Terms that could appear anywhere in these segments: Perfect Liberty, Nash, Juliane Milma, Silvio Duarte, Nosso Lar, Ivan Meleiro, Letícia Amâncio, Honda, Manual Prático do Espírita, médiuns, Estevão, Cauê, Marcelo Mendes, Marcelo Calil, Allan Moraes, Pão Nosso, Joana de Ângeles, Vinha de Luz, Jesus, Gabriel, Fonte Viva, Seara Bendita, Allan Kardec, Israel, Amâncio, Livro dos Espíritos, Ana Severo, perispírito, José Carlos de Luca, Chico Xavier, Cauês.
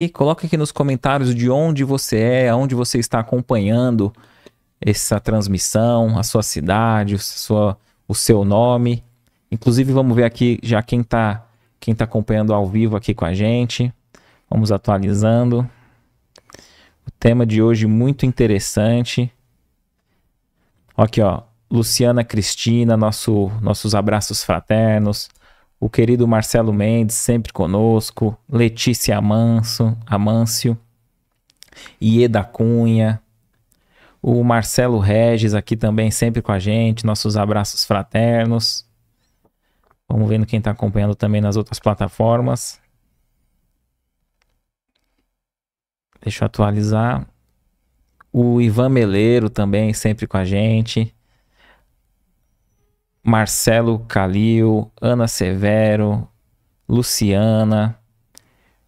E coloca aqui nos comentários de onde você é, aonde você está acompanhando essa transmissão, a sua cidade, o seu nome. Inclusive, vamos ver aqui já quem tá acompanhando ao vivo aqui com a gente. Vamos atualizando. O tema de hoje muito interessante. Aqui, ó, Luciana Cristina, nossos abraços fraternos. O querido Marcelo Mendes, sempre conosco. Letícia Amâncio. Ieda Cunha. O Marcelo Regis aqui também, sempre com a gente. Nossos abraços fraternos. Vamos vendo quem está acompanhando também nas outras plataformas. Deixa eu atualizar. O Ivan Meleiro também, sempre com a gente. Marcelo Calil, Ana Severo, Luciana,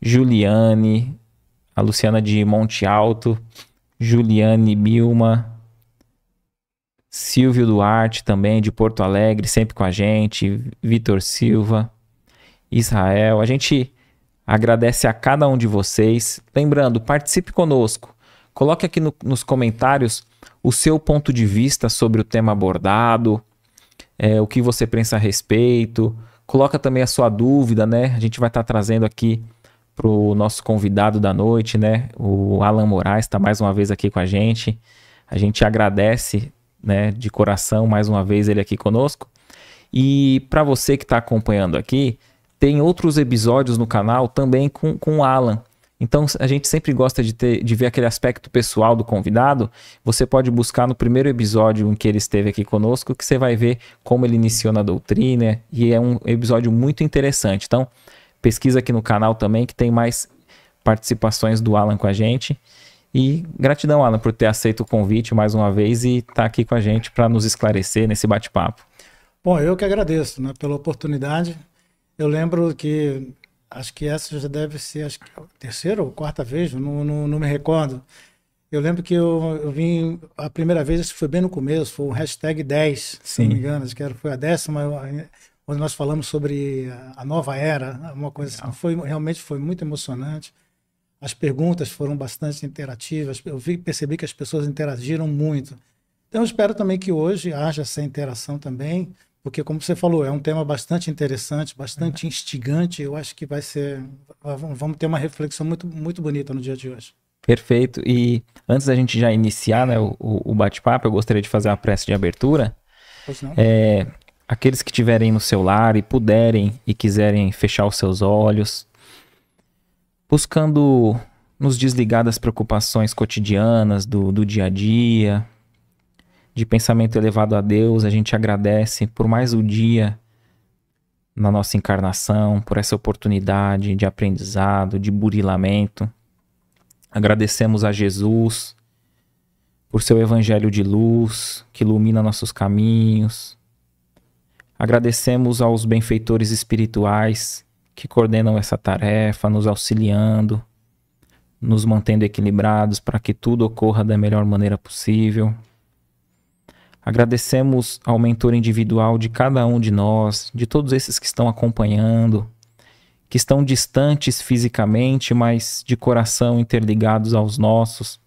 Juliane, a Luciana de Monte Alto, Juliane Milma, Silvio Duarte também de Porto Alegre, sempre com a gente, Vitor Silva, Israel. A gente agradece a cada um de vocês. Lembrando, participe conosco. Coloque aqui nos comentários o seu ponto de vista sobre o tema abordado. O que você pensa a respeito, coloca também a sua dúvida, né? A gente vai estar trazendo aqui para o nosso convidado da noite, né? O Allan Moraes está mais uma vez aqui com a gente. A gente agradece, né, de coração mais uma vez ele aqui conosco. E para você que está acompanhando aqui, tem outros episódios no canal também com o Allan. Então, a gente sempre gosta de ver aquele aspecto pessoal do convidado. Você pode buscar no primeiro episódio em que ele esteve aqui conosco, que você vai ver como ele iniciou na doutrina, e é um episódio muito interessante. Então, pesquisa aqui no canal também, que tem mais participações do Allan com a gente. E gratidão, Allan, por ter aceito o convite mais uma vez e estar aqui com a gente para nos esclarecer nesse bate-papo. Bom, eu que agradeço, né, pela oportunidade. Eu lembro que... acho que essa já deve ser a terceira ou quarta vez, não me recordo. Eu lembro que eu vim a primeira vez, isso foi bem no começo, foi o hashtag 10, se não me engano, acho que foi a 10ª, onde nós falamos sobre a nova era, uma coisa assim. Realmente foi muito emocionante. As perguntas foram bastante interativas, percebi que as pessoas interagiram muito. Então eu espero também que hoje haja essa interação também, porque, como você falou, é um tema bastante interessante, bastante instigante. Eu acho que vai ser... vamos ter uma reflexão muito, muito bonita no dia de hoje. Perfeito. E antes da gente já iniciar, né, o bate-papo, eu gostaria de fazer uma prece de abertura. Pois não. Aqueles que estiverem no seu lar e puderem e quiserem fechar os seus olhos, buscando nos desligar das preocupações cotidianas, do dia a dia... de pensamento elevado a Deus, a gente agradece por mais um dia na nossa encarnação, por essa oportunidade de aprendizado, de burilamento. Agradecemos a Jesus por seu evangelho de luz que ilumina nossos caminhos. Agradecemos aos benfeitores espirituais que coordenam essa tarefa, nos auxiliando, nos mantendo equilibrados para que tudo ocorra da melhor maneira possível. Agradecemos ao mentor individual de cada um de nós, de todos esses que estão acompanhando, que estão distantes fisicamente, mas de coração interligados aos nossos,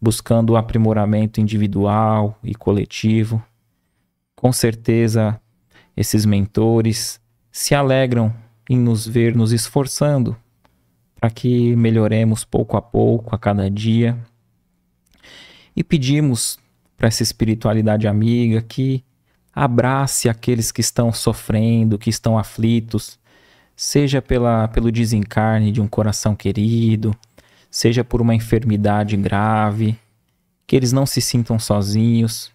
buscando o aprimoramento individual e coletivo. Com certeza, esses mentores se alegram em nos ver nos esforçando para que melhoremos pouco a pouco, a cada dia. E pedimos para essa espiritualidade amiga que abrace aqueles que estão sofrendo, que estão aflitos, seja pelo desencarne de um coração querido, seja por uma enfermidade grave, que eles não se sintam sozinhos,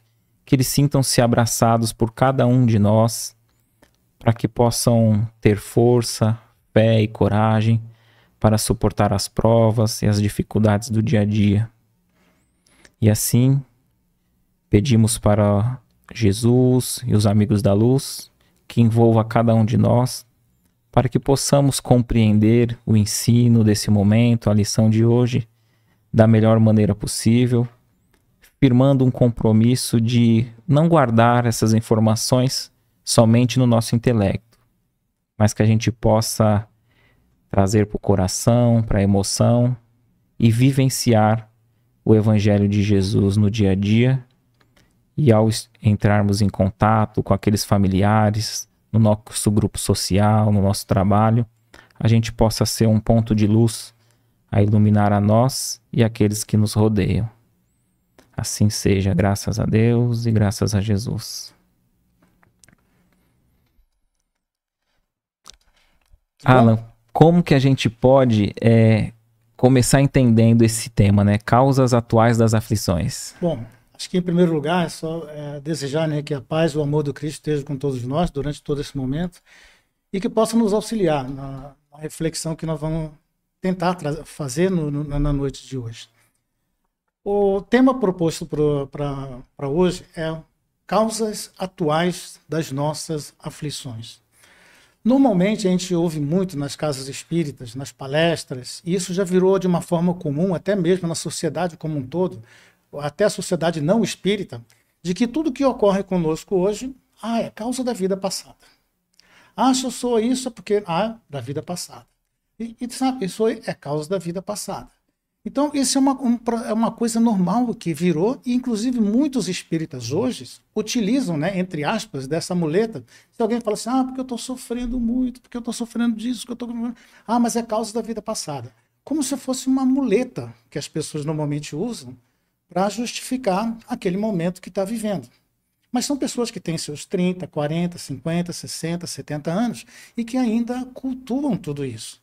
que eles sintam-se abraçados por cada um de nós, para que possam ter força, fé e coragem para suportar as provas e as dificuldades do dia a dia. E assim... pedimos para Jesus e os amigos da luz que envolva cada um de nós para que possamos compreender o ensino desse momento, a lição de hoje, da melhor maneira possível, firmando um compromisso de não guardar essas informações somente no nosso intelecto, mas que a gente possa trazer para o coração, para a emoção e vivenciar o Evangelho de Jesus no dia a dia. E ao entrarmos em contato com aqueles familiares, no nosso grupo social, no nosso trabalho, a gente possa ser um ponto de luz a iluminar a nós e aqueles que nos rodeiam. Assim seja, graças a Deus e graças a Jesus. Allan, como que a gente pode começar entendendo esse tema, né? Causas atuais das aflições. Bom, acho que em primeiro lugar é só desejar, né, que a paz e o amor do Cristo estejam com todos nós durante todo esse momento e que possa nos auxiliar na reflexão que nós vamos tentar fazer na noite de hoje. O tema proposto para hoje é causas atuais das nossas aflições. Normalmente a gente ouve muito nas casas espíritas, nas palestras, e isso já virou de uma forma comum, até mesmo na sociedade como um todo, até a sociedade não espírita, de que tudo que ocorre conosco hoje, é causa da vida passada. Se eu sou isso é porque, da vida passada. E sabe, isso é causa da vida passada. Então, isso é uma coisa normal que virou, e inclusive muitos espíritas hoje utilizam, né, entre aspas, dessa muleta. Se alguém fala assim, porque eu estou sofrendo muito, porque eu estou sofrendo disso, que eu tô... mas é causa da vida passada. Como se fosse uma muleta que as pessoas normalmente usam para justificar aquele momento que está vivendo. Mas são pessoas que têm seus 30, 40, 50, 60, 70 anos e que ainda cultuam tudo isso.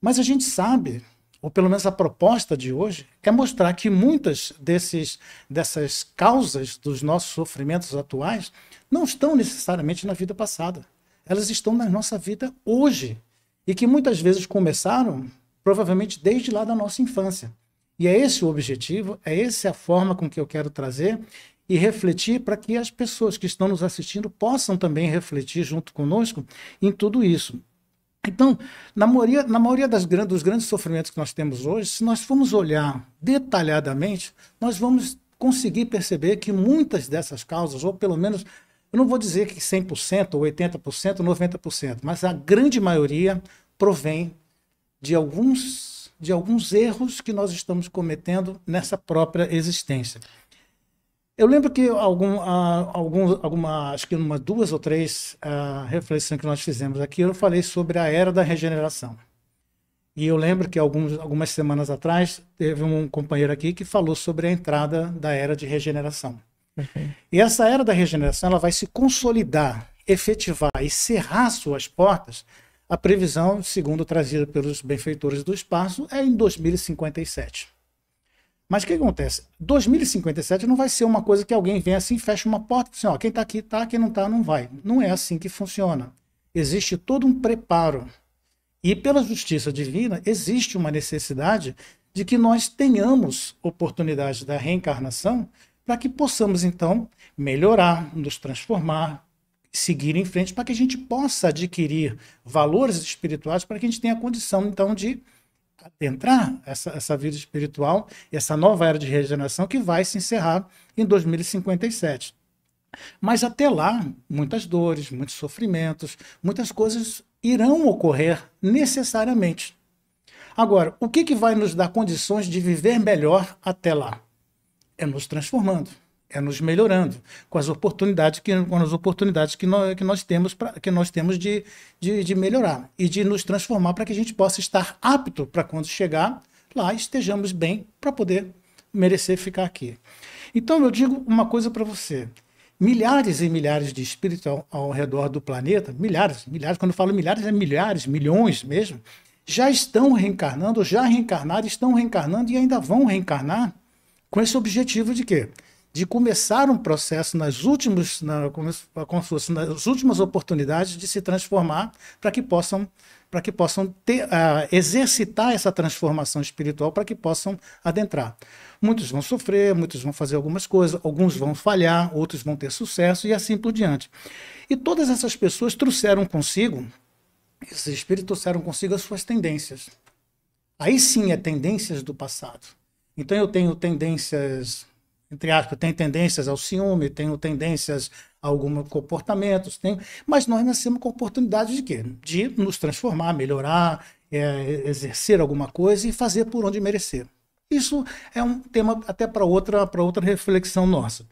Mas a gente sabe... ou pelo menos a proposta de hoje, é mostrar que muitas dessas causas dos nossos sofrimentos atuais não estão necessariamente na vida passada. Elas estão na nossa vida hoje. E que muitas vezes começaram, provavelmente, desde lá da nossa infância. E é esse o objetivo, é essa a forma com que eu quero trazer e refletir para que as pessoas que estão nos assistindo possam também refletir junto conosco em tudo isso. Então, na maioria dos grandes sofrimentos que nós temos hoje, se nós formos olhar detalhadamente, nós vamos conseguir perceber que muitas dessas causas, ou pelo menos, eu não vou dizer que 100%, ou 80%, 90%, mas a grande maioria provém de alguns erros que nós estamos cometendo nessa própria existência. Eu lembro que umas 2 ou 3 reflexões que nós fizemos aqui, eu falei sobre a era da regeneração. E eu lembro que algumas semanas atrás, teve um companheiro aqui que falou sobre a entrada da era de regeneração. Uhum. E essa era da regeneração, ela vai se consolidar, efetivar e cerrar suas portas. A previsão, segundo trazida pelos benfeitores do espaço, é em 2057. Mas o que acontece? 2057 não vai ser uma coisa que alguém vem assim, fecha uma porta e diz, quem está aqui está, quem não está não vai. Não é assim que funciona. Existe todo um preparo. E pela justiça divina, existe uma necessidade de que nós tenhamos oportunidade da reencarnação para que possamos, então, melhorar, nos transformar, seguir em frente, para que a gente possa adquirir valores espirituais, para que a gente tenha condição, então, de... adentrar essa vida espiritual, essa nova era de regeneração que vai se encerrar em 2057. Mas até lá, muitas dores, muitos sofrimentos, muitas coisas irão ocorrer necessariamente. Agora, o que vai nos dar condições de viver melhor até lá? É nos transformando, é nos melhorando, com as oportunidades que nós temos de melhorar e de nos transformar para que a gente possa estar apto para quando chegar lá, estejamos bem para poder merecer ficar aqui. Então eu digo uma coisa para você, milhares e milhares de espíritos ao redor do planeta, milhares, quando eu falo milhares é milhares, milhões mesmo, já estão reencarnando, já reencarnaram, estão reencarnando e ainda vão reencarnar com esse objetivo de quê? De começar um processo nas últimas oportunidades de se transformar para que possam exercitar essa transformação espiritual para que possam adentrar. Muitos vão sofrer, muitos vão fazer algumas coisas, alguns vão falhar, outros vão ter sucesso e assim por diante. E todas essas pessoas trouxeram consigo, esses espíritos trouxeram consigo as suas tendências. Aí sim é tendências do passado. Então eu tenho tendências... entre aspas, tem tendências ao ciúme, tem tendências a alguns comportamentos, mas nós nascemos com a oportunidade de quê? De nos transformar, melhorar, exercer alguma coisa e fazer por onde merecer. Isso é um tema até para outra reflexão nossa.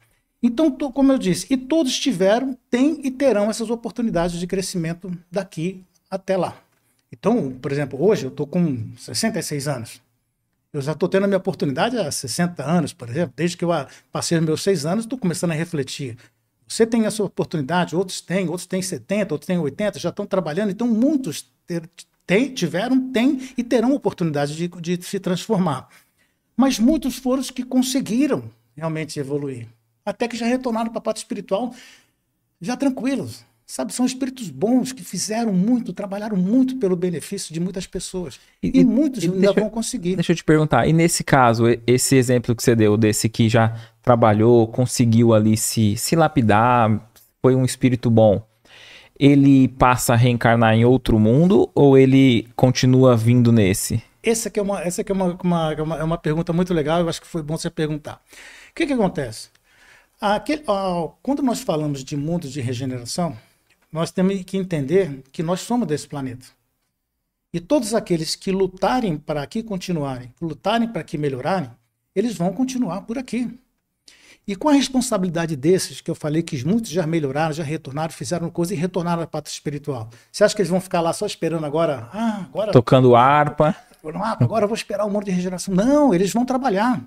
Então, como eu disse, e todos tiveram, têm e terão essas oportunidades de crescimento daqui até lá. Então, por exemplo, hoje eu estou com 66 anos. Eu já estou tendo a minha oportunidade há 60 anos, por exemplo. Desde que eu passei os meus 6 anos, estou começando a refletir. Você tem essa oportunidade, outros têm 70, outros têm 80, já estão trabalhando. Então, muitos tiveram, têm e terão oportunidade de se transformar. Mas muitos foram os que conseguiram realmente evoluir. Até que já retornaram para a parte espiritual, já tranquilos. Sabe, são espíritos bons que fizeram muito, trabalharam muito pelo benefício de muitas pessoas. E muitos ainda vão conseguir. Deixa eu te perguntar, e nesse caso, esse exemplo que você deu, desse que já trabalhou, conseguiu ali se lapidar, foi um espírito bom, ele passa a reencarnar em outro mundo ou ele continua vindo nesse? Essa aqui é uma pergunta muito legal, eu acho que foi bom você perguntar. O que acontece? Quando nós falamos de mundo de regeneração, nós temos que entender que nós somos desse planeta. E todos aqueles que lutarem para aqui continuarem, lutarem para aqui melhorarem, eles vão continuar por aqui. E com a responsabilidade desses, que eu falei que muitos já melhoraram, já retornaram, fizeram coisa e retornaram à parte espiritual. Você acha que eles vão ficar lá só esperando agora? Agora tocando harpa. Agora eu vou esperar o mundo de regeneração. Não, eles vão trabalhar.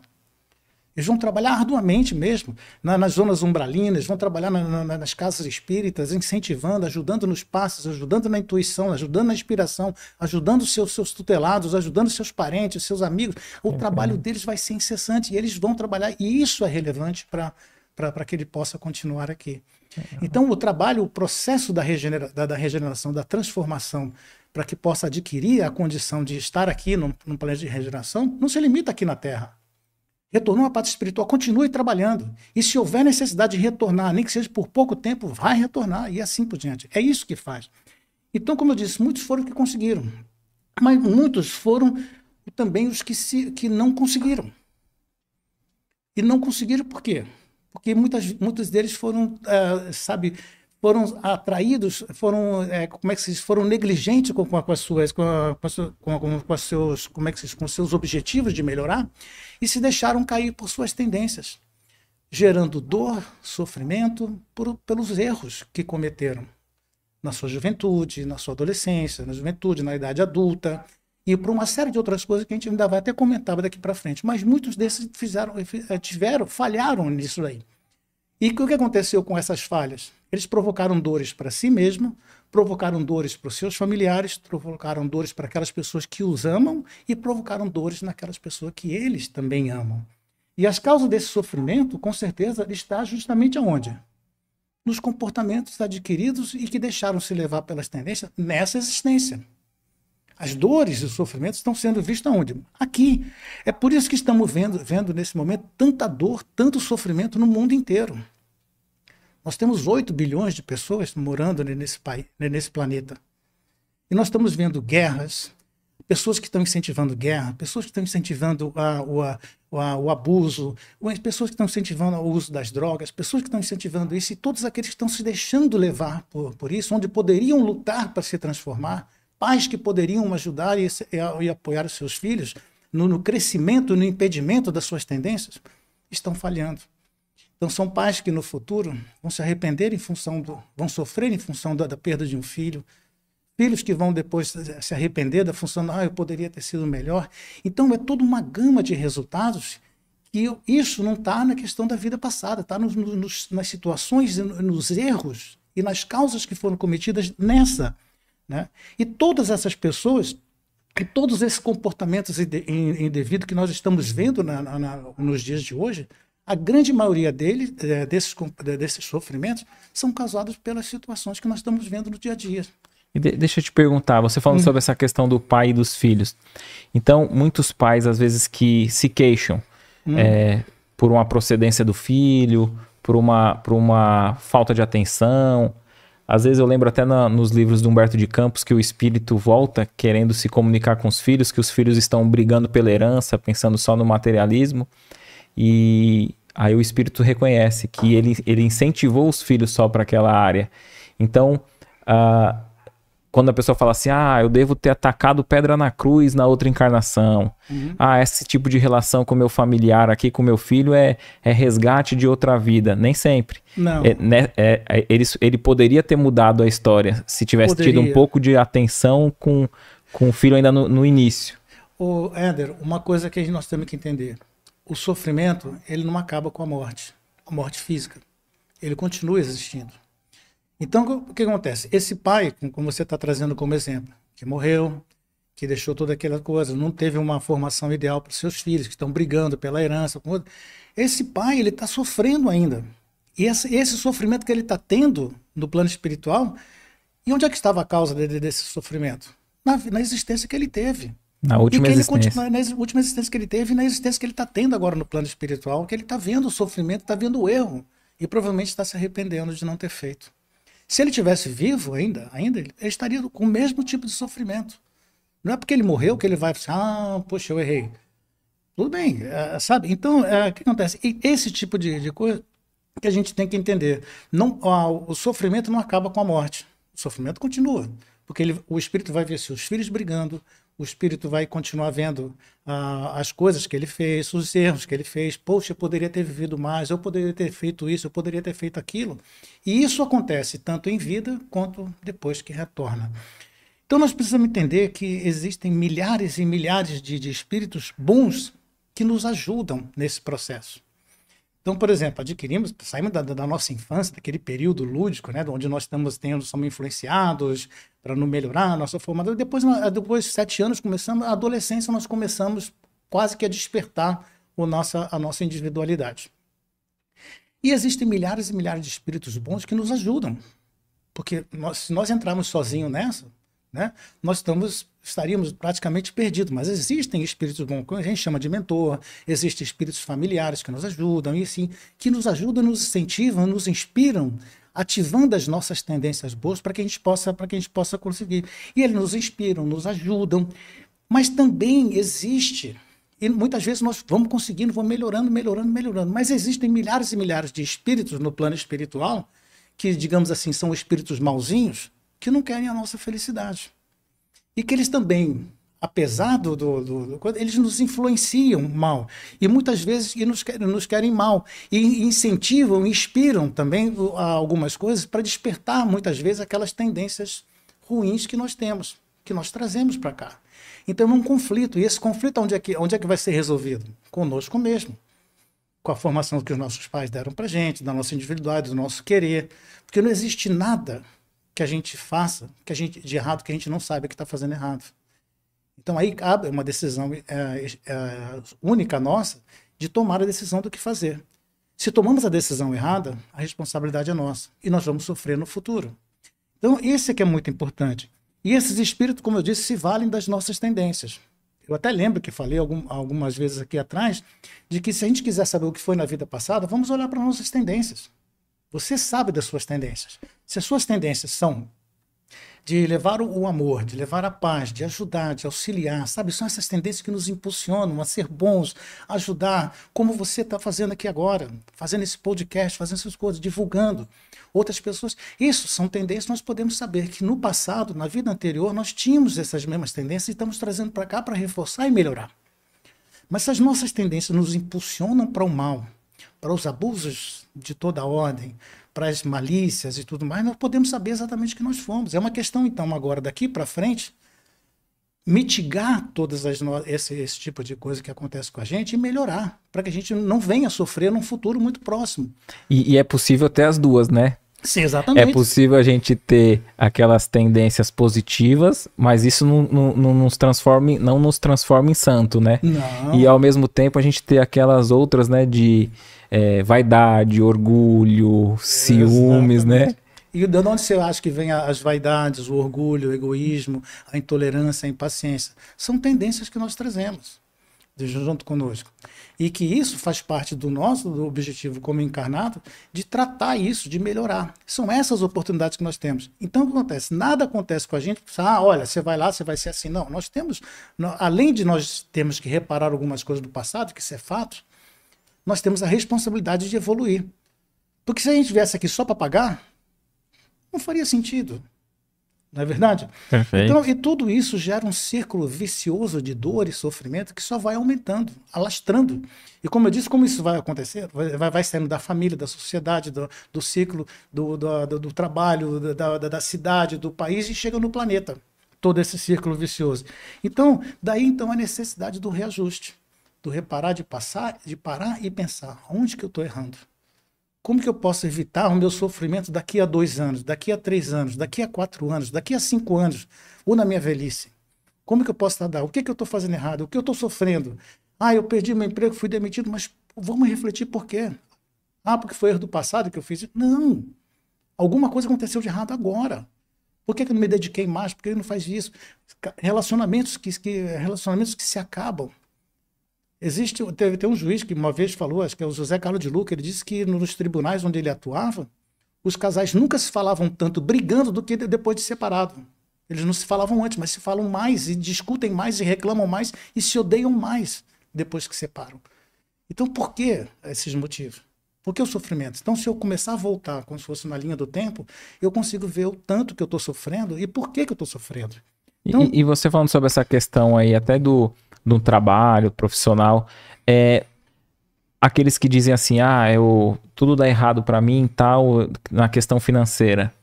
Eles vão trabalhar arduamente mesmo, nas zonas umbralinas, vão trabalhar nas casas espíritas, incentivando, ajudando nos passos, ajudando na intuição, ajudando na inspiração, ajudando seus tutelados, ajudando seus parentes, seus amigos. O trabalho deles vai ser incessante e eles vão trabalhar, e isso é relevante para que ele possa continuar aqui. Então o trabalho, o processo da regeneração, da transformação, para que possa adquirir a condição de estar aqui num planeta de regeneração, não se limita aqui na Terra. Retornou à parte espiritual, continue trabalhando. E se houver necessidade de retornar, nem que seja por pouco tempo, vai retornar e assim por diante. É isso que faz. Então, como eu disse, muitos foram que conseguiram. Mas muitos foram também os que não conseguiram. E não conseguiram por quê? Porque muitos deles foram, foram atraídos, foram, foram negligentes com seus objetivos de melhorar e se deixaram cair por suas tendências, gerando dor, sofrimento pelos erros que cometeram na sua juventude, na sua adolescência, na idade adulta e por uma série de outras coisas que a gente ainda vai até comentar daqui para frente. Mas muitos desses falharam nisso aí. E o que aconteceu com essas falhas? Eles provocaram dores para si mesmos, provocaram dores para os seus familiares, provocaram dores para aquelas pessoas que os amam e provocaram dores naquelas pessoas que eles também amam. E as causas desse sofrimento, com certeza, está justamente aonde? Nos comportamentos adquiridos e que deixaram se levar pelas tendências nessa existência. As dores e os sofrimentos estão sendo vistos aonde? Aqui. É por isso que estamos vendo nesse momento tanta dor, tanto sofrimento no mundo inteiro. Nós temos 8 bilhões de pessoas morando nesse planeta. E nós estamos vendo guerras, pessoas que estão incentivando guerra, pessoas que estão incentivando o abuso, pessoas que estão incentivando o uso das drogas, pessoas que estão incentivando isso, e todos aqueles que estão se deixando levar por isso, onde poderiam lutar para se transformar, pais que poderiam ajudar e apoiar os seus filhos no crescimento, no impedimento das suas tendências, estão falhando. Então são pais que no futuro vão se arrepender vão sofrer em função da perda de um filho, filhos que vão depois se arrepender da função, eu poderia ter sido melhor. Então é toda uma gama de resultados que isso não está na questão da vida passada, está nas situações, nos erros e nas causas que foram cometidas nessa, né? E todas essas pessoas, e todos esses comportamentos indevidos que nós estamos vendo nos dias de hoje, a grande maioria desses sofrimentos são causados pelas situações que nós estamos vendo no dia a dia. E deixa eu te perguntar, você falando sobre essa questão do pai e dos filhos. Então, muitos pais, às vezes, que se queixam por uma procedência do filho, por uma falta de atenção. Às vezes eu lembro até nos livros de Humberto de Campos que o espírito volta querendo se comunicar com os filhos, que os filhos estão brigando pela herança, pensando só no materialismo. E aí o espírito reconhece que ele incentivou os filhos só para aquela área. Então, Quando a pessoa fala assim, ah, eu devo ter atacado pedra na cruz na outra encarnação. Uhum. Ah, esse tipo de relação com o meu familiar aqui, com o meu filho, é resgate de outra vida. Nem sempre. Não. Ele poderia ter mudado a história se tivesse tido um pouco de atenção com o filho ainda no início. Ô, Éder, uma coisa que nós temos que entender. O sofrimento, ele não acaba com a morte física. Ele continua existindo. Então, o que acontece? Esse pai, como você está trazendo como exemplo, que morreu, que deixou toda aquela coisa, não teve uma formação ideal para os seus filhos, que estão brigando pela herança. Esse pai, ele está sofrendo ainda. E esse sofrimento que ele está tendo no plano espiritual, e onde é que estava a causa desse sofrimento? Na existência que ele teve. Na última existência. Na última existência que ele teve e na existência que ele está tendo agora no plano espiritual, que ele está vendo o sofrimento, está vendo o erro, e provavelmente está se arrependendo de não ter feito. Se ele tivesse vivo ainda, ele estaria com o mesmo tipo de sofrimento. Não é porque ele morreu que ele vai falar, ah, poxa, eu errei. Tudo bem, sabe? Então, o que acontece? E esse tipo de coisa que a gente tem que entender. Não, o sofrimento não acaba com a morte. O sofrimento continua. Porque o espírito vai ver seus filhos brigando, o espírito vai continuar vendo as coisas que ele fez, os erros que ele fez. Poxa, eu poderia ter vivido mais, eu poderia ter feito isso, eu poderia ter feito aquilo. E isso acontece tanto em vida quanto depois que retorna. Então nós precisamos entender que existem milhares e milhares de espíritos bons que nos ajudam nesse processo. Então, por exemplo, saímos da nossa infância, daquele período lúdico, né, onde nós somos influenciados para não melhorar a nossa formação. Depois de 7 anos, começamos a adolescência, nós começamos quase que a despertar a nossa individualidade. E existem milhares e milhares de espíritos bons que nos ajudam, porque se nós entrarmos sozinhos nessa, né, nós estaríamos praticamente perdidos, mas existem espíritos bons, que a gente chama de mentor, existem espíritos familiares que nos ajudam, e assim, que nos ajudam, nos incentivam, nos inspiram, ativando as nossas tendências boas para que a gente possa conseguir. E eles nos inspiram, nos ajudam, mas também existe, e muitas vezes nós vamos conseguindo, vamos melhorando, melhorando, melhorando, mas existem milhares e milhares de espíritos no plano espiritual, que, digamos assim, são espíritos mauzinhos, que não querem a nossa felicidade. E que eles também, apesar eles nos influenciam mal. E muitas vezes nos querem mal. E incentivam, inspiram também algumas coisas para despertar, muitas vezes, aquelas tendências ruins que nós temos, que nós trazemos para cá. Então é um conflito. E esse conflito, onde é que vai ser resolvido? Conosco mesmo. Com a formação que os nossos pais deram para a gente, da nossa individualidade, do nosso querer. Porque não existe nada que a gente faça de errado, que a gente não saiba que está fazendo errado. Então aí cabe uma decisão única nossa de tomar a decisão do que fazer. Se tomamos a decisão errada, a responsabilidade é nossa e nós vamos sofrer no futuro. Então esse é que é muito importante. E esses espíritos, como eu disse, se valem das nossas tendências. Eu até lembro que falei algumas vezes aqui atrás de que se a gente quiser saber o que foi na vida passada, vamos olhar para nossas tendências. Você sabe das suas tendências. Se as suas tendências são de levar o amor, de levar a paz, de ajudar, de auxiliar, sabe? São essas tendências que nos impulsionam a ser bons, ajudar, como você está fazendo aqui agora, fazendo esse podcast, fazendo essas coisas, divulgando outras pessoas. Isso são tendências, nós podemos saber que no passado, na vida anterior, nós tínhamos essas mesmas tendências e estamos trazendo para cá para reforçar e melhorar. Mas se as nossas tendências nos impulsionam para o mal, para os abusos de toda ordem, para as malícias e tudo mais, nós podemos saber exatamente o que nós fomos. É uma questão, então, agora, daqui para frente, mitigar todas esse tipo de coisa que acontece com a gente e melhorar, para que a gente não venha sofrer num futuro muito próximo. E é possível ter as duas, né? Sim, exatamente. É possível a gente ter aquelas tendências positivas, mas isso não nos transforma em santo, né? Não. E ao mesmo tempo a gente ter aquelas outras, né, de vaidade, orgulho, ciúmes, exatamente, né? E de onde você acha que vem as vaidades, o orgulho, o egoísmo, a intolerância, a impaciência? São tendências que nós trazemos junto conosco. E que isso faz parte do nosso objetivo como encarnado, de tratar isso, de melhorar. São essas oportunidades que nós temos. Então o que acontece? Nada acontece com a gente, ah, olha, você vai lá, você vai ser assim. Não, nós temos, além de nós termos que reparar algumas coisas do passado, que isso é fato, nós temos a responsabilidade de evoluir. Porque se a gente viesse aqui só para pagar, não faria sentido. Não é verdade? Perfeito. Então, e tudo isso gera um círculo vicioso de dor e sofrimento que só vai aumentando, alastrando. E como eu disse, como isso vai acontecer? Vai saindo da família, da sociedade, do ciclo, do trabalho, da cidade, do país e chega no planeta. Todo esse círculo vicioso. Então, daí então a necessidade do reajuste, do reparar, de parar e pensar, onde que eu estou errando? Como que eu posso evitar o meu sofrimento daqui a 2 anos, daqui a 3 anos, daqui a 4 anos, daqui a 5 anos, ou na minha velhice? Como que eu posso dar? O que que eu estou fazendo errado? O que eu estou sofrendo? Ah, eu perdi meu emprego, fui demitido, mas vamos refletir por quê? Ah, porque foi erro do passado que eu fiz isso? Não! Alguma coisa aconteceu de errado agora. Por que que eu não me dediquei mais? Por que eu não faz isso? Relacionamentos que se acabam. Existe, tem um juiz que uma vez falou, acho que é o José Carlos de Luca, ele disse que nos tribunais onde ele atuava, os casais nunca se falavam tanto brigando do que depois de separado. Eles não se falavam antes, mas se falam mais, e discutem mais, e reclamam mais, e se odeiam mais depois que separam. Então, por que esses motivos? Por que o sofrimento? Então, se eu começar a voltar, como se fosse na linha do tempo, eu consigo ver o tanto que eu estou sofrendo e por que que eu estou sofrendo. Então, e você falando sobre essa questão aí, até do trabalho profissional, aqueles que dizem assim, ah, tudo dá errado para mim, tal, na questão financeira.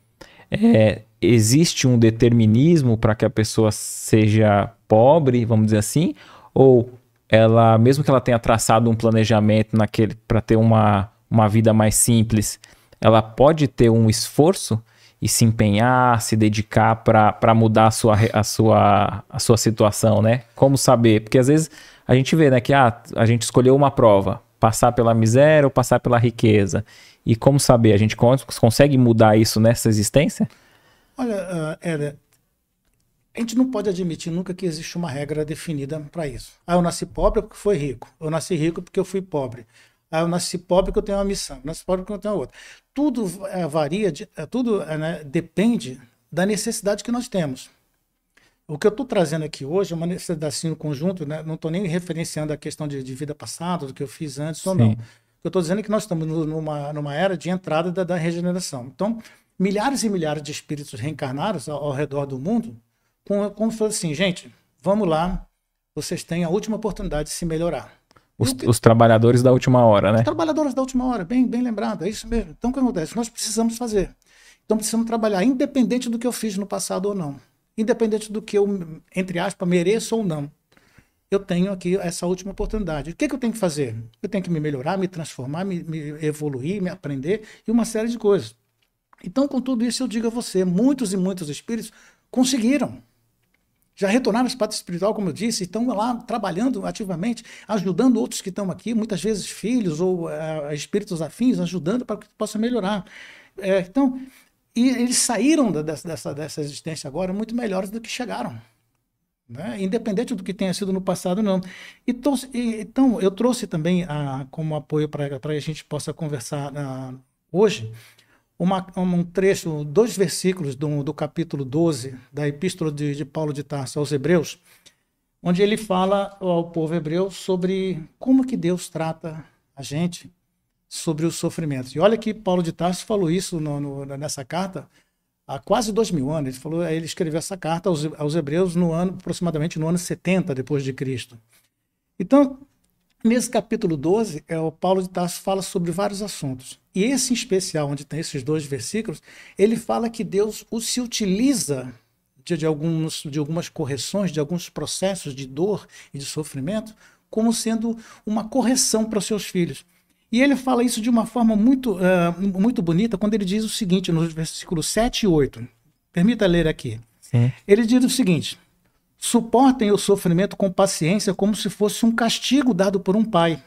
Existe um determinismo para que a pessoa seja pobre, vamos dizer assim, ou ela, mesmo que ela tenha traçado um planejamento naquele para ter uma vida mais simples, ela pode ter um esforço e se empenhar, se dedicar para mudar a sua situação, né? Como saber? Porque às vezes a gente vê, né, que a gente escolheu uma prova, passar pela miséria ou passar pela riqueza. E como saber? A gente consegue mudar isso nessa existência? Olha, Éder, a gente não pode admitir nunca que existe uma regra definida para isso. Ah, eu nasci pobre porque fui rico. Eu nasci rico porque eu fui pobre. Ah, eu nasci pobre porque eu tenho uma missão. Eu nasci pobre porque eu tenho outra. Tudo varia, tudo, né, depende da necessidade que nós temos. O que eu estou trazendo aqui hoje é uma necessidade assim, no conjunto, né? Não estou nem referenciando a questão de vida passada, do que eu fiz antes ou não. Eu estou dizendo que nós estamos numa era de entrada da regeneração. Então, milhares e milhares de espíritos reencarnados ao redor do mundo, como se fosse assim, gente, vamos lá, vocês têm a última oportunidade de se melhorar. Os trabalhadores da última hora, né? Os trabalhadores da última hora, bem lembrado, é isso mesmo. Então, o que acontece? Nós precisamos fazer. Então, precisamos trabalhar, independente do que eu fiz no passado ou não. Independente do que eu, entre aspas, mereço ou não. Eu tenho aqui essa última oportunidade. O que que eu tenho que fazer? Eu tenho que me melhorar, me transformar, me evoluir, me aprender e uma série de coisas. Então, com tudo isso, eu digo a você, muitos e muitos espíritos conseguiram. Já retornaram ao espaço espiritual, como eu disse, estão lá trabalhando ativamente, ajudando outros que estão aqui, muitas vezes filhos ou espíritos afins, ajudando para que possa melhorar. Então, e eles saíram dessa existência agora muito melhores do que chegaram, né? Independente do que tenha sido no passado, não. Então, eu trouxe também como apoio para a gente possa conversar hoje, um trecho, 2 versículos do capítulo 12 da Epístola de Paulo de Tarso aos Hebreus, onde ele fala ao povo hebreu sobre como que Deus trata a gente sobre os sofrimentos. E olha que Paulo de Tarso falou isso nessa carta há quase 2000 anos. Ele escreveu essa carta aos hebreus aproximadamente no ano 70 depois de Cristo. Então, nesse capítulo 12, o Paulo de Tarso fala sobre vários assuntos. E esse em especial, onde tem esses 2 versículos, ele fala que Deus se utiliza de algumas correções, de alguns processos de dor e de sofrimento, como sendo uma correção para os seus filhos. E ele fala isso de uma forma muito, muito bonita, quando ele diz o seguinte, nos versículos 7 e 8. Permita ler aqui. Sim. Ele diz o seguinte... Suportem o sofrimento com paciência como se fosse um castigo dado por um pai,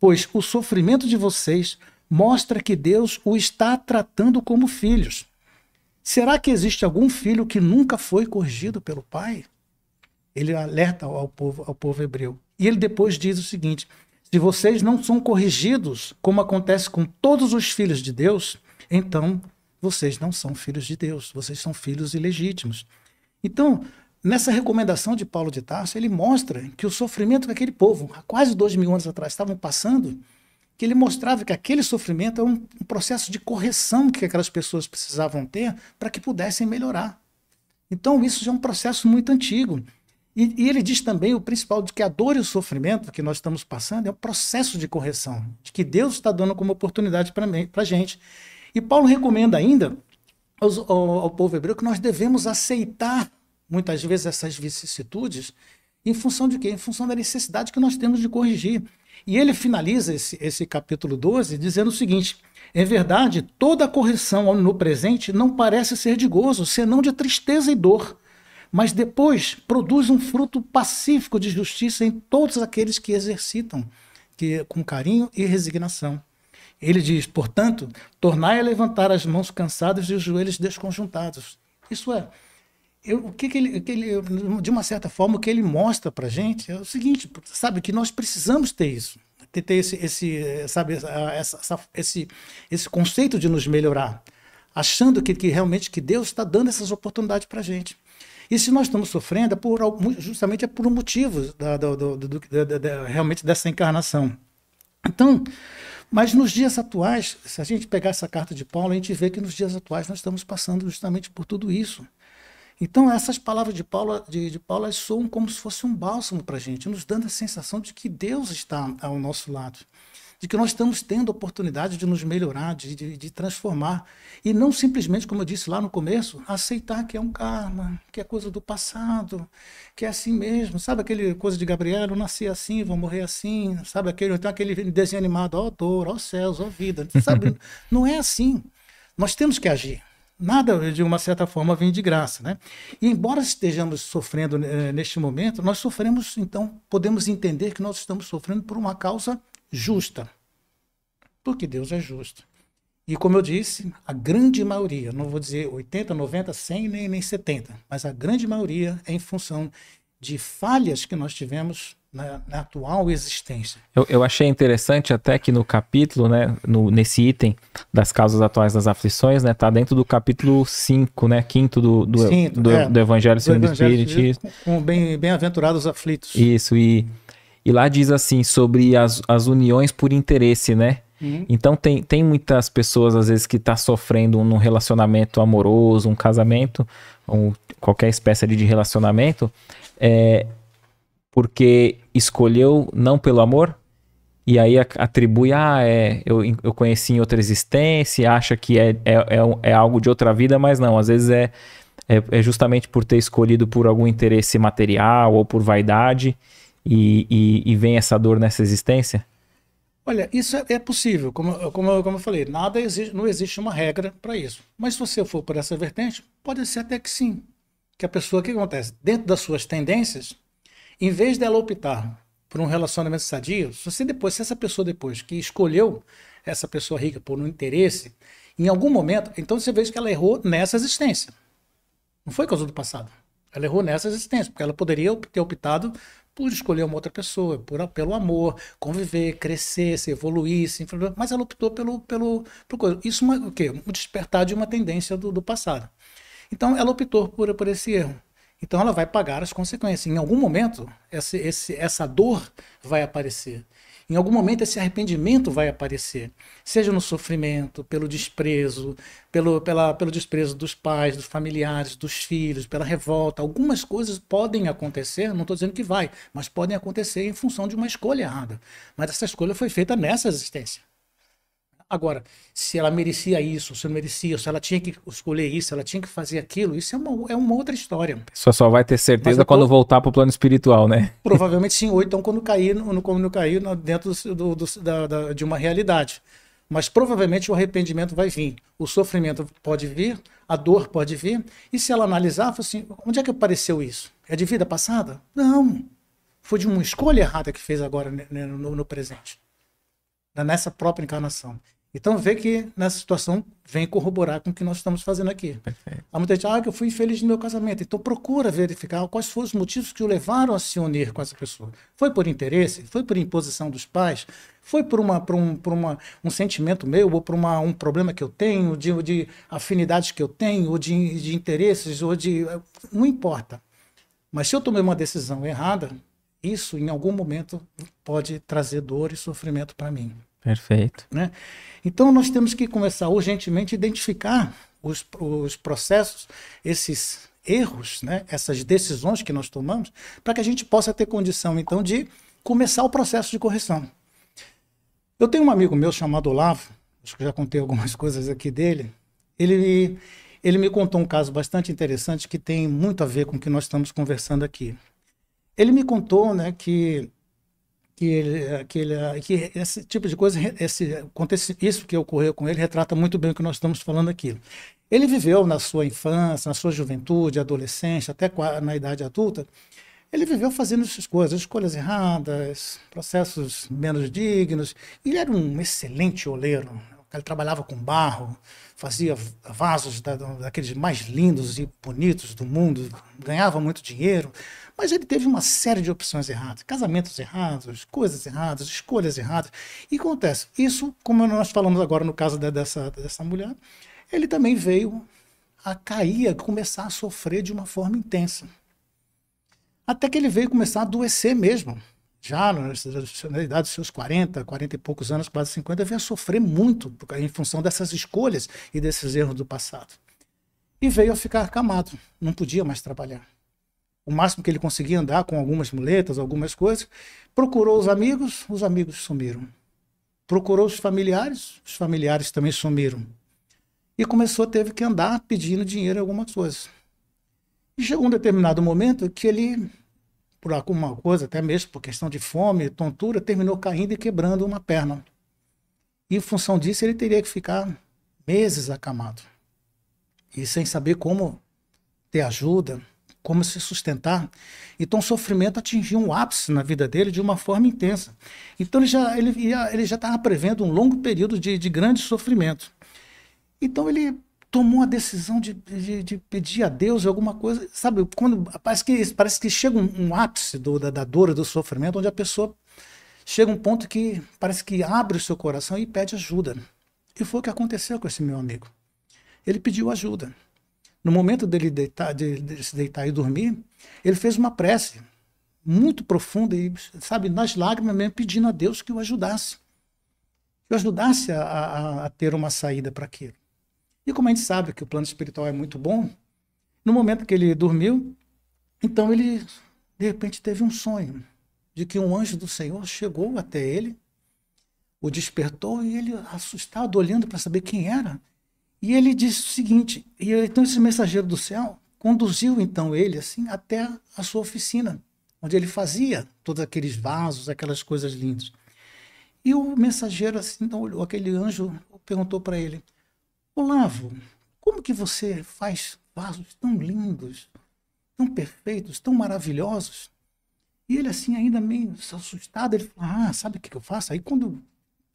pois o sofrimento de vocês mostra que Deus o está tratando como filhos. Será que existe algum filho que nunca foi corrigido pelo pai? Ele alerta ao povo hebreu. E ele depois diz o seguinte, se vocês não são corrigidos, como acontece com todos os filhos de Deus, então vocês não são filhos de Deus, vocês são filhos ilegítimos. Então, nessa recomendação de Paulo de Tarso, ele mostra que o sofrimento que aquele povo, há quase 2000 anos atrás, estavam passando, que ele mostrava que aquele sofrimento era um processo de correção que aquelas pessoas precisavam ter para que pudessem melhorar. Então isso já é um processo muito antigo. E ele diz também o principal, de que a dor e o sofrimento que nós estamos passando é um processo de correção, de que Deus está dando como oportunidade para a gente. E Paulo recomenda ainda ao povo hebreu que nós devemos aceitar muitas vezes essas vicissitudes em função de quê? Em função da necessidade que nós temos de corrigir. E ele finaliza esse capítulo 12 dizendo o seguinte: em verdade, toda correção no presente não parece ser de gozo, senão de tristeza e dor, mas depois produz um fruto pacífico de justiça em todos aqueles que exercitam com carinho e resignação. Ele diz, portanto, tornai a levantar as mãos cansadas e os joelhos desconjuntados. Isso é, de uma certa forma, o que ele mostra para a gente é o seguinte, sabe, que nós precisamos ter isso, ter esse conceito de nos melhorar, achando que realmente que Deus está dando essas oportunidades para a gente. E se nós estamos sofrendo, justamente é por um motivo realmente dessa encarnação. Então, mas nos dias atuais, se a gente pegar essa carta de Paulo, a gente vê que nos dias atuais nós estamos passando justamente por tudo isso. Então, essas palavras de Paulo elas soam como se fosse um bálsamo para a gente, nos dando a sensação de que Deus está ao nosso lado, de que nós estamos tendo a oportunidade de nos melhorar, de transformar, e não simplesmente, como eu disse lá no começo, aceitar que é um karma, que é coisa do passado, que é assim mesmo, sabe aquele coisa de Gabriel, eu nasci assim, vou morrer assim, sabe aquele desenho animado, ó dor, ó céus, ó vida, sabe? Não é assim, nós temos que agir. Nada, de uma certa forma, vem de graça, né? E embora estejamos sofrendo neste momento, nós sofremos, então, podemos entender que nós estamos sofrendo por uma causa justa, porque Deus é justo. E como eu disse, a grande maioria, não vou dizer 80, 90, 100, nem 70, mas a grande maioria é em função de falhas que nós tivemos na atual existência. Eu achei interessante até que no capítulo, né, nesse item das causas atuais das aflições, né, tá dentro do capítulo 5, né, quinto do Evangelho segundo o Espiritismo. Com bem-aventurados aflitos. Isso, e lá diz assim, sobre as uniões por interesse, né? Então tem muitas pessoas às vezes que tá sofrendo num relacionamento amoroso, um casamento, ou qualquer espécie ali de relacionamento, porque escolheu não pelo amor, e aí atribui, eu conheci em outra existência, acha que é algo de outra vida, mas não, às vezes é justamente por ter escolhido por algum interesse material ou por vaidade, e vem essa dor nessa existência? Olha, isso é possível, como eu falei, não existe uma regra para isso, mas se você for por essa vertente, pode ser até que sim, que a pessoa, o que acontece? Dentro das suas tendências, em vez dela optar por um relacionamento sadio, se essa pessoa depois que escolheu essa pessoa rica por um interesse, em algum momento, então você vê que ela errou nessa existência. Não foi causa do passado. Ela errou nessa existência, porque ela poderia ter optado por escolher uma outra pessoa, pelo amor, conviver, crescer, se evoluir, se influir, mas ela optou pelo isso é o quê? O despertar de uma tendência do passado. Então ela optou por esse erro. Então ela vai pagar as consequências. Em algum momento, essa dor vai aparecer. Em algum momento, esse arrependimento vai aparecer. Seja no sofrimento, pelo desprezo, pelo desprezo dos pais, dos familiares, dos filhos, pela revolta. Algumas coisas podem acontecer, não estou dizendo que vai, mas podem acontecer em função de uma escolha errada. Mas essa escolha foi feita nessa existência. Agora, se ela merecia isso, se não merecia, se ela tinha que escolher isso, se ela tinha que fazer aquilo, isso é uma outra história. Só vai ter certeza quando voltar para o plano espiritual, né? Provavelmente sim, ou então quando cair dentro de uma realidade. Mas provavelmente o arrependimento vai vir, o sofrimento pode vir, a dor pode vir, e se ela analisar, assim, onde é que apareceu isso? É de vida passada? Não, foi de uma escolha errada que fez agora no presente, nessa própria encarnação. Então, vê que nessa situação vem corroborar com o que nós estamos fazendo aqui. Perfeito. Há muita gente, que eu fui infeliz no meu casamento. Então, procura verificar quais foram os motivos que o levaram a se unir com essa pessoa. Foi por interesse? Foi por imposição dos pais? Foi por um sentimento meu ou por um problema que eu tenho, de afinidades que eu tenho, ou de interesses, ou de... Não importa. Mas se eu tomei uma decisão errada, isso, em algum momento, pode trazer dor e sofrimento para mim. Perfeito. Né? Então, nós temos que começar urgentemente a identificar os processos, esses erros, né, essas decisões que nós tomamos, para que a gente possa ter condição, então, de começar o processo de correção. Eu tenho um amigo meu chamado Olavo, acho que já contei algumas coisas aqui dele, ele me contou um caso bastante interessante que tem muito a ver com o que nós estamos conversando aqui. Ele me contou, né, que esse tipo de coisa, isso que ocorreu com ele, retrata muito bem o que nós estamos falando aqui. Ele viveu na sua infância, na sua juventude, adolescência, até na idade adulta, ele viveu fazendo essas coisas, escolhas erradas, processos menos dignos. Ele era um excelente oleiro, ele trabalhava com barro, fazia vasos daqueles mais lindos e bonitos do mundo, ganhava muito dinheiro, mas ele teve uma série de opções erradas, casamentos errados, coisas erradas, escolhas erradas. E acontece, isso, como nós falamos agora no caso dessa mulher, ele também veio a cair, a começar a sofrer de uma forma intensa. Até que ele veio começar a adoecer mesmo, já na idade dos seus 40, 40 e poucos anos, quase 50, veio a sofrer muito em função dessas escolhas e desses erros do passado. E veio a ficar acamado, não podia mais trabalhar. O máximo que ele conseguia andar com algumas muletas, algumas coisas, procurou os amigos sumiram. Procurou os familiares também sumiram. E começou, teve que andar pedindo dinheiro em algumas coisas. E chegou um determinado momento que ele, por alguma coisa, até mesmo por questão de fome, tontura, terminou caindo e quebrando uma perna. E em função disso, ele teria que ficar meses acamado. E sem saber como ter ajuda, como se sustentar. Então o sofrimento atingiu um ápice na vida dele de uma forma intensa. Então ele já estava prevendo um longo período de grande sofrimento. Então ele tomou a decisão de pedir a Deus alguma coisa, sabe? Quando parece que chega um ápice da dor e do sofrimento, onde a pessoa chega a um ponto que parece que abre o seu coração e pede ajuda. E foi o que aconteceu com esse meu amigo. Ele pediu ajuda. No momento dele se deitar e dormir, ele fez uma prece muito profunda e, sabe, nas lágrimas mesmo, pedindo a Deus que o ajudasse. Que o ajudasse a ter uma saída para aquilo. E como a gente sabe que o plano espiritual é muito bom, no momento que ele dormiu, então ele, de repente, teve um sonho de que um anjo do Senhor chegou até ele, o despertou e ele, assustado, olhando para saber quem era, e ele disse o seguinte, e então esse mensageiro do céu conduziu então ele assim até a sua oficina, onde ele fazia todos aqueles vasos, aquelas coisas lindas. E o mensageiro assim, então, olhou, aquele anjo perguntou para ele, Olavo, como que você faz vasos tão lindos, tão perfeitos, tão maravilhosos? E ele assim, ainda meio assustado, ele falou, ah, sabe o que eu faço? Aí quando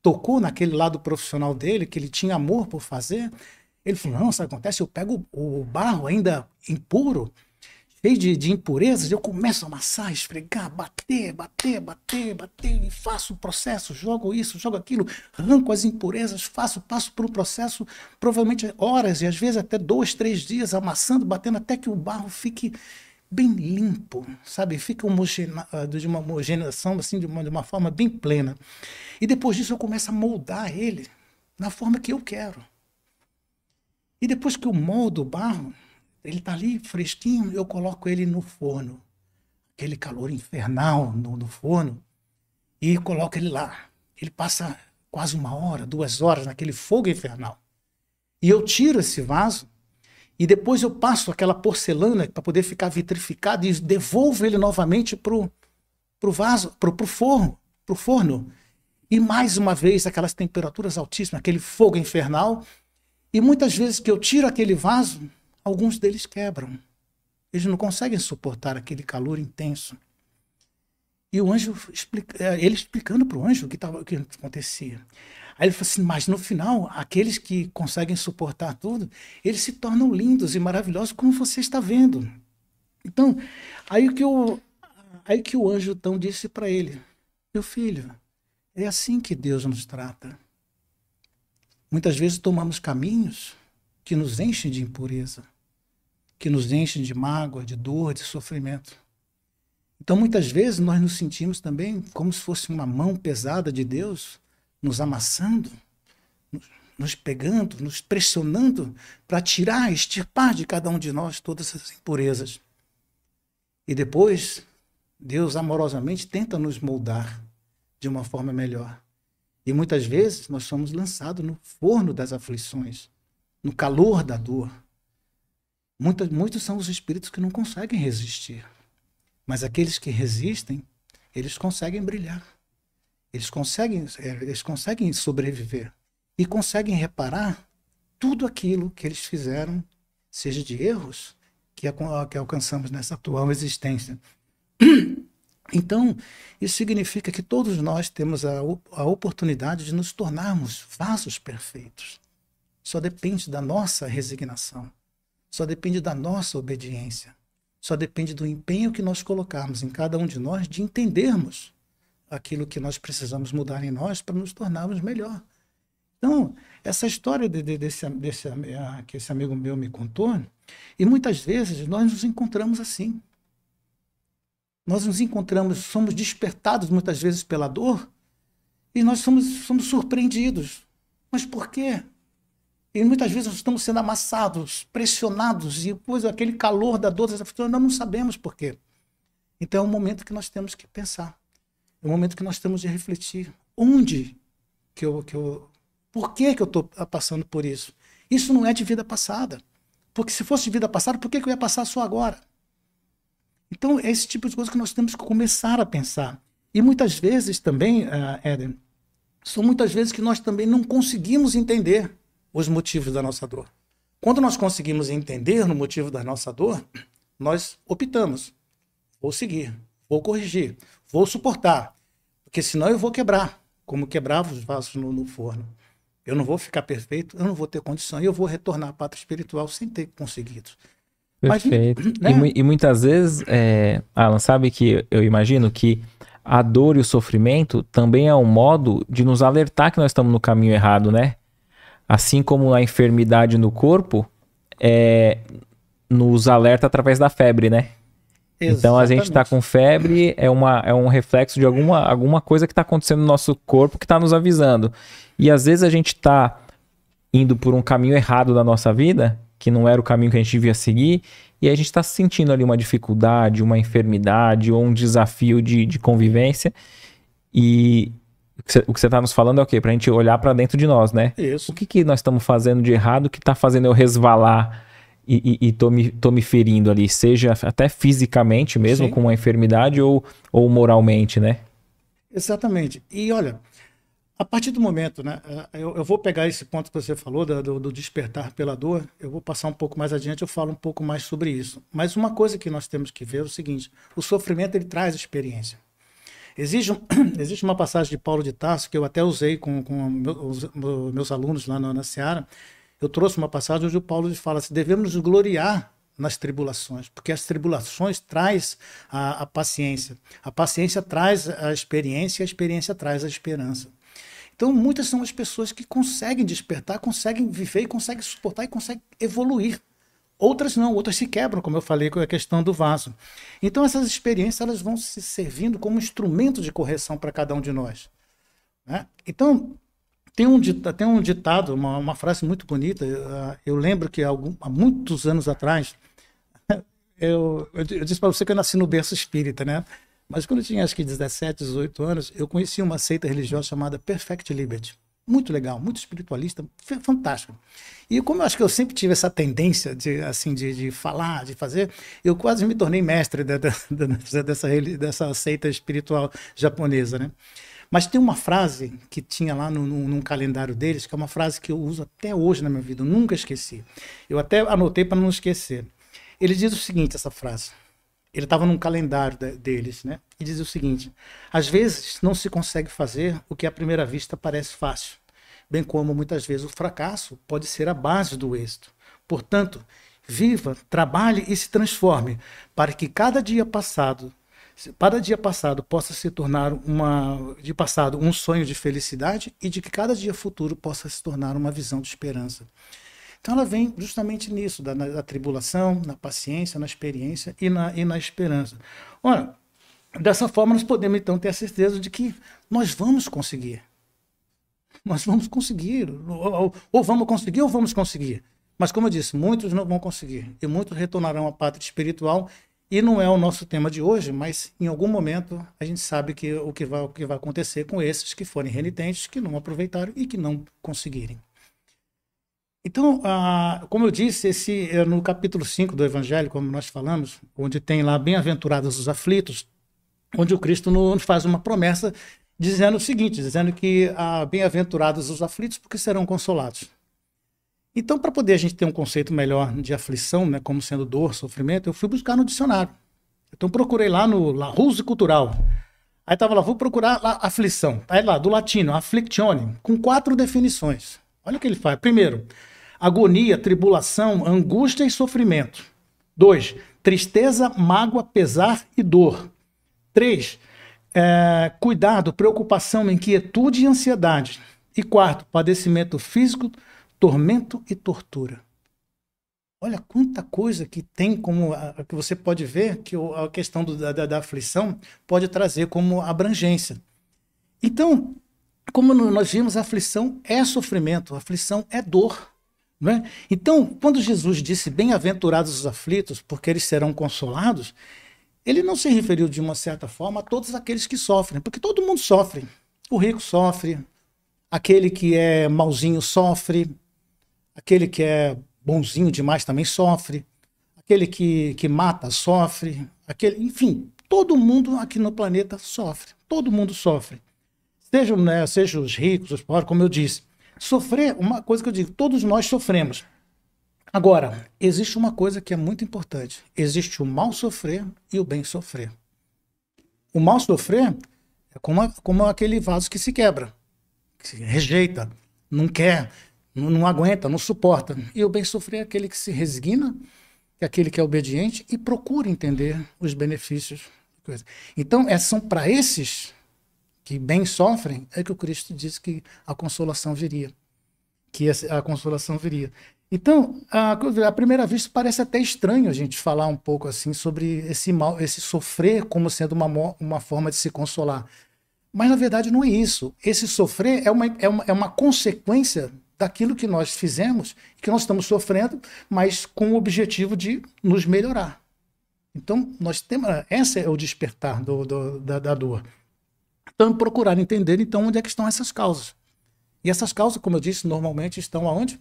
tocou naquele lado profissional dele, que ele tinha amor por fazer, ele falou, não, sabe o que acontece? Eu pego o barro ainda impuro, cheio de impurezas, eu começo a amassar, esfregar, bater, e faço o processo, jogo isso, jogo aquilo, arranco as impurezas, passo por um processo, provavelmente horas e às vezes até 2, 3 dias amassando, batendo, até que o barro fique bem limpo, sabe? Fica de uma homogeneização, assim, de uma forma bem plena. E depois disso eu começo a moldar ele na forma que eu quero. E depois que eu moldo o barro, ele está ali fresquinho, eu coloco ele no forno. Aquele calor infernal no forno. E coloco ele lá. Ele passa quase 1 hora, 2 horas naquele fogo infernal. E eu tiro esse vaso e depois eu passo aquela porcelana para poder ficar vitrificado e devolvo ele novamente pro forno. E mais uma vez aquelas temperaturas altíssimas, aquele fogo infernal. E muitas vezes que eu tiro aquele vaso, alguns deles quebram. Eles não conseguem suportar aquele calor intenso. E o anjo, ele explicando para o anjo o que acontecia. Aí ele falou assim, mas no final, aqueles que conseguem suportar tudo, eles se tornam lindos e maravilhosos, como você está vendo. Então, aí que o anjo então disse para ele, meu filho, é assim que Deus nos trata. Muitas vezes tomamos caminhos que nos enchem de impureza, que nos enchem de mágoa, de dor, de sofrimento. Então, muitas vezes, nós nos sentimos também como se fosse uma mão pesada de Deus nos amassando, nos pegando, nos pressionando para tirar, extirpar de cada um de nós todas essas impurezas. E depois, Deus amorosamente tenta nos moldar de uma forma melhor. E muitas vezes nós somos lançados no forno das aflições, no calor da dor. Muitos são os espíritos que não conseguem resistir. Mas aqueles que resistem, eles conseguem brilhar. Eles conseguem sobreviver. E conseguem reparar tudo aquilo que eles fizeram, seja de erros que alcançamos nessa atual existência. Então, isso significa que todos nós temos a oportunidade de nos tornarmos vasos perfeitos. Só depende da nossa resignação. Só depende da nossa obediência. Só depende do empenho que nós colocarmos em cada um de nós de entendermos aquilo que nós precisamos mudar em nós para nos tornarmos melhor. Então, essa história que esse amigo meu me contou, e muitas vezes nós nos encontramos assim. Nós nos encontramos, somos despertados muitas vezes pela dor e nós somos surpreendidos. Mas por quê? E muitas vezes nós estamos sendo amassados, pressionados, e depois aquele calor da dor, nós não sabemos por quê. Então é um momento que nós temos que pensar, é um momento que nós temos de refletir. Onde que por que que eu estou passando por isso? Isso não é de vida passada, porque se fosse de vida passada, por que que eu ia passar só agora? Então, é esse tipo de coisa que nós temos que começar a pensar. E muitas vezes também, Éder, são muitas vezes que nós também não conseguimos entender os motivos da nossa dor. Quando nós conseguimos entender no motivo da nossa dor, nós optamos. Vou seguir, vou corrigir, vou suportar. Porque senão eu vou quebrar, como quebrava os vasos no forno. Eu não vou ficar perfeito, eu não vou ter condição, e eu vou retornar à pátria espiritual sem ter conseguido. Perfeito. Mas, né? E muitas vezes, Allan, sabe que eu imagino que a dor e o sofrimento também é um modo de nos alertar que nós estamos no caminho errado, né? Assim como a enfermidade no corpo nos alerta através da febre, né? Exatamente. Então a gente está com febre, é um reflexo de alguma coisa que está acontecendo no nosso corpo que está nos avisando. E às vezes a gente está indo por um caminho errado da nossa vida, que não era o caminho que a gente devia seguir, e a gente está sentindo ali uma dificuldade, uma enfermidade ou um desafio de convivência. E o que você está nos falando é o quê? Para a gente olhar para dentro de nós, né? Isso. O que nós estamos fazendo de errado que está fazendo eu resvalar e tô me ferindo ali, seja até fisicamente mesmo, sim, com uma enfermidade ou moralmente, né? Exatamente. E olha, a partir do momento, né, eu vou pegar esse ponto que você falou do despertar pela dor, eu vou passar um pouco mais adiante, eu falo um pouco mais sobre isso. Mas uma coisa que nós temos que ver é o seguinte: o sofrimento, ele traz experiência. Existe uma passagem de Paulo de Tarso que eu até usei com meus alunos lá na Seara. Eu trouxe uma passagem onde o Paulo fala assim: devemos nos gloriar nas tribulações, porque as tribulações traz a paciência. A paciência traz a experiência e a experiência traz a esperança. Então, muitas são as pessoas que conseguem despertar, conseguem viver, conseguem suportar e conseguem evoluir. Outras não, outras se quebram, como eu falei com a questão do vaso. Então, essas experiências, elas vão se servindo como instrumento de correção para cada um de nós, né? Então, tem um ditado, uma frase muito bonita. Eu lembro que há muitos anos atrás, eu disse para você que eu nasci no berço espírita, né? Mas quando eu tinha acho que 17, 18 anos, eu conheci uma seita religiosa chamada Perfect Liberty. Muito legal, muito espiritualista, fantástico. E como eu acho que eu sempre tive essa tendência de falar, de fazer, eu quase me tornei mestre dessa seita espiritual japonesa, né? Mas tem uma frase que tinha lá num calendário deles, que é uma frase que eu uso até hoje na minha vida, eu nunca esqueci. Eu até anotei para não esquecer. Ele diz o seguinte, essa frase. Ele estava num calendário deles, né? E dizia o seguinte: às vezes não se consegue fazer o que à primeira vista parece fácil, bem como muitas vezes o fracasso pode ser a base do êxito. Portanto, viva, trabalhe e se transforme para que cada dia passado possa se tornar um sonho de felicidade e de que cada dia futuro possa se tornar uma visão de esperança. Então ela vem justamente nisso, da tribulação, na paciência, na experiência e na esperança. Ora, dessa forma nós podemos então ter a certeza de que nós vamos conseguir. nós vamos conseguir, ou vamos conseguir, ou vamos conseguir. Mas, como eu disse, muitos não vão conseguir, e muitos retornarão à pátria espiritual, e não é o nosso tema de hoje, mas em algum momento a gente sabe que o que vai acontecer com esses que forem renitentes, que não aproveitaram e que não conseguirem. Então, como eu disse, no capítulo 5 do Evangelho, como nós falamos, onde tem lá bem-aventurados os aflitos, onde o Cristo nos faz uma promessa dizendo o seguinte, dizendo que bem-aventurados os aflitos porque serão consolados. Então, para poder a gente ter um conceito melhor de aflição, né, como sendo dor, sofrimento, eu fui buscar no dicionário. Então, procurei lá no Ruso Cultural. Aí estava lá, vou procurar lá, aflição. Aí lá, do latino, afflictione, com 4 definições. Olha o que ele faz. Primeiro, agonia, tribulação, angústia e sofrimento. 2, tristeza, mágoa, pesar e dor. 3, cuidado, preocupação, inquietude e ansiedade. E 4, padecimento físico, tormento e tortura. Olha quanta coisa que tem como... que você pode ver que a questão da aflição pode trazer como abrangência. Então... como nós vimos, a aflição é sofrimento, a aflição é dor. Não é? Então, quando Jesus disse bem-aventurados os aflitos, porque eles serão consolados, ele não se referiu de uma certa forma a todos aqueles que sofrem, porque todo mundo sofre. O rico sofre, aquele que é mauzinho sofre, aquele que é bonzinho demais também sofre, aquele que mata sofre, aquele, enfim, todo mundo aqui no planeta sofre, todo mundo sofre. Seja os ricos, os pobres, como eu disse. Sofrer, uma coisa que eu digo, todos nós sofremos. Agora, existe uma coisa que é muito importante. Existe o mal sofrer e o bem sofrer. O mal sofrer é como aquele vaso que se quebra, que se rejeita, não quer, não aguenta, não suporta. E o bem sofrer é aquele que se resigna, é aquele que é obediente e procura entender os benefícios. Então, são para esses... que bem sofrem, é que o Cristo disse que a consolação viria. Então, à primeira vista, parece até estranho a gente falar um pouco assim sobre esse mal, esse sofrer como sendo uma forma de se consolar. Mas, na verdade, não é isso. Esse sofrer é uma consequência daquilo que nós fizemos, que nós estamos sofrendo, mas com o objetivo de nos melhorar. Então, nós temos, esse é o despertar da dor. Então, procurar entender, então, onde é que estão essas causas. E essas causas, como eu disse, normalmente estão aonde?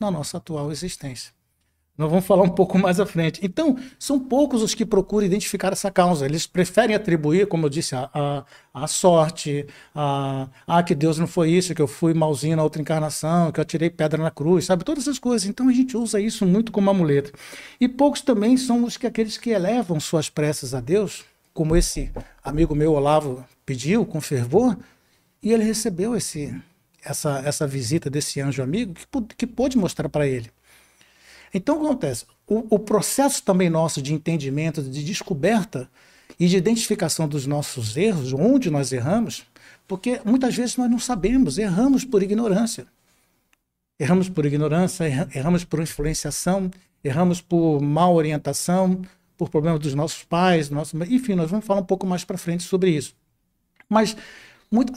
Na nossa atual existência. Nós vamos falar um pouco mais à frente. Então, são poucos os que procuram identificar essa causa. Eles preferem atribuir, como eu disse, a sorte, que Deus não foi isso, que eu fui malzinho na outra encarnação, que eu atirei pedra na cruz, sabe? Todas essas coisas. Então, a gente usa isso muito como amuleta. E poucos também são aqueles que elevam suas preces a Deus, como esse amigo meu, Olavo, pediu com fervor, e ele recebeu essa visita desse anjo amigo que pôde mostrar para ele. Então, o que acontece? O processo também nosso de entendimento, de descoberta e de identificação dos nossos erros, onde nós erramos, porque muitas vezes nós não sabemos, erramos por ignorância. Erramos por influenciação, erramos por má orientação, por problemas dos nossos pais, enfim, nós vamos falar um pouco mais para frente sobre isso. Mas,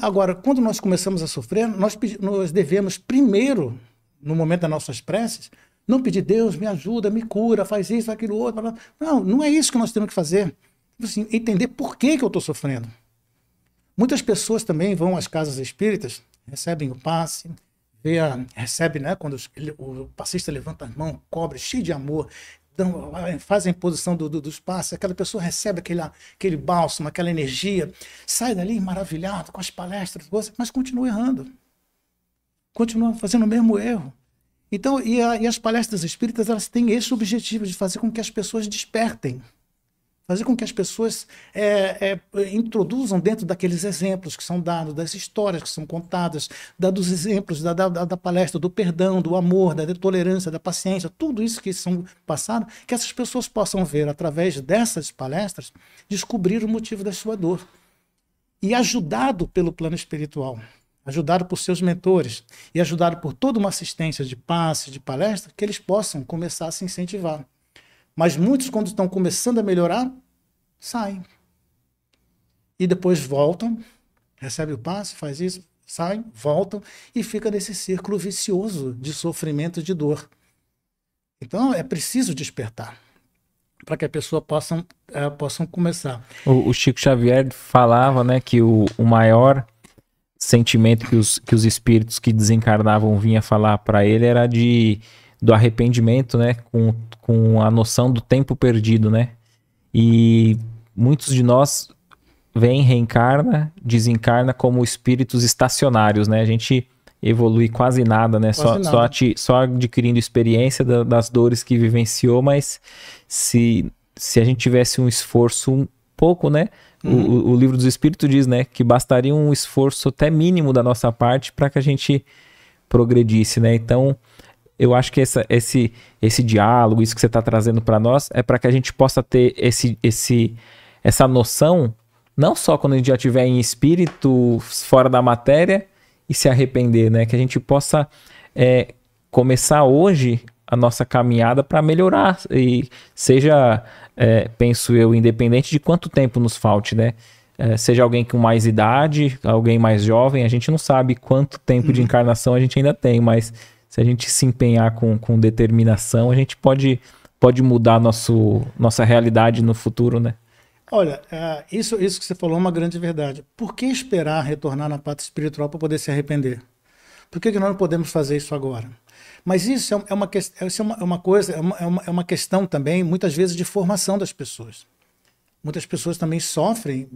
agora, quando nós começamos a sofrer, nós devemos primeiro, no momento das nossas preces, não pedir, Deus, me ajuda, me cura, faz isso, aquilo, outro, blá, blá. Não, não é isso que nós temos que fazer. Assim, entender por que eu estou sofrendo. Muitas pessoas também vão às casas espíritas, recebem o passe, recebem, né, quando o passista levanta as mãos, cobre, cheio de amor, faz a imposição dos passos, aquela pessoa recebe aquele bálsamo, aquela energia, sai dali maravilhado com as palestras, mas continua errando. Continua fazendo o mesmo erro. Então, e as palestras espíritas, elas têm esse objetivo de fazer com que as pessoas despertem, fazer com que as pessoas introduzam dentro daqueles exemplos que são dados, das histórias que são contadas, dos exemplos da palestra, do perdão, do amor, da tolerância, da paciência, tudo isso que são passados, que essas pessoas possam ver, através dessas palestras, descobrir o motivo da sua dor. E ajudado pelo plano espiritual, ajudado por seus mentores, e ajudado por toda uma assistência de passes, de palestra, que eles possam começar a se incentivar. Mas muitos, quando estão começando a melhorar, saem. E depois voltam, recebem o passe, faz isso, saem, voltam e fica nesse círculo vicioso de sofrimento e de dor. Então é preciso despertar para que a pessoa possam começar. O Chico Xavier falava, né, que o maior sentimento que os espíritos que desencarnavam vinha falar para ele era do arrependimento, né, com a noção do tempo perdido, né? E muitos de nós vem, reencarna, desencarna como espíritos estacionários, né? A gente evolui quase nada, né? Só adquirindo experiência das dores que vivenciou, mas se a gente tivesse um esforço um pouco, né? O Livro dos Espíritos diz, né, que bastaria um esforço até mínimo da nossa parte para que a gente progredisse, né? Então, eu acho que esse diálogo, isso que você está trazendo para nós, é para que a gente possa ter essa noção. Não só quando a gente já estiver em espírito, fora da matéria, e se arrepender, né? Que a gente possa começar hoje a nossa caminhada para melhorar. E seja, penso eu, independente de quanto tempo nos falte, né? Seja alguém com mais idade, alguém mais jovem, a gente não sabe quanto tempo de encarnação a gente ainda tem, mas se a gente se empenhar com determinação, a gente pode mudar nossa realidade no futuro, né? Olha, isso que você falou é uma grande verdade. Por que esperar retornar na pátria espiritual para poder se arrepender? Por que nós não podemos fazer isso agora? Mas isso é uma questão também, muitas vezes, de formação das pessoas. Muitas pessoas também sofrem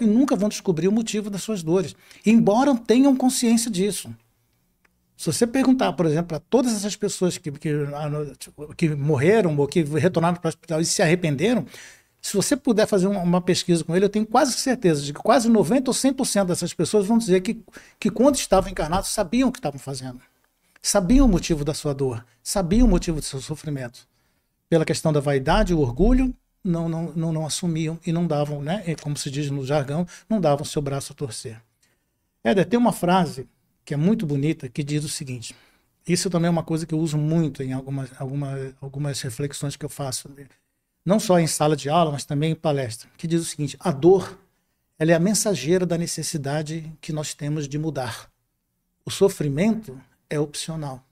e nunca vão descobrir o motivo das suas dores, embora tenham consciência disso. Se você perguntar, por exemplo, para todas essas pessoas que morreram ou que retornaram para o hospital e se arrependeram, se você puder fazer uma pesquisa com ele, eu tenho quase certeza de que quase 90% ou 100% dessas pessoas vão dizer que quando estavam encarnados sabiam o que estavam fazendo, sabiam o motivo da sua dor, sabiam o motivo do seu sofrimento. Pela questão da vaidade, o orgulho, não assumiam e não davam, né, como se diz no jargão, não davam seu braço a torcer. Éder, tem uma frase que é muito bonita, que diz o seguinte, isso também é uma coisa que eu uso muito em algumas reflexões que eu faço, não só em sala de aula, mas também em palestra, que diz o seguinte, a dor, ela é a mensageira da necessidade que nós temos de mudar. O sofrimento é opcional.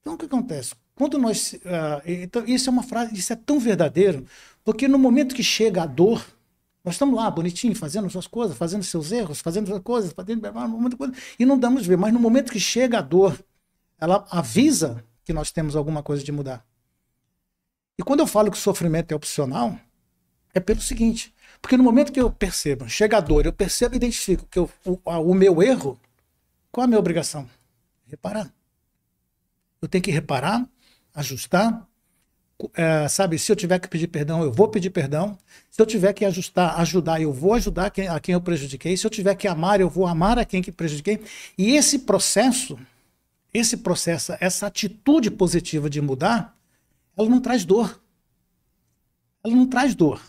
Então, o que acontece? Quando nós... então, isso é uma frase, isso é tão verdadeiro, porque no momento que chega a dor, nós estamos lá, bonitinho, fazendo suas coisas, fazendo seus erros, fazendo suas coisas, e não damos ver. Mas no momento que chega a dor, ela avisa que nós temos alguma coisa de mudar. E quando eu falo que o sofrimento é opcional, é pelo seguinte, porque no momento que eu percebo, chega a dor, eu percebo e identifico que o meu erro, qual é a minha obrigação? Reparar. Eu tenho que reparar, ajustar, sabe, se eu tiver que pedir perdão, eu vou pedir perdão. Se eu tiver que ajudar, eu vou ajudar a quem eu prejudiquei. Se eu tiver que amar, eu vou amar a quem que prejudiquei. E esse processo, essa atitude positiva de mudar, ela não traz dor. Ela não traz dor.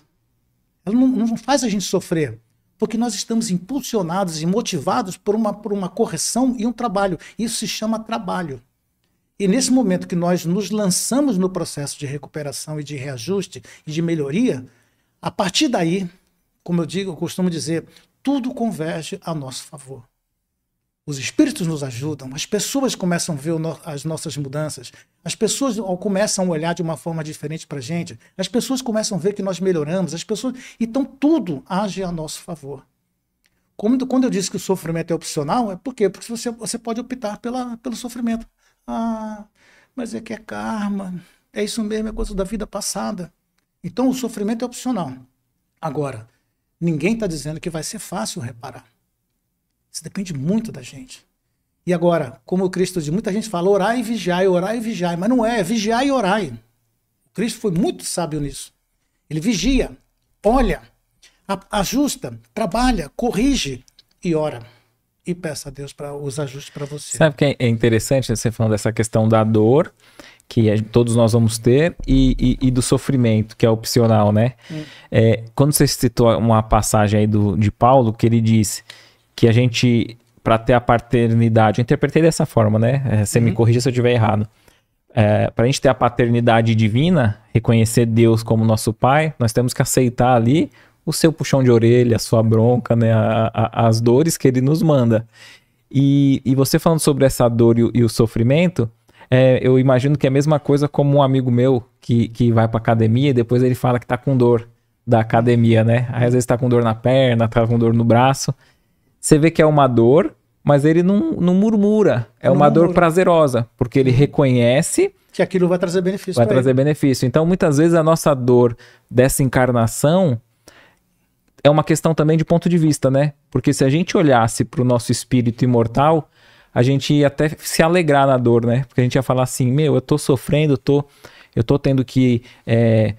Ela não faz a gente sofrer. Porque nós estamos impulsionados e motivados por uma correção e um trabalho. Isso se chama trabalho. E nesse momento que nós nos lançamos no processo de recuperação e de reajuste e de melhoria, a partir daí, como eu costumo dizer, tudo converge a nosso favor. Os espíritos nos ajudam, as pessoas começam a ver as nossas mudanças, as pessoas começam a olhar de uma forma diferente para a gente, as pessoas começam a ver que nós melhoramos, então tudo age a nosso favor. Quando eu disse que o sofrimento é opcional, é por quê? Porque você pode optar pelo sofrimento. Ah, mas é que é karma, é isso mesmo, é coisa da vida passada. Então o sofrimento é opcional. Agora, ninguém está dizendo que vai ser fácil reparar. Isso depende muito da gente. E agora, como o Cristo diz, muita gente fala orai e vigiai, mas não é vigiai e orai. O Cristo foi muito sábio nisso. Ele vigia, olha, ajusta, trabalha, corrige e ora. E peça a Deus para os ajustes para você. Sabe que é interessante, né, você falando dessa questão da dor, que todos nós vamos ter, e do sofrimento, que é opcional, né? Quando você citou uma passagem aí de Paulo, que ele diz que a gente, para ter a paternidade, eu interpretei dessa forma, né? Você me corrija se eu estiver errado. Para a gente ter a paternidade divina, reconhecer Deus como nosso Pai, nós temos que aceitar ali o seu puxão de orelha, a sua bronca, né, as dores que ele nos manda. E você falando sobre essa dor e o sofrimento, eu imagino que é a mesma coisa como um amigo meu que vai pra academia e depois ele fala que tá com dor da academia, né? Aí às vezes tá com dor na perna, tá com dor no braço. Você vê que é uma dor, mas ele não murmura. É uma dor prazerosa, porque ele reconhece que aquilo vai trazer benefício. Vai trazer benefício. Então, muitas vezes, a nossa dor dessa encarnação é uma questão também de ponto de vista, né? Porque se a gente olhasse para o nosso espírito imortal, a gente ia até se alegrar na dor, né? Porque a gente ia falar assim, meu, eu tô sofrendo, eu tô tendo que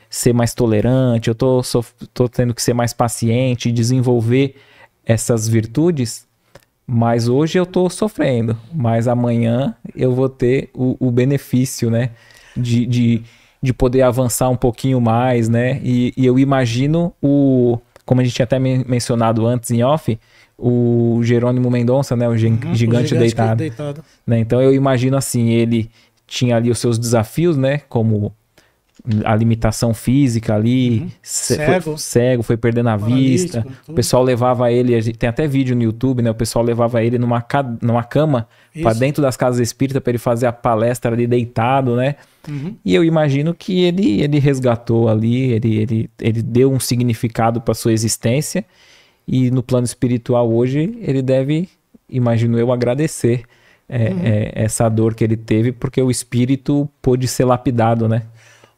ser mais tolerante, eu tô tendo que ser mais paciente, desenvolver essas virtudes, mas hoje eu tô sofrendo, mas amanhã eu vou ter o benefício, né? De poder avançar um pouquinho mais, né? E eu imagino como a gente tinha até mencionado antes em off, o Jerônimo Mendonça, né? O gigante deitado. Né? Então eu imagino assim, ele tinha ali os seus desafios, né? Como a limitação física ali, cego, foi perdendo a vista. O pessoal levava ele, tem até vídeo no YouTube, né? O pessoal levava ele numa cama para dentro das casas espíritas para ele fazer a palestra ali deitado, né? Uhum. E eu imagino que ele resgatou ali, ele deu um significado para sua existência. E no plano espiritual hoje, ele deve, imagino eu, agradecer essa dor que ele teve, porque o espírito pôde ser lapidado, né?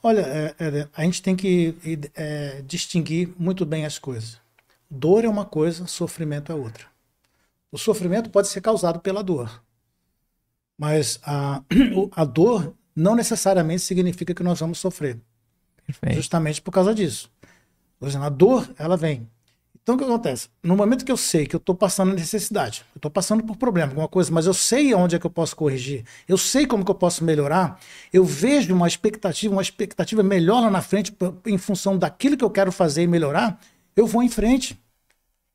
Olha, a gente tem que distinguir muito bem as coisas. Dor é uma coisa, sofrimento é outra. O sofrimento pode ser causado pela dor, mas a dor não necessariamente significa que nós vamos sofrer. Perfeito. Justamente por causa disso. A dor, ela vem. Então, o que acontece? No momento que eu sei que eu estou passando necessidade, eu estou passando por problema, alguma coisa, mas eu sei onde é que eu posso corrigir, eu sei como que eu posso melhorar, eu vejo uma expectativa melhor lá na frente em função daquilo que eu quero fazer e melhorar, eu vou em frente.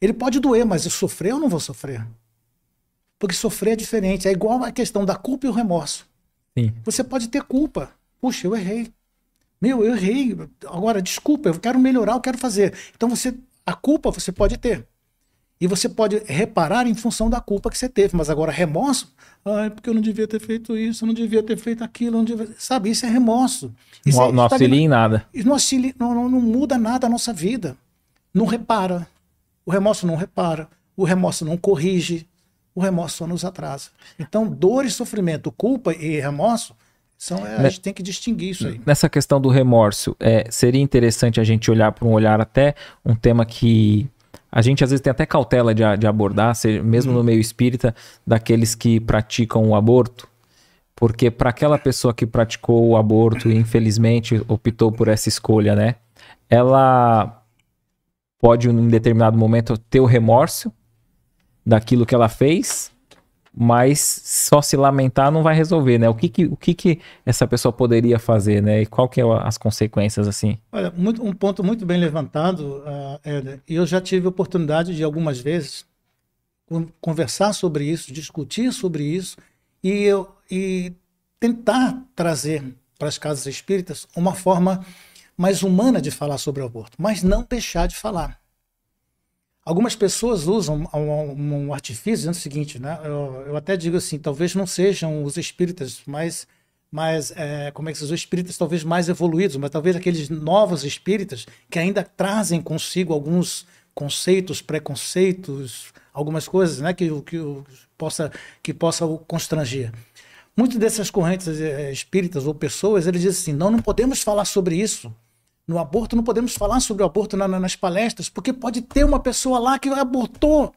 Ele pode doer, mas eu sofrer ou não vou sofrer? Porque sofrer é diferente, é igual a questão da culpa e o remorso. Sim. Você pode ter culpa. Puxa, eu errei. Meu, eu errei. Agora, desculpa, eu quero melhorar, eu quero fazer. Então, a culpa você pode ter. E você pode reparar em função da culpa que você teve. Mas agora remorso? Ah, é porque eu não devia ter feito isso, eu não devia ter feito aquilo. Não devia... Sabe, isso é remorso. Isso não auxilia em nada. Não muda nada a nossa vida. Não repara. O remorso não repara. O remorso não corrige. O remorso só nos atrasa. Então, dor e sofrimento, culpa e remorso, a gente tem que distinguir isso aí. Nessa questão do remorso, seria interessante a gente olhar para um olhar até um tema que a gente às vezes tem até cautela de abordar, mesmo no meio espírita, daqueles que praticam o aborto, porque para aquela pessoa que praticou o aborto e infelizmente optou por essa escolha, né? Ela pode em determinado momento ter o remorso daquilo que ela fez, mas só se lamentar não vai resolver, né? O que essa pessoa poderia fazer, né? E qual que é as consequências, assim? Olha, um ponto muito bem levantado, Éder, e eu já tive oportunidade de algumas vezes conversar sobre isso, discutir sobre isso e tentar trazer para as casas espíritas uma forma mais humana de falar sobre o aborto, mas não deixar de falar. Algumas pessoas usam um artifício dizendo o seguinte, né? Eu até digo assim, talvez não sejam os espíritas os espíritas talvez mais evoluídos, mas talvez aqueles novos espíritas que ainda trazem consigo alguns conceitos, preconceitos, algumas coisas, né? que possa o constranger. Muitas dessas correntes espíritas ou pessoas, eles dizem assim, não podemos falar sobre isso. No aborto, não podemos falar sobre o aborto nas palestras, porque pode ter uma pessoa lá que abortou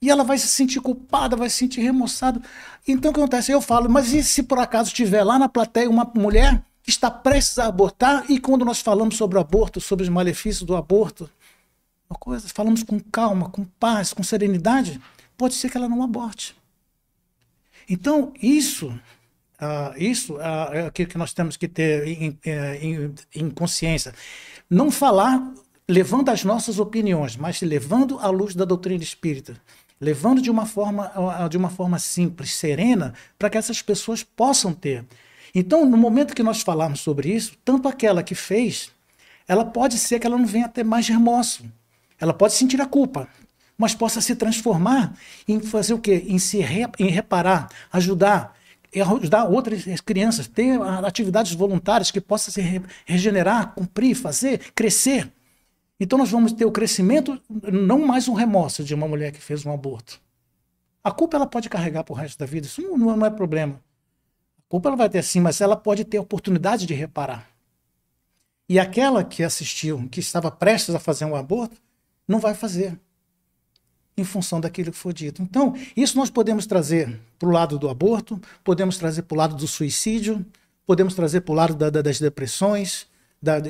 e ela vai se sentir culpada, vai se sentir remoçada. Então o que acontece? Eu falo, mas e se por acaso tiver lá na plateia uma mulher que está prestes a abortar e quando nós falamos sobre o aborto, sobre os malefícios do aborto, falamos com calma, com paz, com serenidade, pode ser que ela não aborte. Então isso é aquilo que nós temos que ter em consciência. Não falar levando as nossas opiniões, mas levando à luz da doutrina espírita. Levando de uma forma simples, serena, para que essas pessoas possam ter. Então, no momento que nós falarmos sobre isso, tanto aquela que fez, ela pode ser que ela não venha a ter mais remorso. Ela pode sentir a culpa, mas possa se transformar em fazer o quê? Em reparar, ajudar outras crianças, ter atividades voluntárias que possam se regenerar, cumprir, fazer, crescer. Então nós vamos ter o crescimento, não mais um remorso de uma mulher que fez um aborto. A culpa ela pode carregar para o resto da vida, isso não é problema. A culpa ela vai ter sim, mas ela pode ter a oportunidade de reparar. E aquela que assistiu, que estava prestes a fazer um aborto, não vai fazer, em função daquilo que foi dito. Então, isso nós podemos trazer para o lado do aborto, podemos trazer para o lado do suicídio, podemos trazer para o lado das depressões,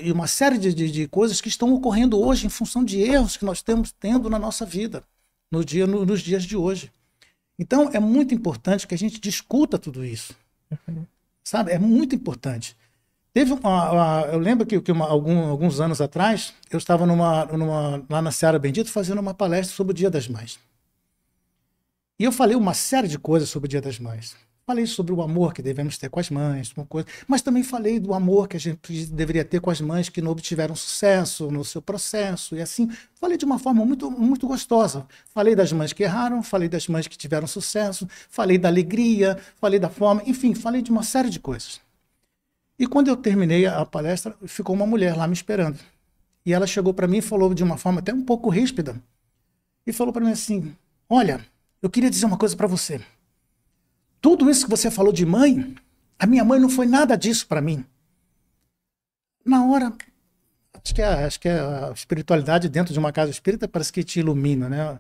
e uma série de coisas que estão ocorrendo hoje em função de erros que nós estamos tendo na nossa vida, nos dias de hoje. Então, é muito importante que a gente discuta tudo isso. Sabe? É muito importante. Teve eu lembro que alguns anos atrás, eu estava lá na Seara Bendita fazendo uma palestra sobre o Dia das Mães. E eu falei uma série de coisas sobre o Dia das Mães. Falei sobre o amor que devemos ter com as mães, uma coisa, mas também falei do amor que a gente deveria ter com as mães que não obtiveram sucesso no seu processo e assim. Falei de uma forma muito, muito gostosa. Falei das mães que erraram, falei das mães que tiveram sucesso, falei da alegria, falei da forma, enfim, falei de uma série de coisas. E quando eu terminei a palestra, ficou uma mulher lá me esperando. E ela chegou para mim e falou de uma forma até um pouco ríspida. E falou para mim assim, olha, eu queria dizer uma coisa para você. Tudo isso que você falou de mãe, a minha mãe não foi nada disso para mim. Na hora, acho que é a espiritualidade dentro de uma casa espírita parece que te ilumina, né?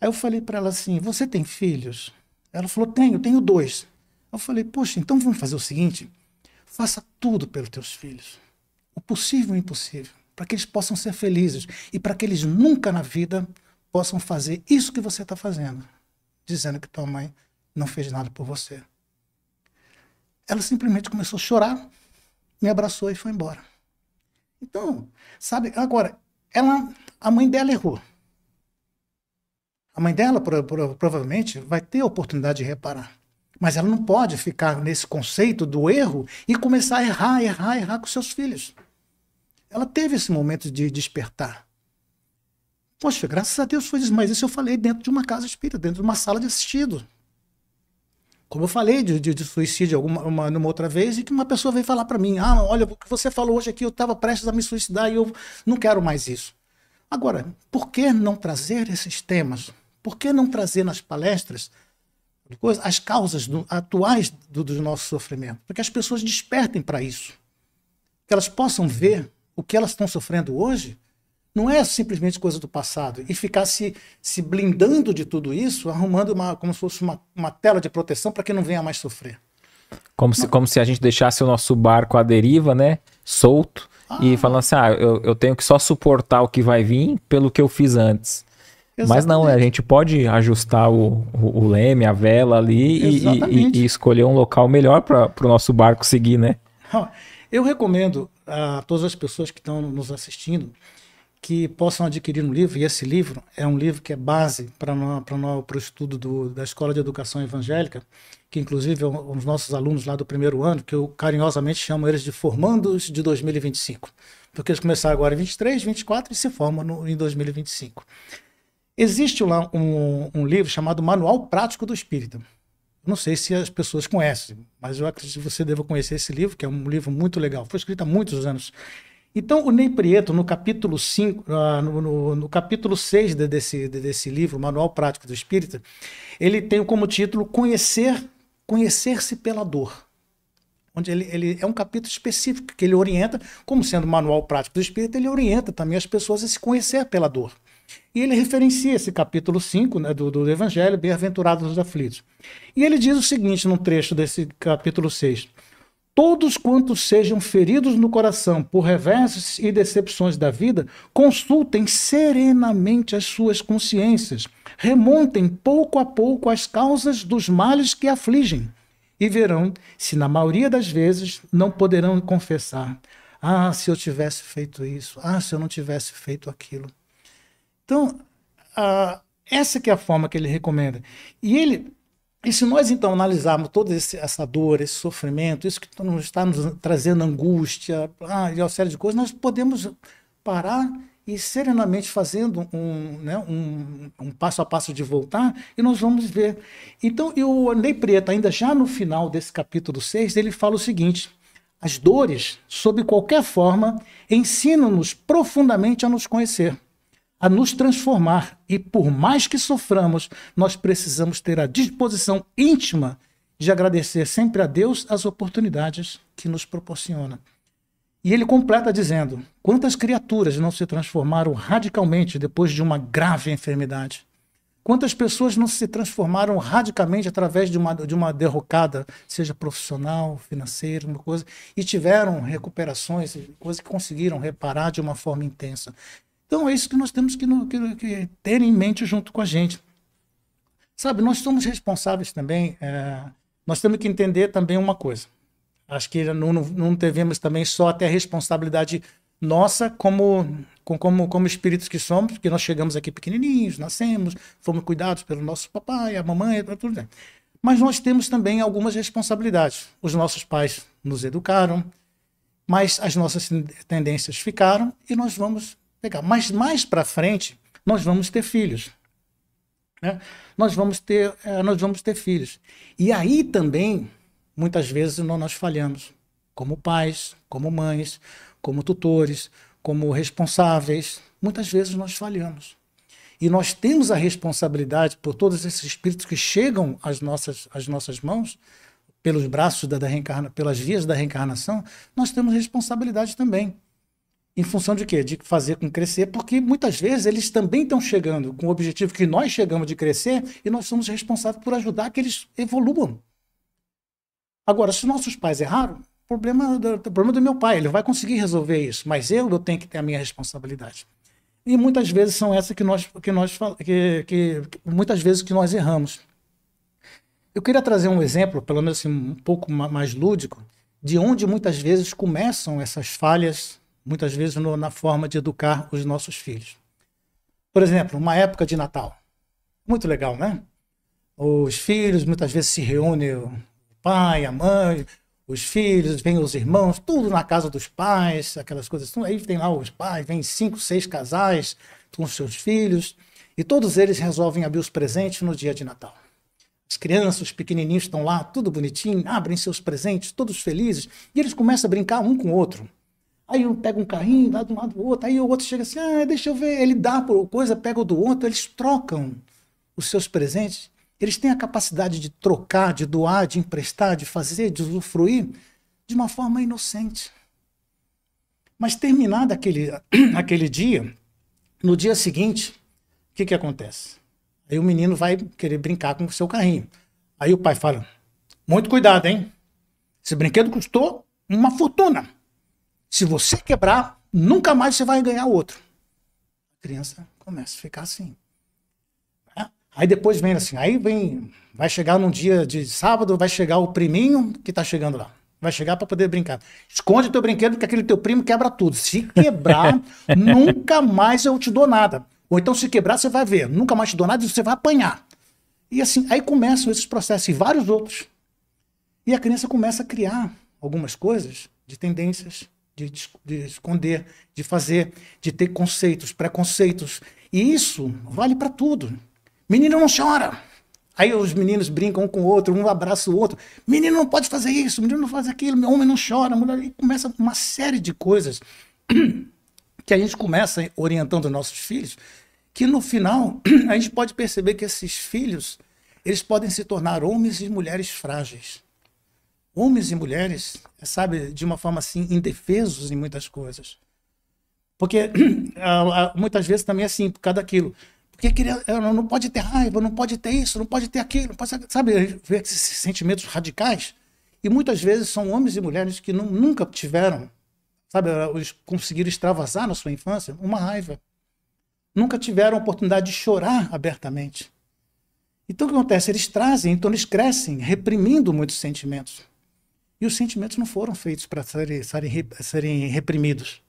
Aí eu falei para ela assim, você tem filhos? Ela falou, tenho 2. Eu falei, poxa, então vamos fazer o seguinte... Faça tudo pelos teus filhos, o possível e o impossível, para que eles possam ser felizes e para que eles nunca na vida possam fazer isso que você está fazendo, dizendo que tua mãe não fez nada por você. Ela simplesmente começou a chorar, me abraçou e foi embora. Então, sabe, agora, a mãe dela errou. A mãe dela provavelmente vai ter a oportunidade de reparar. Mas ela não pode ficar nesse conceito do erro e começar a errar com seus filhos. Ela teve esse momento de despertar. Poxa, graças a Deus foi isso, mas isso eu falei dentro de uma casa espírita, dentro de uma sala de assistido. Como eu falei de suicídio numa outra vez, e que uma pessoa veio falar para mim, ah, olha, o que você falou hoje aqui, eu estava prestes a me suicidar e eu não quero mais isso. Agora, por que não trazer esses temas? Por que não trazer nas palestras as causas atuais do nosso sofrimento, para que as pessoas despertem para isso, que elas possam ver o que elas estão sofrendo hoje, não é simplesmente coisa do passado, e ficar se blindando de tudo isso, arrumando como se fosse uma tela de proteção para que não venha mais sofrer. Como se a gente deixasse o nosso barco à deriva, né, solto, e falando assim, eu tenho que só suportar o que vai vir pelo que eu fiz antes. Mas não, a gente pode ajustar o leme, a vela ali e escolher um local melhor para o nosso barco seguir, né? Eu recomendo a todas as pessoas que estão nos assistindo que possam adquirir um livro, e esse livro é um livro que é base para o estudo da Escola de Educação Evangélica, que inclusive os nossos alunos lá do primeiro ano, que eu carinhosamente chamo eles de formandos de 2025, porque eles começaram agora em 23, 24 e se formam em 2025. Existe lá um livro chamado Manual Prático do Espírita. Não sei se as pessoas conhecem, mas eu acredito que você deva conhecer esse livro, que é um livro muito legal. Foi escrito há muitos anos. Então, o Ney Prieto, no capítulo 5, no capítulo 6 desse livro, Manual Prático do Espírita, ele tem como título Conhecer-se pela Dor. Onde ele é um capítulo específico que ele orienta, como sendo o Manual Prático do Espírita, ele orienta também as pessoas a se conhecer pela dor. E ele referencia esse capítulo 5, né, do Evangelho, Bem-aventurados os aflitos. E ele diz o seguinte, num trecho desse capítulo 6. Todos quantos sejam feridos no coração por reversos e decepções da vida, consultem serenamente as suas consciências, remontem pouco a pouco as causas dos males que afligem, e verão se na maioria das vezes não poderão confessar. Ah, se eu tivesse feito isso, ah, se eu não tivesse feito aquilo. Então, essa que é a forma que ele recomenda. E ele E se nós, então, analisarmos toda essa dor, esse sofrimento, isso que está nos trazendo angústia, e uma série de coisas, nós podemos parar e serenamente fazendo um passo a passo de voltar, e nós vamos ver. Então, e o Ney Preto, ainda já no final desse capítulo 6, ele fala o seguinte: as dores, sob qualquer forma, ensinam-nos profundamente a nos conhecer, a nos transformar, e por mais que soframos, nós precisamos ter a disposição íntima de agradecer sempre a Deus as oportunidades que nos proporciona. E ele completa dizendo: quantas criaturas não se transformaram radicalmente depois de uma grave enfermidade? Quantas pessoas não se transformaram radicalmente através de uma derrocada, seja profissional, financeira, uma coisa, e tiveram recuperações, coisas que conseguiram reparar de uma forma intensa. Então é isso que nós temos que ter em mente junto com a gente. Sabe, nós somos responsáveis também, nós temos que entender também uma coisa. Acho que não devemos também só até a responsabilidade nossa como espíritos que somos, porque nós chegamos aqui pequenininhos, nascemos, fomos cuidados pelo nosso papai, a mamãe, tudo bem. Mas nós temos também algumas responsabilidades. Os nossos pais nos educaram, mas as nossas tendências ficaram e nós vamos pegar. Mas mais para frente, nós vamos ter filhos. Né? Nós vamos ter filhos. E aí também, muitas vezes nós falhamos, como pais, como mães, como tutores, como responsáveis. Muitas vezes nós falhamos. E nós temos a responsabilidade por todos esses espíritos que chegam às nossas mãos, pelos braços da reencarnação, pelas vias da reencarnação, nós temos responsabilidade também. Em função de quê? De fazer com crescer, porque muitas vezes eles também estão chegando com o objetivo que nós chegamos de crescer e nós somos responsáveis por ajudar que eles evoluam. Agora, se nossos pais erraram, o problema do meu pai, ele vai conseguir resolver isso, mas eu tenho que ter a minha responsabilidade. E muitas vezes são essas que nós erramos. Eu queria trazer um exemplo, pelo menos assim, um pouco mais lúdico, de onde muitas vezes começam essas falhas, muitas vezes na forma de educar os nossos filhos. Por exemplo, uma época de Natal. Muito legal, né? Os filhos muitas vezes se reúnem, pai, a mãe, os filhos, vêm os irmãos, tudo na casa dos pais, aquelas coisas. Aí tem lá os pais, vem 5, 6 casais com seus filhos e todos eles resolvem abrir os presentes no dia de Natal. As crianças, os pequenininhos estão lá, tudo bonitinho, abrem seus presentes, todos felizes, e eles começam a brincar um com o outro. Aí um pega um carrinho, dá de um lado do outro, aí o outro chega assim, deixa eu ver, ele dá por coisa, pega o do outro, eles trocam os seus presentes. Eles têm a capacidade de trocar, de doar, de emprestar, de fazer, de usufruir de uma forma inocente. Mas terminado aquele dia, no dia seguinte, o que acontece? Aí o menino vai querer brincar com o seu carrinho. Aí o pai fala, muito cuidado, hein? Esse brinquedo custou uma fortuna. Se você quebrar, nunca mais você vai ganhar outro. A criança começa a ficar assim. Aí depois vem assim, vai chegar num dia de sábado, vai chegar o priminho que tá chegando lá. Vai chegar para poder brincar. Esconde teu brinquedo porque aquele teu primo quebra tudo. Se quebrar, nunca mais eu te dou nada. Ou então se quebrar, você vai ver. Nunca mais te dou nada e você vai apanhar. E assim, aí começam esses processos e vários outros. E a criança começa a criar algumas coisas de tendências, de esconder, de fazer, de ter conceitos, preconceitos. E isso vale para tudo. Menino não chora. Aí os meninos brincam um com o outro, um abraça o outro. Menino não pode fazer isso, menino não faz aquilo, homem não chora. Mulher... E começa uma série de coisas que a gente começa orientando nossos filhos, que no final a gente pode perceber que esses filhos, eles podem se tornar homens e mulheres frágeis. Homens e mulheres, sabe, de uma forma assim, indefesos em muitas coisas. Porque muitas vezes também é assim, por causa daquilo. Porque não pode ter raiva, não pode ter isso, não pode ter aquilo, não pode ter, sabe, esses sentimentos radicais. E muitas vezes são homens e mulheres que nunca tiveram, sabe, conseguiram extravasar na sua infância uma raiva. Nunca tiveram a oportunidade de chorar abertamente. Então o que acontece? Eles crescem reprimindo muitos sentimentos. E os sentimentos não foram feitos para serem reprimidos.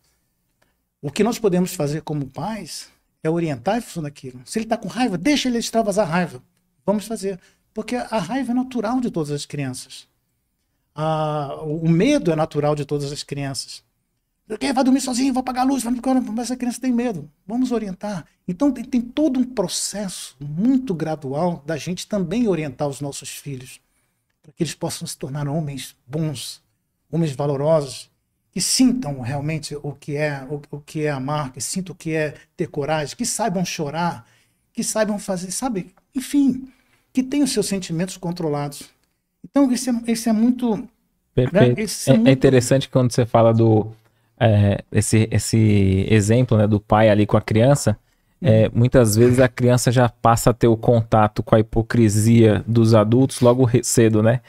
O que nós podemos fazer como pais é orientar em função daquilo. Se ele está com raiva, deixa ele extravasar a raiva. Vamos fazer. Porque a raiva é natural de todas as crianças. O medo é natural de todas as crianças. Vai dormir sozinho, vai apagar a luz, mas a criança tem medo. Vamos orientar. Então tem todo um processo muito gradual da gente também orientar os nossos filhos, para que eles possam se tornar homens bons, homens valorosos, que sintam realmente o que é amar, que sintam o que é ter coragem, que saibam chorar, que saibam fazer, sabe? Enfim, que tenham seus sentimentos controlados. Então isso é muito... Perfeito. Né? É interessante quando você fala do... esse exemplo, né, do pai ali com a criança, muitas vezes a criança já passa a ter o contato com a hipocrisia dos adultos logo cedo, né?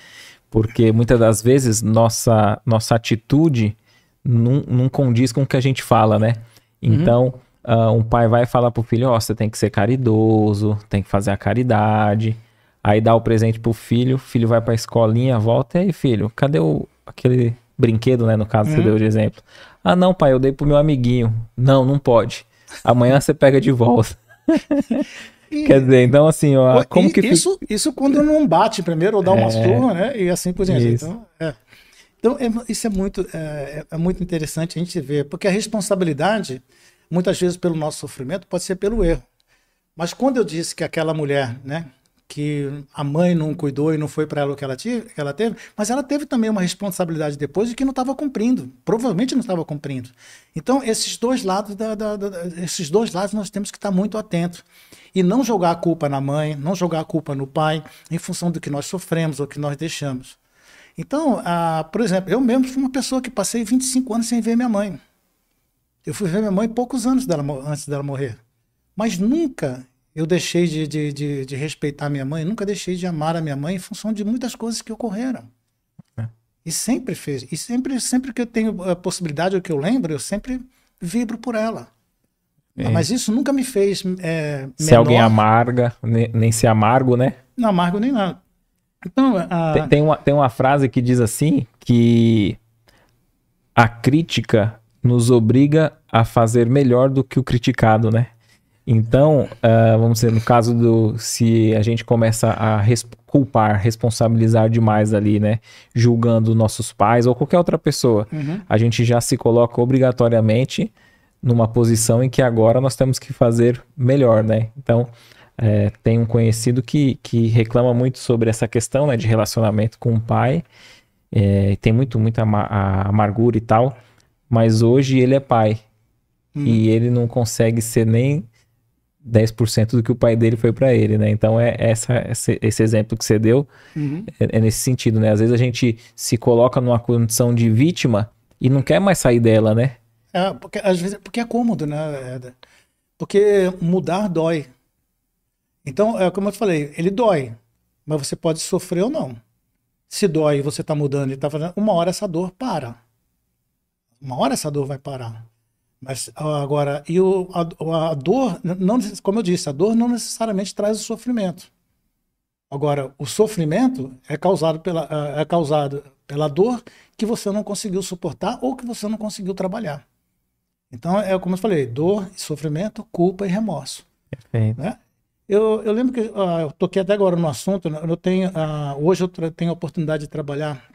Porque muitas das vezes nossa atitude não condiz com o que a gente fala, né? Então, um pai vai falar pro filho, ó, você tem que ser caridoso, tem que fazer a caridade, aí dá o presente pro filho, o filho vai pra escolinha, volta, e aí, filho, cadê aquele... brinquedo, né? No caso, você deu de exemplo. Ah, não, pai, eu dei pro meu amiguinho. Não pode. Amanhã você pega de volta. Quer dizer, então assim, ó, como que isso quando não bate primeiro, ou dá uma surra, né? E assim por diante. Então, isso é muito interessante a gente ver, porque a responsabilidade, muitas vezes pelo nosso sofrimento, pode ser pelo erro. Mas quando eu disse que aquela mulher, né, que a mãe não cuidou e não foi para ela o que ela teve, mas ela teve também uma responsabilidade depois de que não estava cumprindo, provavelmente não estava cumprindo. Então, esses dois lados nós temos que estar muito atentos e não jogar a culpa na mãe, não jogar a culpa no pai, em função do que nós sofremos ou que nós deixamos. Então, por exemplo, eu mesmo fui uma pessoa que passei 25 anos sem ver minha mãe. Eu fui ver minha mãe poucos anos antes dela morrer, mas nunca... eu deixei de respeitar minha mãe, nunca deixei de amar a minha mãe em função de muitas coisas que ocorreram. E sempre fez. E sempre que eu tenho a possibilidade, ou que eu lembro, eu sempre vibro por ela. Mas isso nunca me fez menor. Alguém amarga, nem ser amargo, né? Não amargo nem nada. Então, tem uma frase que diz assim, que a crítica nos obriga a fazer melhor do que o criticado, né? Então, vamos dizer, no caso se a gente começa a culpar, responsabilizar demais ali, né? Julgando nossos pais ou qualquer outra pessoa, a gente já se coloca obrigatoriamente numa posição em que agora nós temos que fazer melhor, né? Então, tem um conhecido que reclama muito sobre essa questão, né? De relacionamento com o pai, tem muita amargura e tal, mas hoje ele é pai e ele não consegue ser nem 10% do que o pai dele foi para ele, né? Então, esse exemplo que você deu é nesse sentido, né? Às vezes a gente se coloca numa condição de vítima e não quer mais sair dela, né? Porque, às vezes, porque é cômodo, né, Éder? Porque mudar dói. Então, como eu falei, ele dói, mas você pode sofrer ou não. Se dói e você tá mudando e tá fazendo, uma hora essa dor para. Uma hora essa dor vai parar. Mas agora, a dor, não, como eu disse, a dor não necessariamente traz o sofrimento. Agora, o sofrimento é causado pela dor que você não conseguiu suportar ou que você não conseguiu trabalhar. Então, é como eu falei, dor, sofrimento, culpa e remorso. Perfeito. Né? Eu lembro que eu toquei até agora no assunto, hoje eu tenho a oportunidade de trabalhar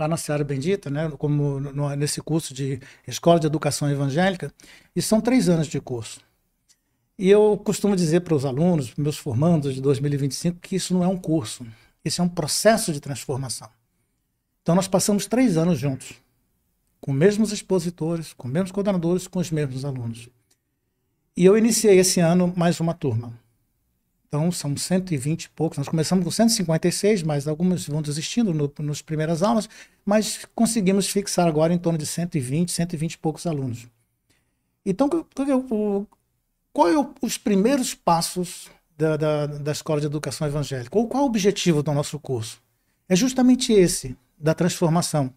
lá na Seara Bendita, né, como nesse curso de Escola de Educação Evangélica, e são 3 anos de curso. E eu costumo dizer para os alunos, meus formandos de 2025, que isso não é um curso, isso é um processo de transformação. Então nós passamos 3 anos juntos, com os mesmos expositores, com os mesmos coordenadores, com os mesmos alunos. E eu iniciei esse ano mais uma turma. Então, são 120 e poucos. Nós começamos com 156, mas algumas vão desistindo nas primeiras aulas, mas conseguimos fixar agora em torno de 120, 120 e poucos alunos. Então, qual é os primeiros passos da Escola de Educação Evangélica? Ou qual é o objetivo do nosso curso? É justamente esse, da transformação.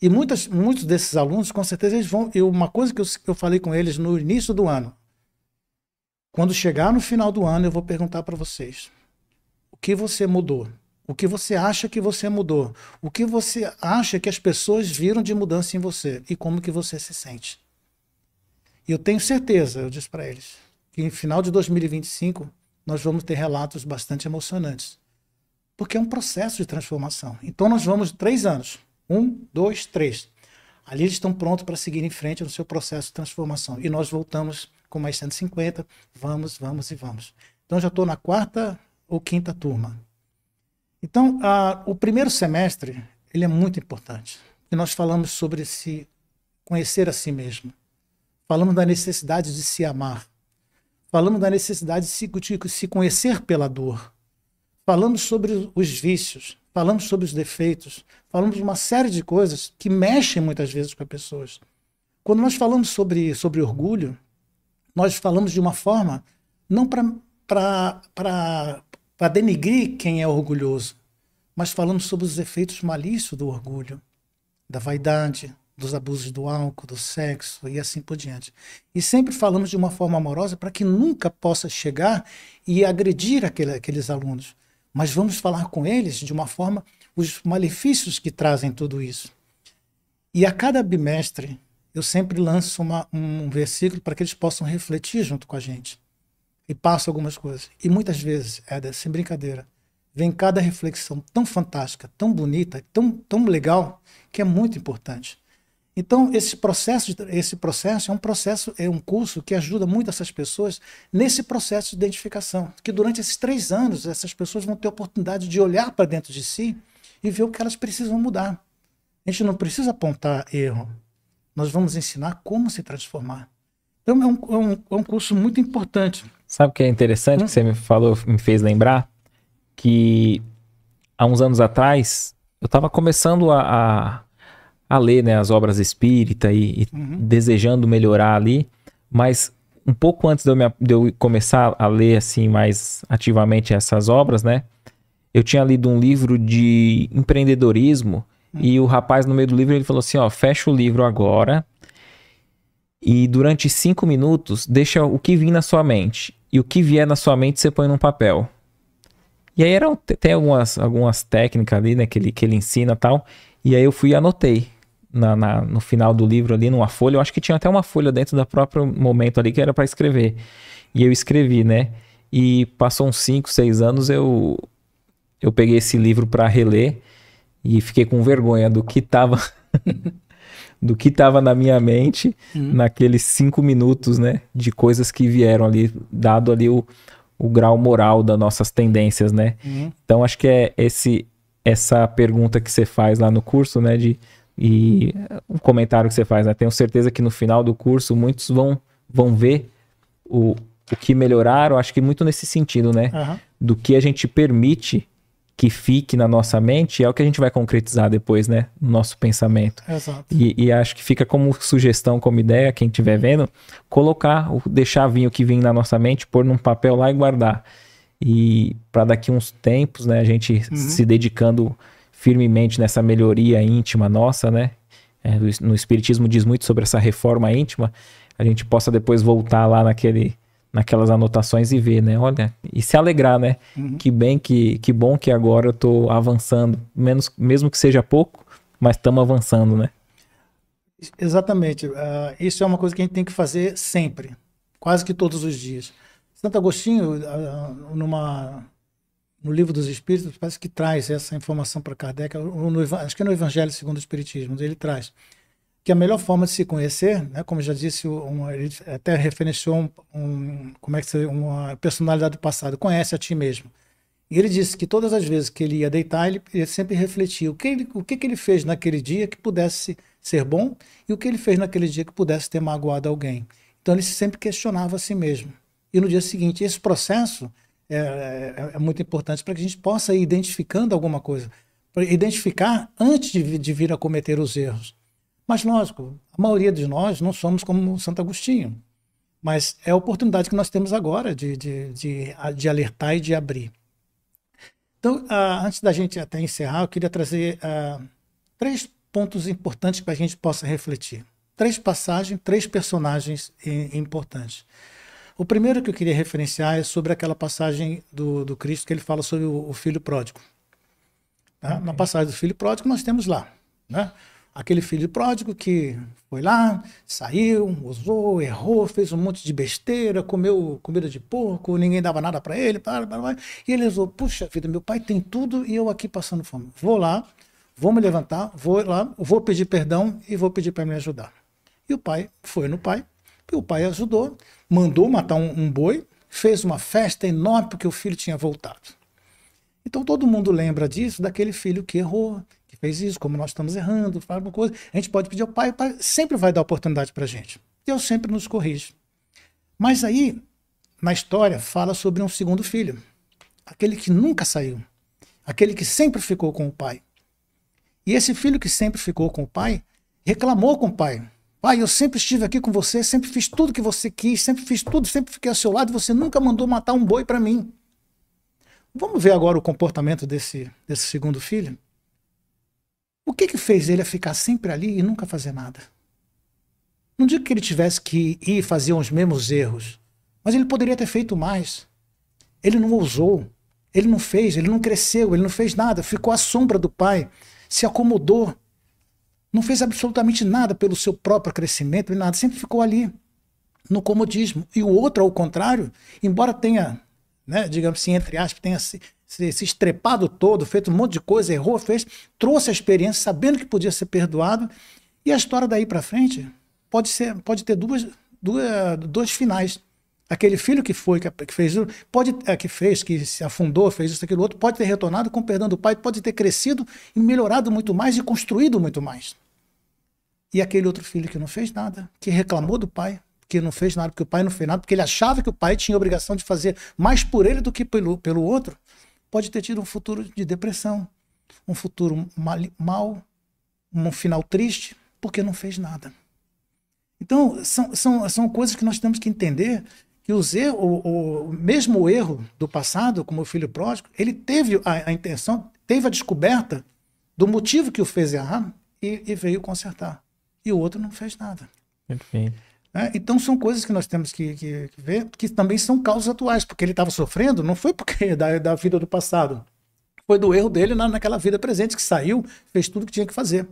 E muitos desses alunos, com certeza, eles vão... E uma coisa que eu falei com eles no início do ano, quando chegar no final do ano, eu vou perguntar para vocês: o que você mudou? O que você acha que você mudou? O que você acha que as pessoas viram de mudança em você? E como que você se sente? E eu tenho certeza, eu disse para eles, que no final de 2025 nós vamos ter relatos bastante emocionantes. porque é um processo de transformação. Então nós vamos 3 anos, 1, 2, 3. Ali eles estão prontos para seguir em frente no seu processo de transformação. E nós voltamos com mais 150, vamos. Então já estou na 4ª ou 5ª turma. Então o primeiro semestre ele é muito importante. E nós falamos sobre se conhecer a si mesmo. Falamos da necessidade de se amar. Falamos da necessidade de se conhecer pela dor. Falamos sobre os vícios. Falamos sobre os defeitos. Falamos uma série de coisas que mexem muitas vezes com as pessoas. Quando nós falamos sobre orgulho, nós falamos de uma forma não para denigrir quem é orgulhoso, mas falamos sobre os efeitos malícios do orgulho, da vaidade, dos abusos do álcool, do sexo e assim por diante. E sempre falamos de uma forma amorosa para que nunca possa chegar e agredir aqueles alunos. Mas vamos falar com eles de uma forma, os malefícios que trazem tudo isso. E a cada bimestre, eu sempre lanço um versículo para que eles possam refletir junto com a gente. E passo algumas coisas. E muitas vezes, Éder, sem brincadeira, vem cada reflexão tão fantástica, tão bonita, tão legal, que é muito importante. Então, esse processo é um curso que ajuda muito essas pessoas nesse processo de identificação, que durante esses 3 anos, essas pessoas vão ter a oportunidade de olhar para dentro de si e ver o que elas precisam mudar. A gente não precisa apontar erro, nós vamos ensinar como se transformar. Então, é um curso muito importante. Sabe o que é interessante que você me falou, me fez lembrar? Que há uns anos atrás, eu estava começando a ler, né, as obras espírita e desejando melhorar ali, mas um pouco antes de eu começar a ler assim mais ativamente essas obras, né, eu tinha lido um livro de empreendedorismo e o rapaz no meio do livro ele falou assim, ó, fecha o livro agora e durante 5 minutos deixa o que vir na sua mente e o que vier na sua mente você põe num papel. E aí tem algumas técnicas ali, né, que ele ensina e tal, e aí eu fui e anotei no final do livro ali, numa folha, eu acho que tinha até uma folha dentro do próprio momento ali que era para escrever. E eu escrevi, né? E passou uns 5, 6 anos, eu peguei esse livro para reler e fiquei com vergonha do que tava na minha mente naqueles 5 minutos, né? De coisas que vieram ali, dado ali o grau moral das nossas tendências, né? Então acho que é essa pergunta que você faz lá no curso, né? E um comentário que você faz, né? Tenho certeza que no final do curso muitos vão ver o que melhoraram, acho que muito nesse sentido, né? Do que a gente permite que fique na nossa mente é o que a gente vai concretizar depois, né? No nosso pensamento. Exato. E acho que fica como sugestão, como ideia, quem estiver vendo, deixar vir o que vem na nossa mente, pôr num papel lá e guardar. E para daqui uns tempos, né? A gente se dedicando firmemente nessa melhoria íntima nossa, né? No Espiritismo diz muito sobre essa reforma íntima, a gente possa depois voltar lá naquelas anotações e ver, né? Olha, e se alegrar, né? Que bom que agora eu estou avançando, mesmo que seja pouco, mas estamos avançando, né? Exatamente. Isso é uma coisa que a gente tem que fazer sempre, quase que todos os dias. Santo Agostinho, no Livro dos Espíritos, parece que traz essa informação para Kardec, acho que é no Evangelho segundo o Espiritismo, ele traz que a melhor forma de se conhecer, né, como já disse, ele até referenciou uma personalidade do passado, conhece a ti mesmo. E ele disse que todas as vezes que ele ia deitar, ele sempre refletia o que ele fez naquele dia que pudesse ser bom e o que ele fez naquele dia que pudesse ter magoado alguém. Então ele sempre questionava a si mesmo. E no dia seguinte, esse processo é muito importante para que a gente possa ir identificando alguma coisa, para identificar antes de vir a cometer os erros. Mas, lógico, a maioria de nós não somos como Santo Agostinho. Mas é a oportunidade que nós temos agora de alertar e de abrir. Então, antes da gente até encerrar, eu queria trazer 3 pontos importantes para a gente possa refletir. 3 passagens, 3 personagens importantes. O primeiro que eu queria referenciar é sobre aquela passagem do Cristo que ele fala sobre o filho pródigo. Tá? Okay. Na passagem do filho pródigo nós temos lá, né? Aquele filho pródigo que foi lá, saiu, usou, errou, fez um monte de besteira, comeu comida de porco, ninguém dava nada para ele, e ele resolveu, puxa vida, meu pai tem tudo e eu aqui passando fome. Vou lá, vou me levantar, vou lá, vou pedir perdão e vou pedir para me ajudar. E o pai foi no pai, e o pai ajudou, mandou matar um boi, fez uma festa enorme porque o filho tinha voltado. Então todo mundo lembra disso, daquele filho que errou, fez isso, como nós estamos errando, faz alguma coisa, a gente pode pedir ao pai, o pai sempre vai dar oportunidade para a gente. Deus sempre nos corrige. Mas aí, na história, fala sobre um segundo filho, aquele que nunca saiu, aquele que sempre ficou com o pai. E esse filho que sempre ficou com o pai, reclamou com o pai. Pai, eu sempre estive aqui com você, sempre fiz tudo que você quis, sempre fiz tudo, sempre fiquei ao seu lado, e você nunca mandou matar um boi para mim. Vamos ver agora o comportamento desse segundo filho? O que que fez ele a ficar sempre ali e nunca fazer nada? Não digo que ele tivesse que ir fazer os mesmos erros, mas ele poderia ter feito mais. Ele não ousou, ele não fez, ele não cresceu, ele não fez nada, ficou à sombra do pai, se acomodou, não fez absolutamente nada pelo seu próprio crescimento, nada, sempre ficou ali, no comodismo. E o outro, ao contrário, embora tenha, né, digamos assim, entre aspas, tenha se estrepado todo, feito um monte de coisa, errou, fez, trouxe a experiência sabendo que podia ser perdoado. E a história daí para frente pode ter dois finais. Aquele filho que se afundou, fez isso, aquilo, outro, pode ter retornado com o perdão do pai, pode ter crescido e melhorado muito mais e construído muito mais. E aquele outro filho que não fez nada, que reclamou do pai, que não fez nada, porque o pai não fez nada, porque ele achava que o pai tinha a obrigação de fazer mais por ele do que pelo outro, pode ter tido um futuro de depressão, um futuro mal, um final triste, porque não fez nada. Então, são coisas que nós temos que entender, que mesmo o erro do passado, como o filho pródigo, ele teve a intenção, teve a descoberta do motivo que o fez errar e veio consertar. E o outro não fez nada. Enfim. Então são coisas que nós temos que ver, que também são causas atuais, porque ele estava sofrendo, não foi porque da vida do passado, foi do erro dele naquela vida presente, que saiu, fez tudo que tinha que fazer.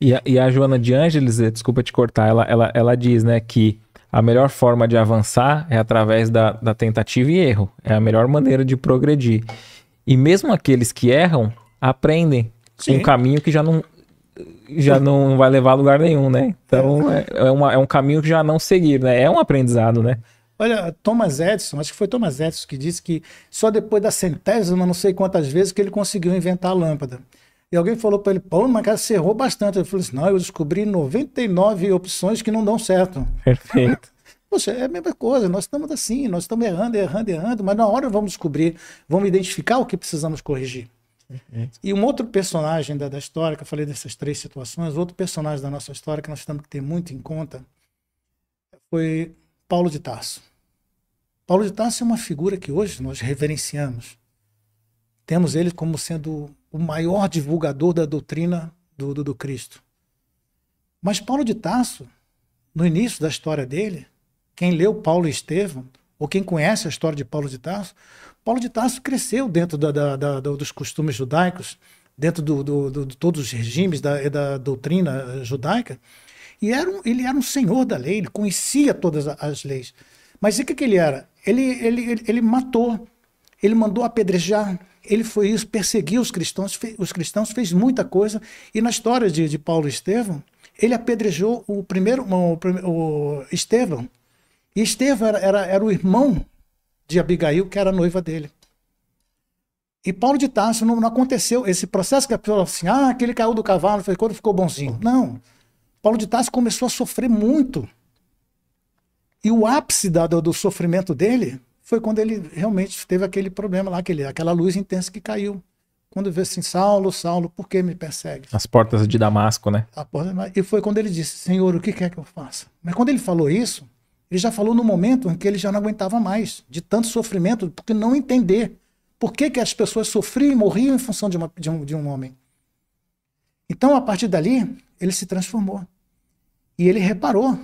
E a Joana de Ângeles, desculpa te cortar, ela diz, né, que a melhor forma de avançar é através da tentativa e erro, é a melhor maneira de progredir. E mesmo aqueles que erram, aprendem um caminho que já não vai levar a lugar nenhum, né? Então, é um caminho que já não seguir, né? É um aprendizado, né? Olha, Thomas Edison, acho que foi Thomas Edison que disse que só depois da centésima, não sei quantas vezes, que ele conseguiu inventar a lâmpada. E alguém falou para ele, Paulo, mas cara, você errou bastante. Ele falou assim, não, eu descobri 99 opções que não dão certo. Perfeito. Poxa, é a mesma coisa, nós estamos assim, nós estamos errando, errando, errando, mas na hora vamos descobrir, vamos identificar o que precisamos corrigir. E um outro personagem da história, que eu falei dessas três situações, outro personagem da nossa história que nós temos que ter muito em conta foi Paulo de Tarso. Paulo de Tarso é uma figura que hoje nós reverenciamos. Temos ele como sendo o maior divulgador da doutrina do Cristo. Mas Paulo de Tarso, no início da história dele, quem leu Paulo e Estevão, ou quem conhece a história de Paulo de Tarso, Paulo de Tarso cresceu dentro dos costumes judaicos, dentro de todos os regimes da doutrina judaica, e ele era um senhor da lei, ele conhecia todas as leis. Mas o que ele era? Ele matou, ele mandou apedrejar, ele foi isso, perseguiu os cristãos, fez muita coisa, e na história de Paulo e Estevão, ele apedrejou o Estevão, e Estevão era o irmão de Abigail, que era a noiva dele. E Paulo de Tarso não aconteceu esse processo que a pessoa assim, aquele caiu do cavalo, foi quando ficou bonzinho. Não. Paulo de Tarso começou a sofrer muito. E o ápice do sofrimento dele foi quando ele realmente teve aquele problema lá, aquela luz intensa que caiu. Quando veio assim, Saulo, Saulo, por que me persegue? As portas de Damasco, né? E foi quando ele disse, Senhor, o que quer que eu faça? Mas quando ele falou isso, ele já falou no momento em que ele já não aguentava mais, de tanto sofrimento, porque não entender por que as pessoas sofriam e morriam em função de um homem. Então, a partir dali, ele se transformou. E ele reparou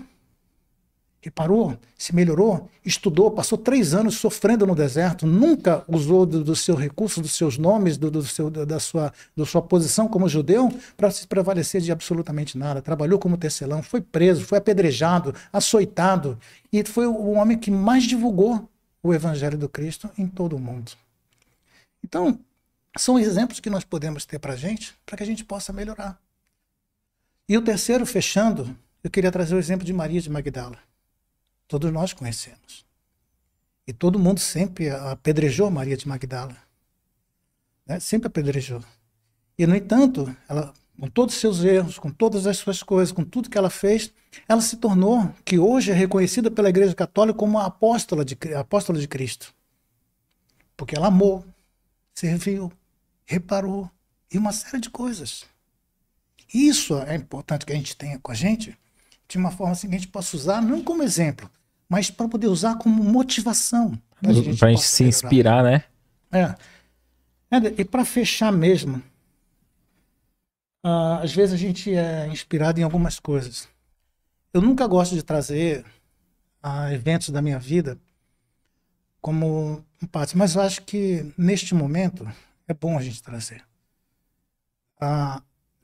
reparou, se melhorou, estudou, passou 3 anos sofrendo no deserto, nunca usou dos seus recursos, dos seus nomes, da sua posição como judeu para se prevalecer de absolutamente nada. Trabalhou como tecelão, foi preso, foi apedrejado, açoitado e foi o homem que mais divulgou o Evangelho do Cristo em todo o mundo. Então, são exemplos que nós podemos ter para a gente, para que a gente possa melhorar. E o terceiro, fechando, eu queria trazer o exemplo de Maria de Magdala. Todos nós conhecemos. E todo mundo sempre apedrejou Maria de Magdala. Né? Sempre apedrejou. E, no entanto, ela, com todos os seus erros, com todas as suas coisas, com tudo que ela fez, ela se tornou, que hoje é reconhecida pela Igreja Católica como a apóstola de Cristo. Porque ela amou, serviu, reparou e uma série de coisas. Isso é importante que a gente tenha com a gente, de uma forma assim que a gente possa usar, não como exemplo, mas para poder usar como motivação. Para a gente se inspirar, né? É. E para fechar mesmo, às vezes a gente é inspirado em algumas coisas. Eu nunca gosto de trazer eventos da minha vida como um parte, mas eu acho que neste momento é bom a gente trazer.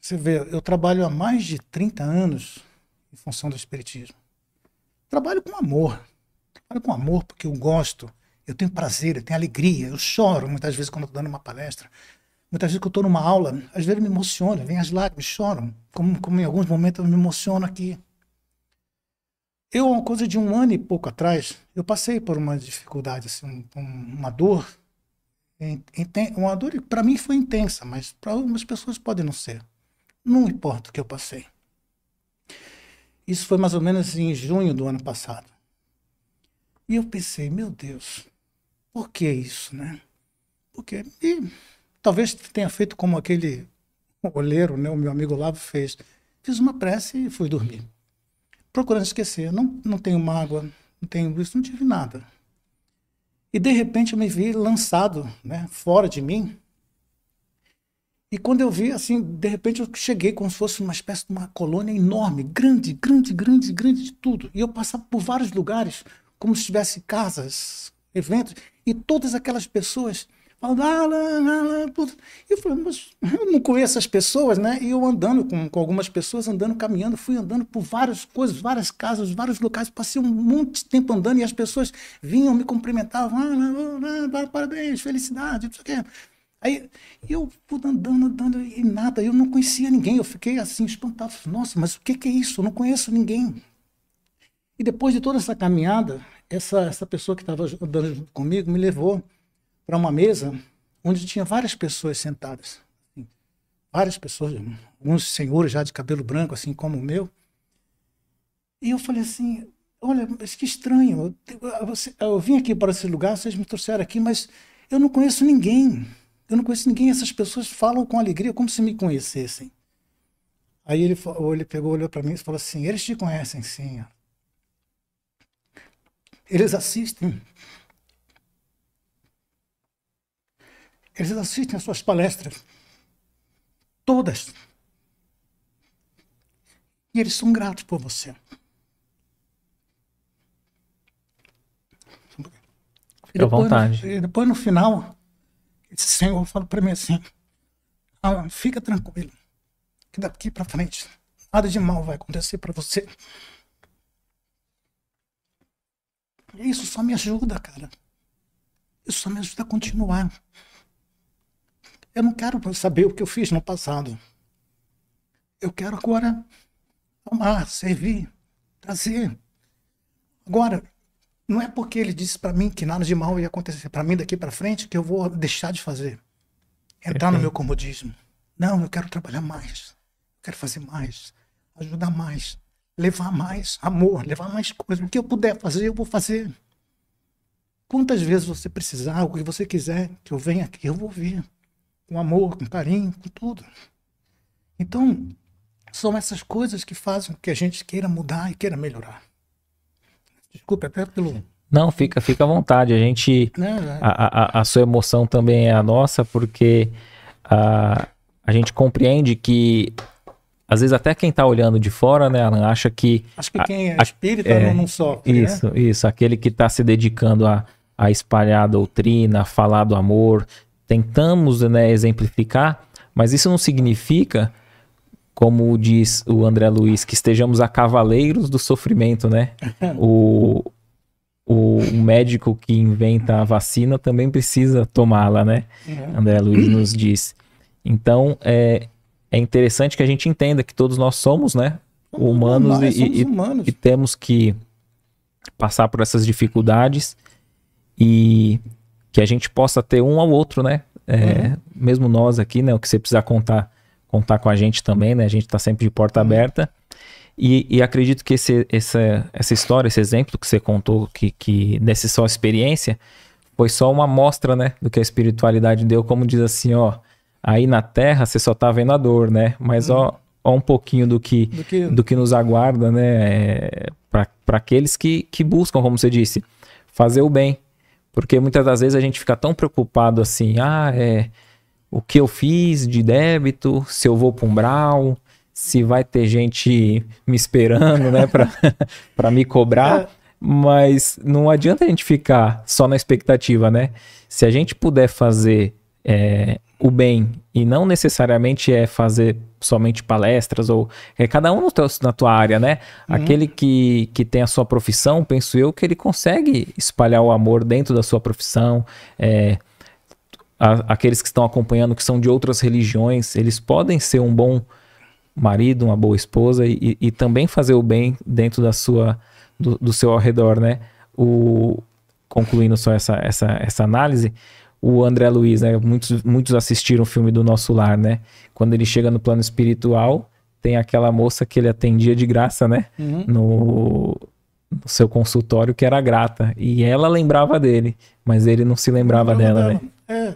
Você vê, eu trabalho há mais de 30 anos em função do Espiritismo. Trabalho com amor. Trabalho com amor porque eu gosto, eu tenho prazer, eu tenho alegria, eu choro muitas vezes quando eu estou dando uma palestra. Muitas vezes que eu estou numa aula, às vezes me emociona, vem as lágrimas, choram. Como em alguns momentos eu me emociono aqui. Eu, uma coisa de 1 ano e pouco atrás, eu passei por uma dificuldade, assim, uma dor. Uma dor que para mim foi intensa, mas para algumas pessoas pode não ser. Não importa o que eu passei. Isso foi mais ou menos em junho do ano passado. E eu pensei, meu Deus, por que isso, né? Porque, e talvez tenha feito como aquele oleiro, né, o meu amigo Olavo fez. Fiz uma prece e fui dormir. Procurando esquecer, não tenho mágoa, não tenho isso, não tive nada. E de repente eu me vi lançado, né, fora de mim. E quando eu vi, assim, de repente eu cheguei como se fosse uma espécie de uma colônia enorme, grande, grande, grande, grande de tudo. E eu passava por vários lugares, como se tivesse casas, eventos, e todas aquelas pessoas falando... E eu falei, mas eu não conheço as pessoas, né? E eu andando com algumas pessoas, andando, caminhando, fui andando por várias coisas, várias casas, vários locais, passei um monte de tempo andando e as pessoas vinham, me cumprimentavam, parabéns, felicidade, não sei o quê. Aí eu fui andando e nada, eu não conhecia ninguém, eu fiquei assim espantado, nossa, mas o que é isso? Eu não conheço ninguém. E depois de toda essa caminhada, essa pessoa que estava andando junto comigo me levou para uma mesa onde tinha várias pessoas sentadas, várias pessoas, alguns senhores já de cabelo branco, assim como o meu. E eu falei assim, olha, mas que estranho, eu vim aqui para esse lugar, vocês me trouxeram aqui, mas eu não conheço ninguém. Eu não conheço ninguém, essas pessoas falam com alegria como se me conhecessem. Aí ele pegou, olhou para mim e falou assim, eles te conhecem sim. Eles assistem. Eles assistem às suas palestras. Todas. E eles são gratos por você. Fique à vontade. Depois no final... Esse Senhor falou para mim assim, fica tranquilo, que daqui para frente nada de mal vai acontecer para você. Isso só me ajuda, cara. Isso só me ajuda a continuar. Eu não quero saber o que eu fiz no passado. Eu quero agora amar, servir, trazer. Agora... Não é porque ele disse para mim que nada de mal ia acontecer para mim daqui para frente que eu vou deixar de fazer. Entrar no meu comodismo. Não, eu quero trabalhar mais. Quero fazer mais. Ajudar mais. Levar mais amor. Levar mais coisas. O que eu puder fazer, eu vou fazer. Quantas vezes você precisar, o que você quiser, que eu venha aqui, eu vou vir. Com amor, com carinho, com tudo. Então, são essas coisas que fazem com que a gente queira mudar e queira melhorar. Desculpe, até pelo... Não, fica à vontade. A gente... A sua emoção também é a nossa, porque a gente compreende que Às vezes até quem está olhando de fora, né, Allan, acha que... Acho que quem é espírita não sofre, isso, né? Isso, aquele que está se dedicando a espalhar a doutrina, a falar do amor. Tentamos, né, exemplificar, mas isso não significa, como diz o André Luiz, que estejamos a cavaleiros do sofrimento, né? O médico que inventa a vacina também precisa tomá-la, né? André Luiz nos diz. Então, é interessante que a gente entenda que todos nós somos, né, humanos, humanos. E temos que passar por essas dificuldades e que a gente possa ter um ao outro, né? Mesmo nós aqui, né? O que você precisar contar com a gente também, né? A gente está sempre de porta aberta. E acredito que essa história, esse exemplo que você contou, que nessa sua experiência, foi só uma amostra, né, do que a espiritualidade deu, como diz assim, ó. Aí na Terra você só tá vendo a dor, né? Mas ó um pouquinho do que nos aguarda, né? Para aqueles que buscam, como você disse, fazer o bem. Porque muitas das vezes a gente fica tão preocupado assim, o que eu fiz de débito, se eu vou para um umbral, se vai ter gente me esperando, né? Para me cobrar. Mas não adianta a gente ficar só na expectativa, né? Se a gente puder fazer... o bem, e não necessariamente fazer somente palestras ou cada um na tua área, né? Aquele que tem a sua profissão, penso eu, que ele consegue espalhar o amor dentro da sua profissão. Aqueles que estão acompanhando, que são de outras religiões, eles podem ser um bom marido, uma boa esposa e também fazer o bem dentro da do seu ao redor, né? Concluindo só essa análise, o André Luiz, né? Muitos assistiram o filme do Nosso Lar, né? Quando ele chega no plano espiritual, tem aquela moça que ele atendia de graça, né? No seu consultório, que era grata. E ela lembrava dele, mas ele não se lembrava dela, né?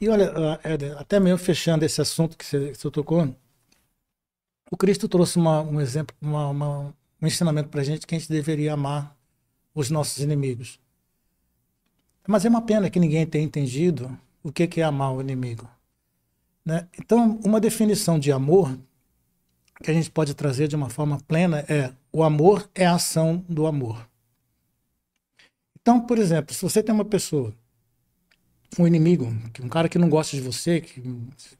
E olha, Éder, até mesmo fechando esse assunto que você tocou, o Cristo trouxe um exemplo, um ensinamento pra gente, que a gente deveria amar os nossos inimigos. Mas é uma pena que ninguém tenha entendido o que é amar o inimigo, né? Então, uma definição de amor que a gente pode trazer de uma forma plena é: o amor é a ação do amor. Então, por exemplo, se você tem uma pessoa, um inimigo, um cara que não gosta de você, que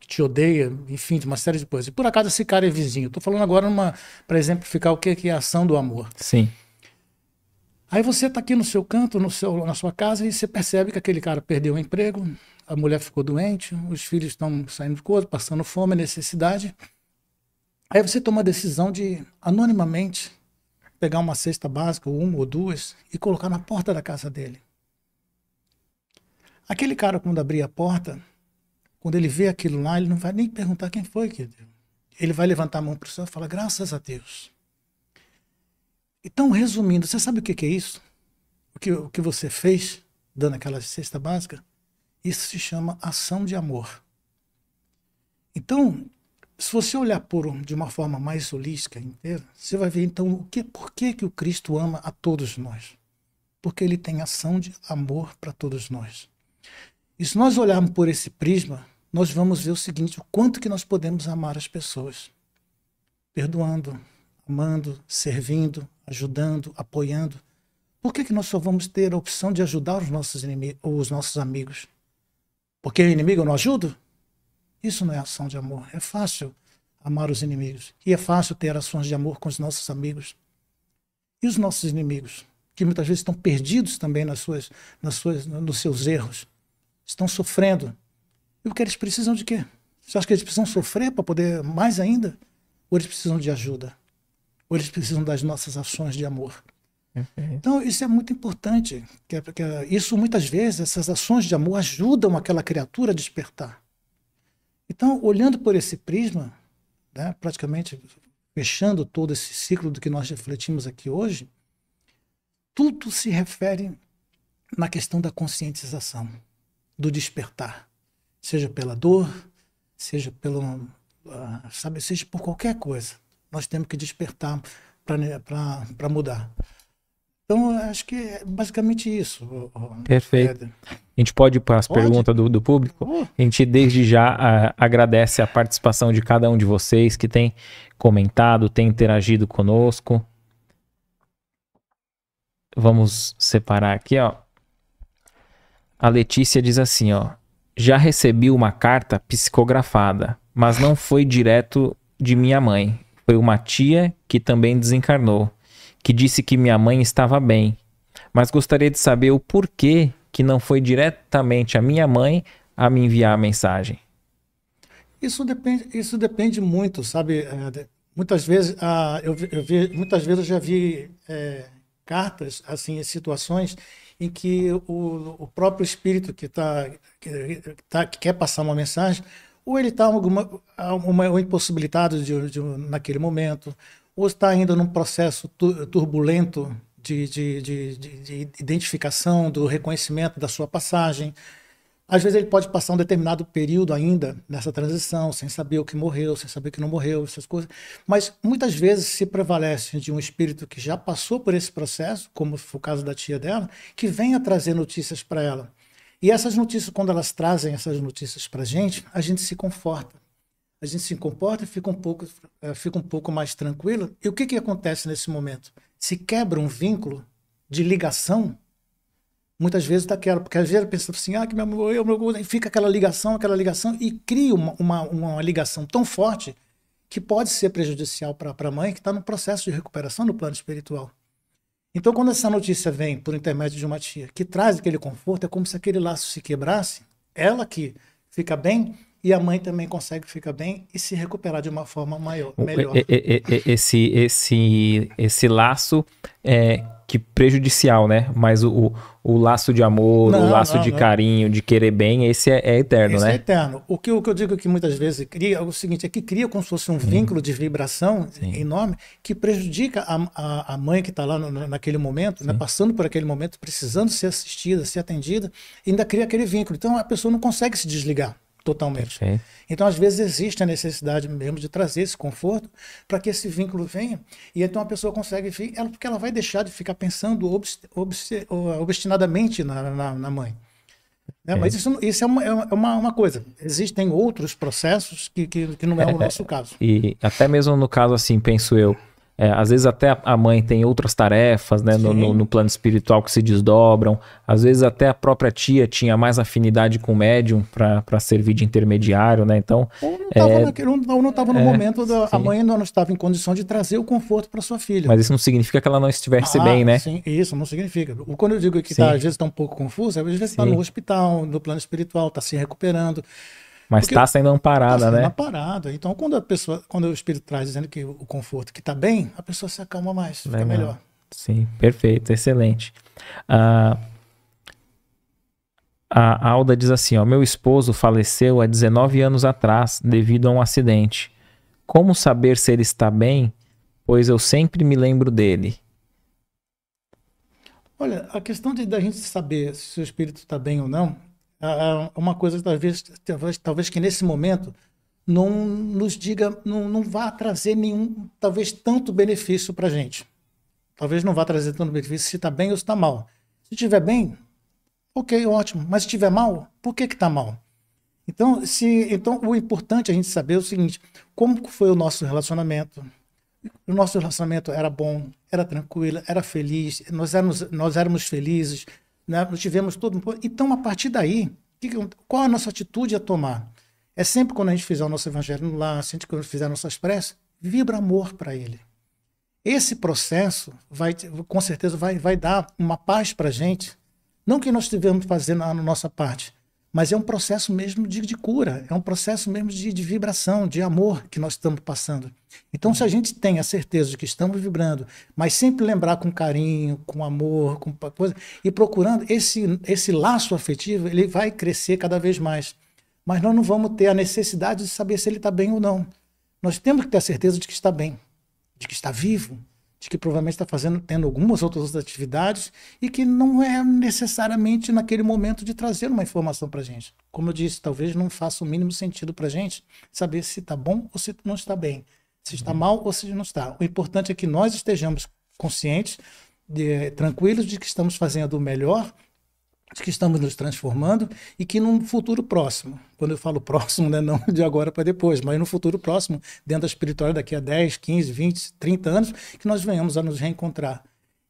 te odeia, enfim, de uma série de coisas, e por acaso esse cara é vizinho. Estou falando agora para exemplificar o que é a ação do amor. Sim. Aí você está aqui no seu canto, na sua casa, e você percebe que aquele cara perdeu o emprego, a mulher ficou doente, os filhos estão saindo de coisa, passando fome, necessidade. Aí você toma a decisão de, anonimamente, pegar uma cesta básica, ou uma ou duas, e colocar na porta da casa dele. Aquele cara, quando abrir a porta, quando ele vê aquilo lá, ele não vai nem perguntar quem foi que deu. Ele vai levantar a mão para o céu e falar: graças a Deus. Então, resumindo, você sabe o que é isso? O que você fez, dando aquela cesta básica? Isso se chama ação de amor. Então, se você olhar de uma forma mais holística inteira, você vai ver, então, por que o Cristo ama a todos nós? Porque ele tem ação de amor para todos nós. E se nós olharmos por esse prisma, nós vamos ver o seguinte: o quanto que nós podemos amar as pessoas. Perdoando, amando, servindo, ajudando, apoiando. Por que nós só vamos ter a opção de ajudar os nossos inimigos ou os nossos amigos? Porque o inimigo eu não ajudo? Isso não é ação de amor. É fácil amar os inimigos. E é fácil ter ações de amor com os nossos amigos. E os nossos inimigos, que muitas vezes estão perdidos também nos seus erros, estão sofrendo. E o que eles precisam de quê? Você acha que eles precisam sofrer para poder mais ainda? Ou eles precisam de ajuda? Ou eles precisam das nossas ações de amor? Então, isso é muito importante. Isso, muitas vezes, essas ações de amor ajudam aquela criatura a despertar. Então, olhando por esse prisma, né, praticamente fechando todo esse ciclo do que nós refletimos aqui hoje, tudo se refere na questão da conscientização, do despertar. Seja pela dor, seja seja por qualquer coisa. Nós temos que despertar para mudar. Então, acho que é basicamente isso. Perfeito. A gente pode ir para as perguntas do público? A gente, desde já, agradece a participação de cada um de vocês que tem comentado, tem interagido conosco. Vamos separar aqui, ó. A Letícia diz assim, ó. Já recebi uma carta psicografada, mas não foi direto de minha mãe. Foi uma tia que também desencarnou, que disse que minha mãe estava bem, mas gostaria de saber o porquê que não foi diretamente a minha mãe a me enviar a mensagem. Isso depende muito, sabe? Muitas vezes eu já vi cartas, assim, situações em que o próprio espírito que quer passar uma mensagem, ou ele está impossibilitado naquele momento, ou está ainda num processo turbulento de identificação, do reconhecimento da sua passagem. Às vezes ele pode passar um determinado período ainda nessa transição, sem saber o que morreu, sem saber o que não morreu, essas coisas. Mas muitas vezes se prevalece de um espírito que já passou por esse processo, como foi o caso da tia dela, que venha trazer notícias para ela. E essas notícias, quando elas trazem essas notícias para a gente se conforta. A gente se comporta e fica um pouco mais tranquila. E o que acontece nesse momento? Se quebra um vínculo de ligação, muitas vezes daquela, porque às vezes ela pensa assim, que minha mãe morreu, fica aquela ligação, e cria uma ligação tão forte que pode ser prejudicial para a mãe que está no processo de recuperação no plano espiritual. Então, quando essa notícia vem por intermédio de uma tia que traz aquele conforto, é como se aquele laço se quebrasse, ela que fica bem, e a mãe também consegue ficar bem e se recuperar de uma forma melhor. Esse laço é que prejudicial, né? Mas o laço de amor, o laço de carinho, de querer bem, esse é eterno, esse né? É eterno. O que eu digo que muitas vezes cria é o seguinte, é que cria como se fosse um vínculo de vibração enorme que prejudica a mãe que está lá naquele momento, né? Passando por aquele momento, precisando ser assistida, ser atendida, e ainda cria aquele vínculo. Então a pessoa não consegue se desligar totalmente. Perfeito. Então, às vezes, existe a necessidade mesmo de trazer esse conforto para que esse vínculo venha, e então a pessoa consegue, porque ela vai deixar de ficar pensando obstinadamente na mãe. É, mas isso é uma coisa. Existem outros processos que não é o nosso caso. E até mesmo no caso, assim, penso eu, às vezes até a mãe tem outras tarefas, né, no plano espiritual que se desdobram. Às vezes até a própria tia tinha mais afinidade com o médium para servir de intermediário, né? Então, não estava no momento, a mãe ainda não estava em condição de trazer o conforto para sua filha. Mas isso não significa que ela não estivesse bem, né? Sim, isso não significa. Quando eu digo que às vezes está um pouco confusa, às vezes está no hospital, no plano espiritual, está se recuperando. Mas está sendo amparada, né? Está sendo amparada. Então, quando o espírito traz dizendo que o conforto que está bem, a pessoa se acalma mais, fica melhor. Sim, perfeito, excelente. A Alda diz assim, ó, meu esposo faleceu há 19 anos atrás devido a um acidente. Como saber se ele está bem? Pois eu sempre me lembro dele. Olha, a questão da gente saber se o espírito está bem ou não, uma coisa talvez que nesse momento não nos diga, não vá trazer nenhum, talvez tanto benefício para a gente. Talvez não vá trazer tanto benefício se está bem ou se está mal. Se estiver bem, ok, ótimo. Mas se estiver mal, por que está mal? Então, o importante a gente saber é o seguinte, como foi o nosso relacionamento? O nosso relacionamento era bom, era tranquilo, era feliz, nós éramos felizes, nós tivemos tudo. Então, a partir daí, qual a nossa atitude a tomar? É sempre quando a gente fizer o nosso evangelho lá, sempre quando fizer nossas preces, vibra amor para ele. Esse processo com certeza vai dar uma paz para a gente. Não que nós estivemos fazendo a nossa parte, mas é um processo mesmo de cura, é um processo mesmo de vibração, de amor que nós estamos passando. Então, se a gente tem a certeza de que estamos vibrando, mas sempre lembrar com carinho, com amor, com coisa, e procurando esse laço afetivo, ele vai crescer cada vez mais. Mas nós não vamos ter a necessidade de saber se ele está bem ou não. Nós temos que ter a certeza de que está bem, de que está vivo, de que provavelmente está tendo algumas outras atividades e que não é necessariamente naquele momento de trazer uma informação para a gente. Como eu disse, talvez não faça o mínimo sentido para a gente saber se está bom ou se não está bem, se está mal ou se não está. O importante é que nós estejamos conscientes tranquilos de que estamos fazendo o melhor, de que estamos nos transformando e que num futuro próximo, quando eu falo próximo, né, não de agora para depois, mas no futuro próximo, dentro da espiritualidade daqui a 10, 15, 20, 30 anos, que nós venhamos a nos reencontrar.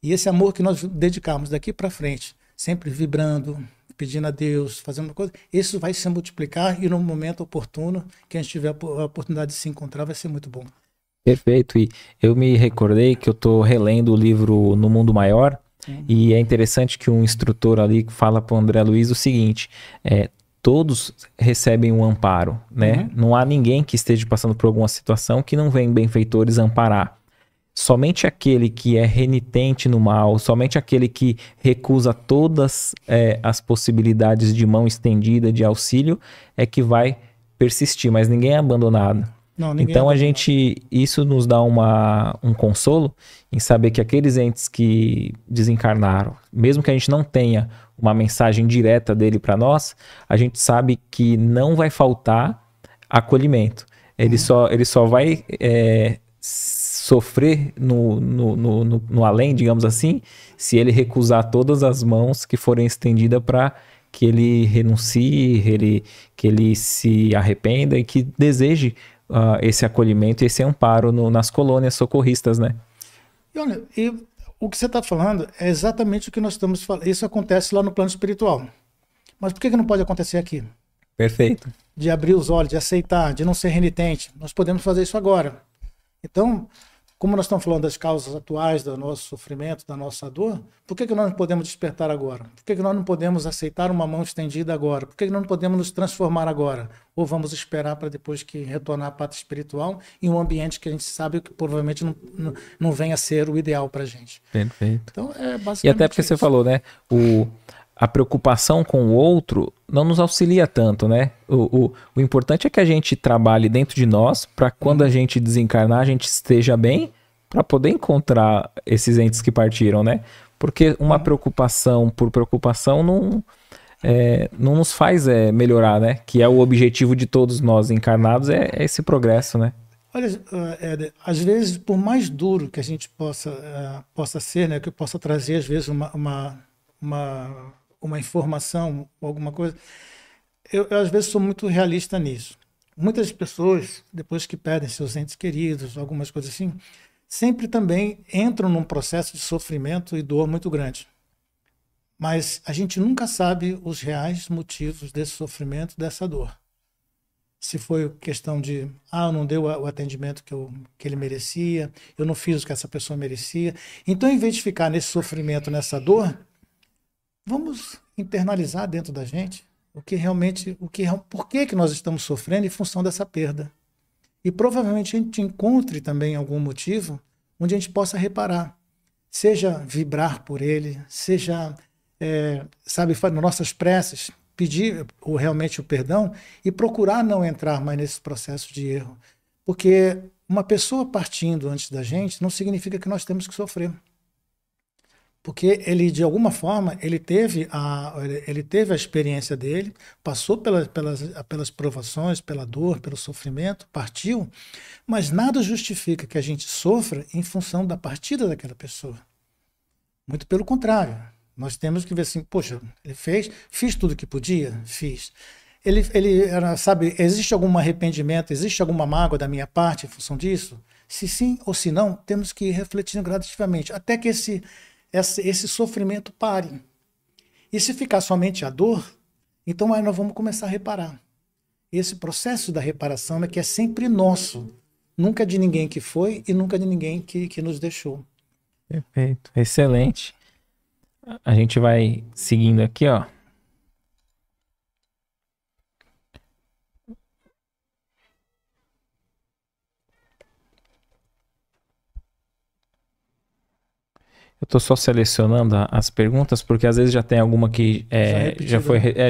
E esse amor que nós dedicarmos daqui para frente, sempre vibrando, pedindo a Deus, fazendo uma coisa, isso vai se multiplicar e no momento oportuno, que a gente tiver a oportunidade de se encontrar, vai ser muito bom. Perfeito, e eu me recordei que eu estou relendo o livro No Mundo Maior, e é interessante que um instrutor ali fala para o André Luiz o seguinte, todos recebem um amparo, né? Não há ninguém que esteja passando por alguma situação que não venha benfeitores amparar. Somente aquele que é renitente no mal, somente aquele que recusa todas as possibilidades de mão estendida, de auxílio, é que vai persistir, mas ninguém é abandonado. Não, então a gente, isso nos dá um consolo em saber que aqueles entes que desencarnaram, mesmo que a gente não tenha uma mensagem direta dele para nós, a gente sabe que não vai faltar acolhimento. Ele só vai sofrer no além, digamos assim, se ele recusar todas as mãos que forem estendidas para que ele renuncie, que ele se arrependa e que deseje esse acolhimento e esse amparo nas colônias socorristas, né? E olha, o que você está falando é exatamente o que nós estamos falando. Isso acontece lá no plano espiritual. Mas por que não pode acontecer aqui? Perfeito. De abrir os olhos, de aceitar, de não ser renitente. Nós podemos fazer isso agora. Então, como nós estamos falando das causas atuais do nosso sofrimento, da nossa dor, por que nós não podemos despertar agora? Por que nós não podemos aceitar uma mão estendida agora? Por que nós não podemos nos transformar agora? Ou vamos esperar para depois que retornar à pátria espiritual em um ambiente que a gente sabe que provavelmente não venha a ser o ideal para a gente. Perfeito. Então, é basicamente e até porque isso. Você falou, né? A preocupação com o outro não nos auxilia tanto, né? O importante é que a gente trabalhe dentro de nós para quando a gente desencarnar, a gente esteja bem para poder encontrar esses entes que partiram, né? Porque uma preocupação por preocupação não nos faz melhorar, né? Que é o objetivo de todos nós encarnados, é esse progresso, né? Olha, Éder, às vezes, por mais duro que a gente possa ser, né? Que eu possa trazer, às vezes, uma informação, alguma coisa, eu às vezes sou muito realista nisso. Muitas pessoas, depois que perdem seus entes queridos, algumas coisas assim, sempre também entram num processo de sofrimento e dor muito grande. Mas a gente nunca sabe os reais motivos desse sofrimento, dessa dor. Se foi questão de, não deu o atendimento que ele merecia, eu não fiz o que essa pessoa merecia. Então, em vez de ficar nesse sofrimento, nessa dor, vamos internalizar dentro da gente o que realmente, por que nós estamos sofrendo em função dessa perda. E provavelmente a gente encontre também algum motivo onde a gente possa reparar. Seja vibrar por ele, seja, sabe, nas nossas preces, pedir realmente o perdão e procurar não entrar mais nesse processo de erro. Porque uma pessoa partindo antes da gente não significa que nós temos que sofrer. Porque ele, de alguma forma, ele teve a experiência dele, passou pelas provações, pela dor, pelo sofrimento, partiu, mas nada justifica que a gente sofra em função da partida daquela pessoa. Muito pelo contrário, nós temos que ver assim, poxa, ele fiz tudo o que podia? Fiz. Ele sabe, existe algum arrependimento, existe alguma mágoa da minha parte em função disso? Se sim ou se não, temos que ir refletindo gradativamente, até que esse sofrimento pare. E se ficar somente a dor, então aí nós vamos começar a reparar. Esse processo da reparação é que é sempre nosso, nunca de ninguém que foi e nunca de ninguém que nos deixou. Perfeito, excelente. A gente vai seguindo aqui, ó. Eu estou só selecionando as perguntas, porque às vezes já tem alguma que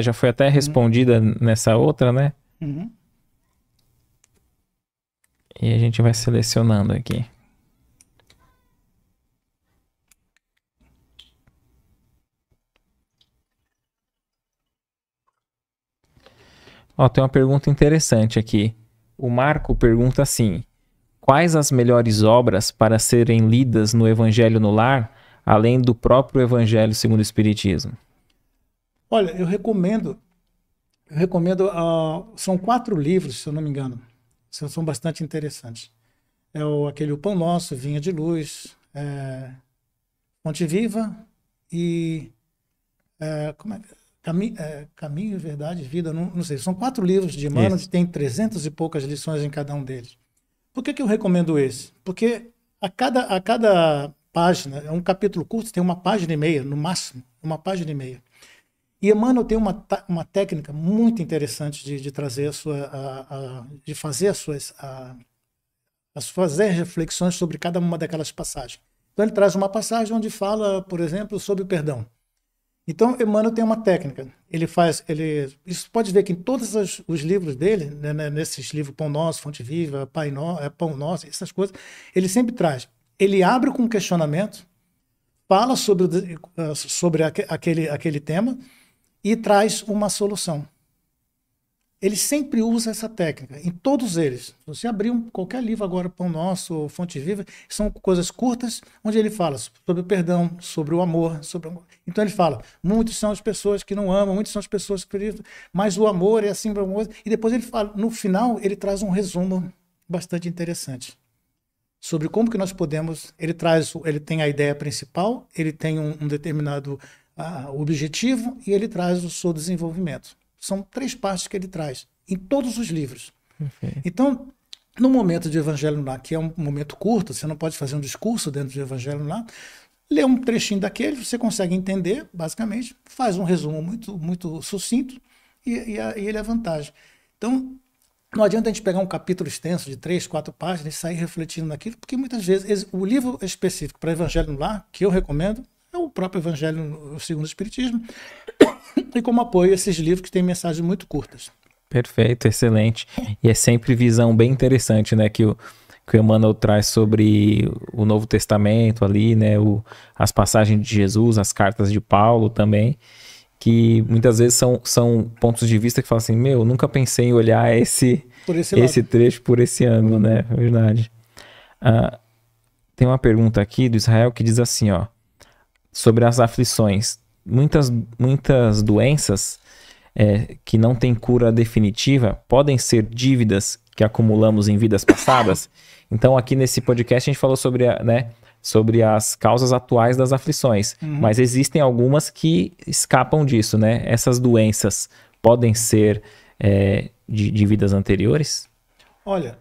já foi até respondida nessa outra, né? E a gente vai selecionando aqui. Ó, tem uma pergunta interessante aqui. O Marco pergunta assim: quais as melhores obras para serem lidas no Evangelho no Lar, além do próprio Evangelho segundo o Espiritismo? Olha, eu recomendo, são 4 livros, se eu não me engano, são bastante interessantes. É aquele Pão Nosso, Vinha de Luz, Fonte Viva e Caminho, Verdade, Vida, não sei. São 4 livros de Emmanuel, tem 300 e poucas lições em cada um deles. Por que eu recomendo esse? Porque a cada página, é um capítulo curto, tem uma página e meia, no máximo, uma página e meia. E Emmanuel tem uma técnica muito interessante de trazer a sua, de fazer as suas reflexões sobre cada uma daquelas passagens. Então ele traz uma passagem onde fala, por exemplo, sobre o perdão. Então Emmanuel tem uma técnica. Isso pode ver que em todos os livros dele, né, nesses livros Pão Nosso, Fonte Viva, Pão Nosso, essas coisas, ele sempre traz. Ele abre com um questionamento, fala sobre aquele tema e traz uma solução. Ele sempre usa essa técnica, em todos eles. Se você abrir qualquer livro agora, Pão Nosso ou Fonte Viva, são coisas curtas, onde ele fala sobre o perdão, sobre o amor. Então ele fala, muitos são as pessoas que não amam, muitos são as pessoas que acreditam, mas o amor é assim, e depois ele fala, no final, ele traz um resumo bastante interessante sobre como que nós podemos, ele tem a ideia principal, ele tem um determinado objetivo e ele traz o seu desenvolvimento. São 3 partes que ele traz em todos os livros. Okay. Então, no momento de Evangelho lá, que é um momento curto, você não pode fazer um discurso dentro do Evangelho lá, lê um trechinho daquele, você consegue entender, basicamente, faz um resumo muito, muito sucinto e ele é vantagem. Então, não adianta a gente pegar um capítulo extenso de 3, 4 páginas e sair refletindo naquilo, porque muitas vezes o livro específico para Evangelho lá, que eu recomendo, é o próprio Evangelho segundo o Espiritismo, e como apoio esses livros que têm mensagens muito curtas. Perfeito, excelente. E é sempre visão bem interessante, né, que o Emmanuel traz sobre o Novo Testamento ali, né, as passagens de Jesus, as cartas de Paulo também, que muitas vezes são pontos de vista que falam assim, meu, nunca pensei em olhar esse trecho por esse ângulo, né, verdade. Tem uma pergunta aqui do Israel que diz assim, ó, sobre as aflições. Muitas doenças que não têm cura definitiva podem ser dívidas que acumulamos em vidas passadas. Então, aqui nesse podcast, a gente falou sobre, sobre as causas atuais das aflições. Uhum. Mas existem algumas que escapam disso, né? Essas doenças podem ser de vidas anteriores? Olha,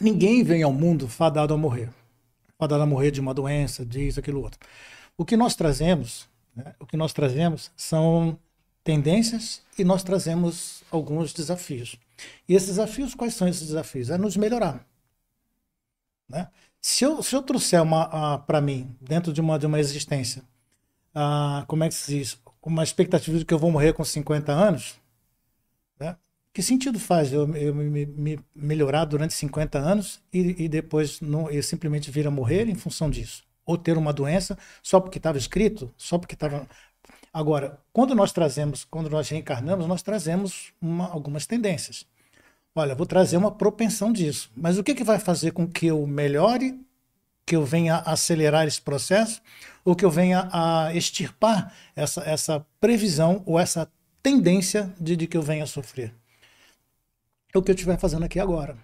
ninguém vem ao mundo fadado a morrer. Fadado a morrer de uma doença, disso, aquilo, outro. O que nós trazemos... O que nós trazemos são tendências e nós trazemos alguns desafios. E esses desafios, quais são esses desafios? É nos melhorar. Né? Se eu trouxer para mim, dentro de uma existência, como é que se diz? Uma expectativa de que eu vou morrer com 50 anos, né? Que sentido faz eu me melhorar durante 50 anos e depois eu simplesmente vir a morrer em função disso? Ou ter uma doença só porque estava escrito, só porque estava... Agora, quando nós reencarnamos, nós trazemos algumas tendências. Olha, vou trazer uma propensão disso, mas o que vai fazer com que eu melhore, que eu venha acelerar esse processo, ou que eu venha a extirpar essa previsão ou essa tendência de que eu venha a sofrer? É o que eu estiver fazendo aqui agora.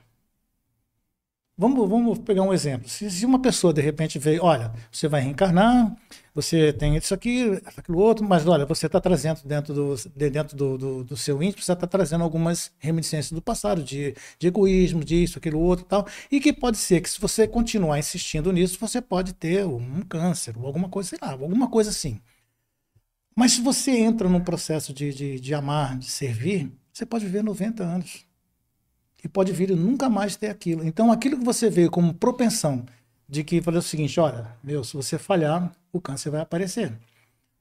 Vamos pegar um exemplo. Se uma pessoa, de repente, veio, olha, você vai reencarnar, você tem isso aqui, aquilo outro, mas, olha, você está trazendo dentro do seu íntimo, você está trazendo algumas reminiscências do passado, de egoísmo, disso, aquilo outro e tal, e que pode ser que, se você continuar insistindo nisso, você pode ter um câncer, ou alguma coisa, sei lá, alguma coisa assim. Mas se você entra num processo de amar, de servir, você pode viver 90 anos. E pode vir e nunca mais ter aquilo. Então, aquilo que você vê como propensão de que fazer o seguinte, olha, meu, se você falhar, o câncer vai aparecer.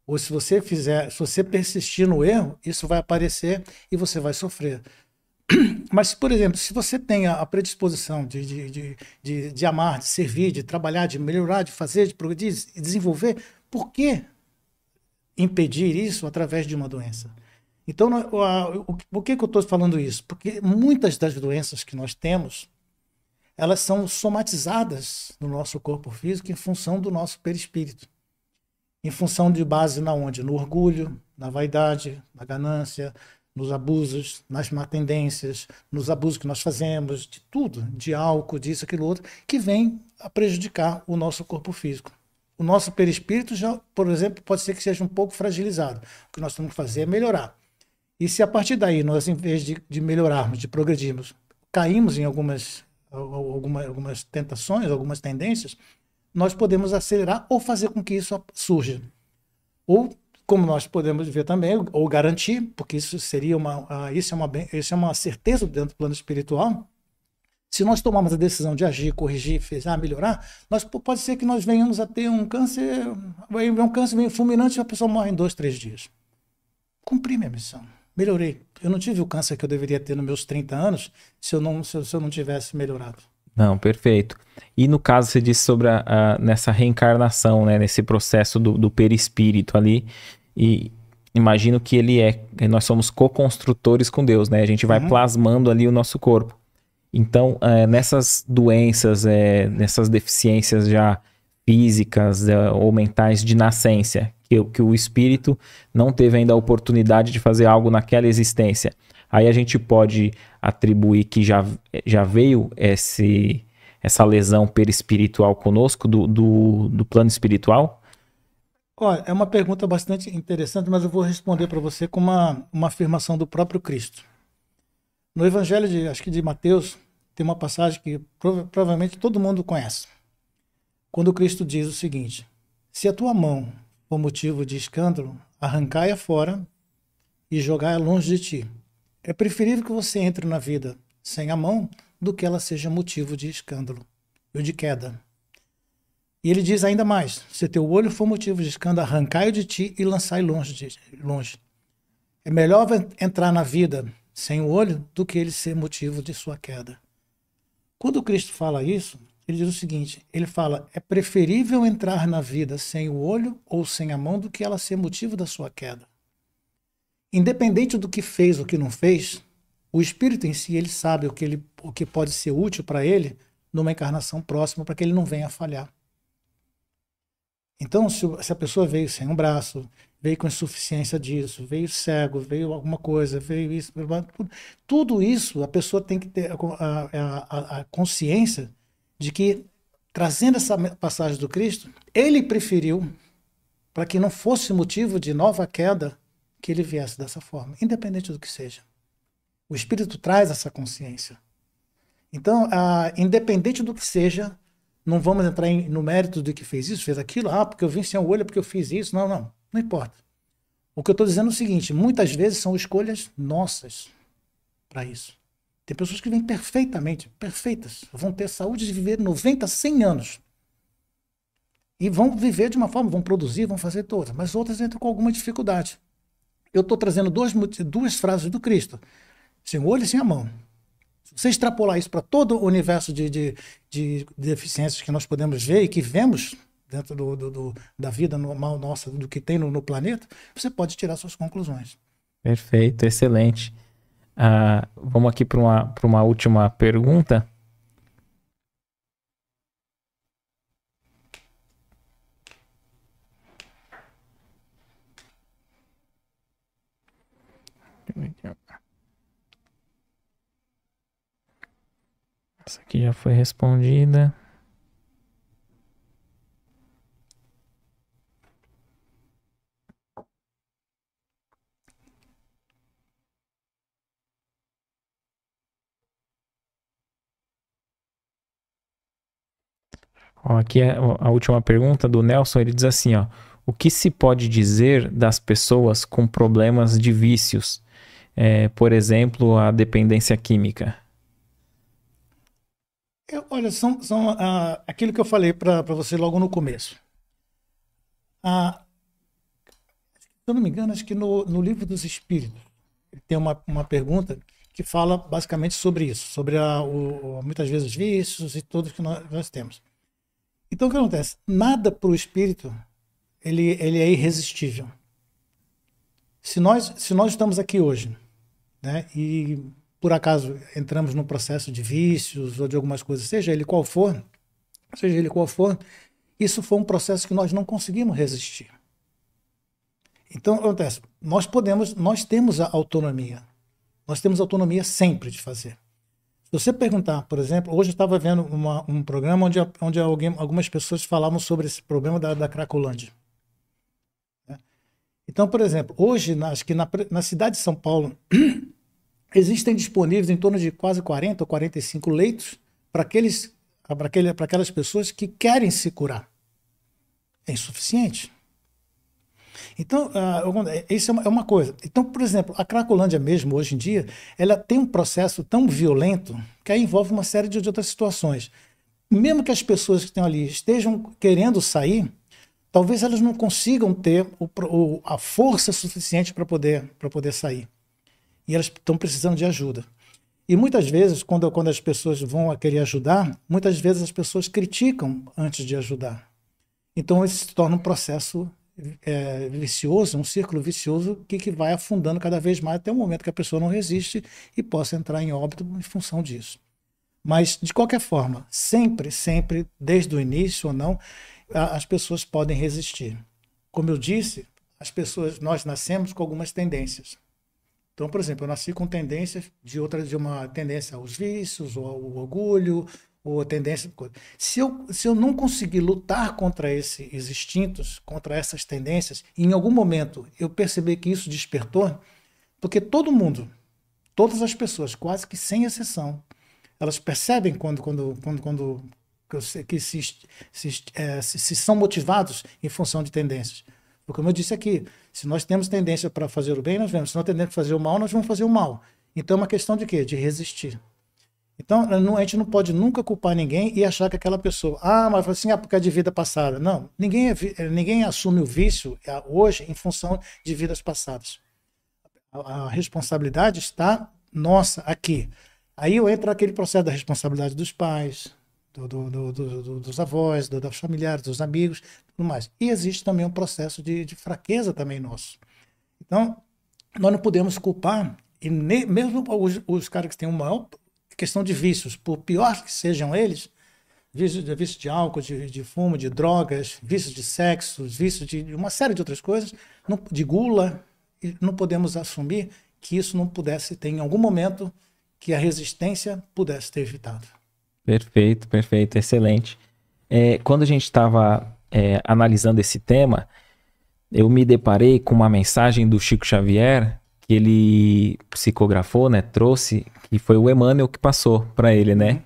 Ou se você persistir no erro, isso vai aparecer e você vai sofrer. Mas, por exemplo, se você tem a predisposição de amar, de servir, de trabalhar, de melhorar, de fazer, de progredir, de desenvolver, por que impedir isso através de uma doença? Então, por que eu estou falando isso? Porque muitas das doenças que nós temos, elas são somatizadas no nosso corpo físico em função do nosso perispírito. Em função de base na onde? No orgulho, na vaidade, na ganância, nos abusos, nas má tendências, nos abusos que nós fazemos, de tudo, de álcool, disso, aquilo, outro, que vem a prejudicar o nosso corpo físico. O nosso perispírito, já, por exemplo, pode ser que seja um pouco fragilizado. O que nós temos que fazer é melhorar. E se a partir daí nós, em vez de melhorarmos, de progredirmos, caímos em algumas tentações, algumas tendências, nós podemos acelerar ou fazer com que isso surja. Ou, como nós podemos ver também, ou garantir, porque isso seria isso é uma certeza dentro do plano espiritual. Se nós tomarmos a decisão de agir, corrigir, melhorar, pode ser que nós venhamos a ter um câncer meio fulminante e a pessoa morre em 2, 3 dias. Cumpri minha missão, melhorei. Eu não tive o câncer que eu deveria ter nos meus 30 anos se eu não tivesse melhorado. Não, perfeito. E no caso você disse sobre nessa reencarnação, né, nesse processo do perispírito ali, e imagino que nós somos co-construtores com Deus, né? A gente vai plasmando ali o nosso corpo. Então, nessas doenças, nessas deficiências já físicas ou mentais de nascência, que o espírito não teve ainda a oportunidade de fazer algo naquela existência, aí a gente pode atribuir que já veio essa lesão perispiritual conosco do plano espiritual? Olha, é uma pergunta bastante interessante, mas eu vou responder para você com uma afirmação do próprio Cristo. No Evangelho de Mateus, tem uma passagem que provavelmente todo mundo conhece. Quando Cristo diz o seguinte: se a tua mão for motivo de escândalo, arrancai-a fora e jogai-a longe de ti. É preferível que você entre na vida sem a mão do que ela seja motivo de escândalo ou de queda. E ele diz ainda mais: se teu olho for motivo de escândalo, arrancai-o de ti e lançai-o longe. É melhor entrar na vida sem o olho do que ele ser motivo de sua queda. Quando Cristo fala isso, ele diz o seguinte, ele fala: é preferível entrar na vida sem o olho ou sem a mão do que ela ser motivo da sua queda. Independente do que fez ou que não fez, o espírito em si, ele sabe o que pode ser útil para ele numa encarnação próxima, para que ele não venha a falhar. Então, se a pessoa veio sem um braço, veio com insuficiência disso, veio cego, veio alguma coisa, veio isso, tudo isso a pessoa tem que ter a consciência de que, trazendo essa passagem do Cristo, ele preferiu, para que não fosse motivo de nova queda, que ele viesse dessa forma, independente do que seja. O Espírito traz essa consciência. Então, independente do que seja, não vamos entrar no mérito do que fez isso, fez aquilo, porque eu vim sem o olho, porque eu fiz isso, não importa. O que eu estou dizendo é o seguinte: muitas vezes são escolhas nossas para isso. Tem pessoas que vêm perfeitas, vão ter saúde de viver 90, 100 anos. E vão viver de uma forma, vão produzir, vão fazer todas, mas outras entram com alguma dificuldade. Eu estou trazendo duas frases do Cristo, sem o olho e sem a mão. Se você extrapolar isso para todo o universo de deficiências que nós podemos ver e que vemos dentro da vida normal nossa, do que tem no planeta, você pode tirar suas conclusões. Perfeito, excelente. Vamos aqui para uma última pergunta. Essa aqui já foi respondida. Ó, aqui é a última pergunta do Nelson. Ele diz assim, ó: o que se pode dizer das pessoas com problemas de vícios? Por exemplo, a dependência química. Olha, são aquilo que eu falei para você logo no começo. Se eu não me engano, acho que no Livro dos Espíritos tem uma pergunta que fala basicamente sobre isso, sobre muitas vezes os vícios e todos que nós temos. Então, o que acontece? Nada para o espírito ele é irresistível. Se nós estamos aqui hoje, né, e por acaso entramos num processo de vícios ou de algumas coisas, seja ele qual for, isso foi um processo que nós não conseguimos resistir. Então, acontece, nós temos autonomia sempre de fazer. Se você perguntar, por exemplo, hoje eu estava vendo um programa onde algumas pessoas falavam sobre esse problema da Cracolândia. Então, por exemplo, hoje, acho que na cidade de São Paulo, existem disponíveis em torno de quase 40 ou 45 leitos para aquelas pessoas que querem se curar. É insuficiente. Então, isso é uma coisa. Então, por exemplo, a Cracolândia mesmo, hoje em dia, ela tem um processo tão violento que aí envolve uma série de outras situações. Mesmo que as pessoas que estão ali estejam querendo sair, talvez elas não consigam ter a força suficiente para poder sair. E elas estão precisando de ajuda. E muitas vezes, quando as pessoas vão a querer ajudar, muitas vezes as pessoas criticam antes de ajudar. Então, isso se torna um processo vicioso, um círculo vicioso que vai afundando cada vez mais até o momento que a pessoa não resiste e possa entrar em óbito em função disso. Mas, de qualquer forma, sempre, sempre, desde o início ou não, as pessoas podem resistir. Como eu disse, nós nascemos com algumas tendências. Então, por exemplo, eu nasci com tendência de uma tendência aos vícios, ou ao orgulho, ou tendência... Se eu não conseguir lutar contra esses instintos, contra essas tendências, e em algum momento eu perceber que isso despertou, porque todo mundo, todas as pessoas, quase que sem exceção, elas percebem quando são motivados em função de tendências. Porque, como eu disse aqui, se nós temos tendência para fazer o bem, nós vemos. Se nós tendemos para fazer o mal, nós vamos fazer o mal. Então, é uma questão de quê? De resistir. Então, a gente não pode nunca culpar ninguém e achar que aquela pessoa... Ah, mas assim, porque é de vida passada. Não, ninguém assume o vício hoje em função de vidas passadas. A responsabilidade está nossa aqui. Aí entra aquele processo da responsabilidade dos pais... dos avós, dos familiares, dos amigos, tudo mais. E existe também um processo de fraqueza também nosso. Então, nós não podemos culpar, e mesmo os caras que têm uma maior questão de vícios, por pior que sejam eles, vício de álcool, de fumo, de drogas, vício de sexo, vício de uma série de outras coisas, de gula, não podemos assumir que isso não pudesse ter, em algum momento, que a resistência pudesse ter evitado. Perfeito, perfeito, excelente. Quando a gente estava analisando esse tema, eu me deparei com uma mensagem do Chico Xavier, que ele psicografou, né, trouxe, que foi o Emmanuel que passou para ele, né?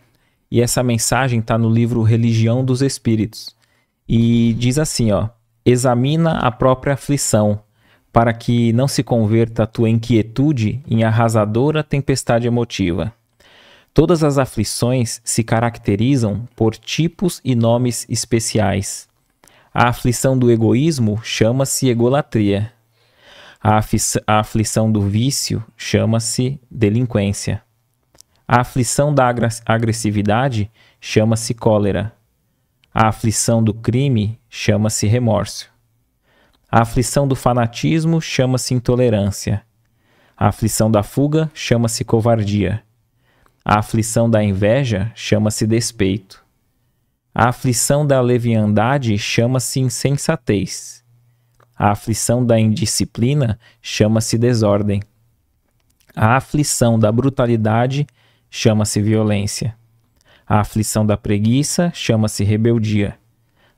E essa mensagem está no livro Religião dos Espíritos. E diz assim, ó: examina a própria aflição, para que não se converta a tua inquietude em arrasadora tempestade emotiva. Todas as aflições se caracterizam por tipos e nomes especiais. A aflição do egoísmo chama-se egolatria. A aflição do vício chama-se delinquência. A aflição da agressividade chama-se cólera. A aflição do crime chama-se remorso. A aflição do fanatismo chama-se intolerância. A aflição da fuga chama-se covardia. A aflição da inveja chama-se despeito. A aflição da leviandade chama-se insensatez. A aflição da indisciplina chama-se desordem. A aflição da brutalidade chama-se violência. A aflição da preguiça chama-se rebeldia.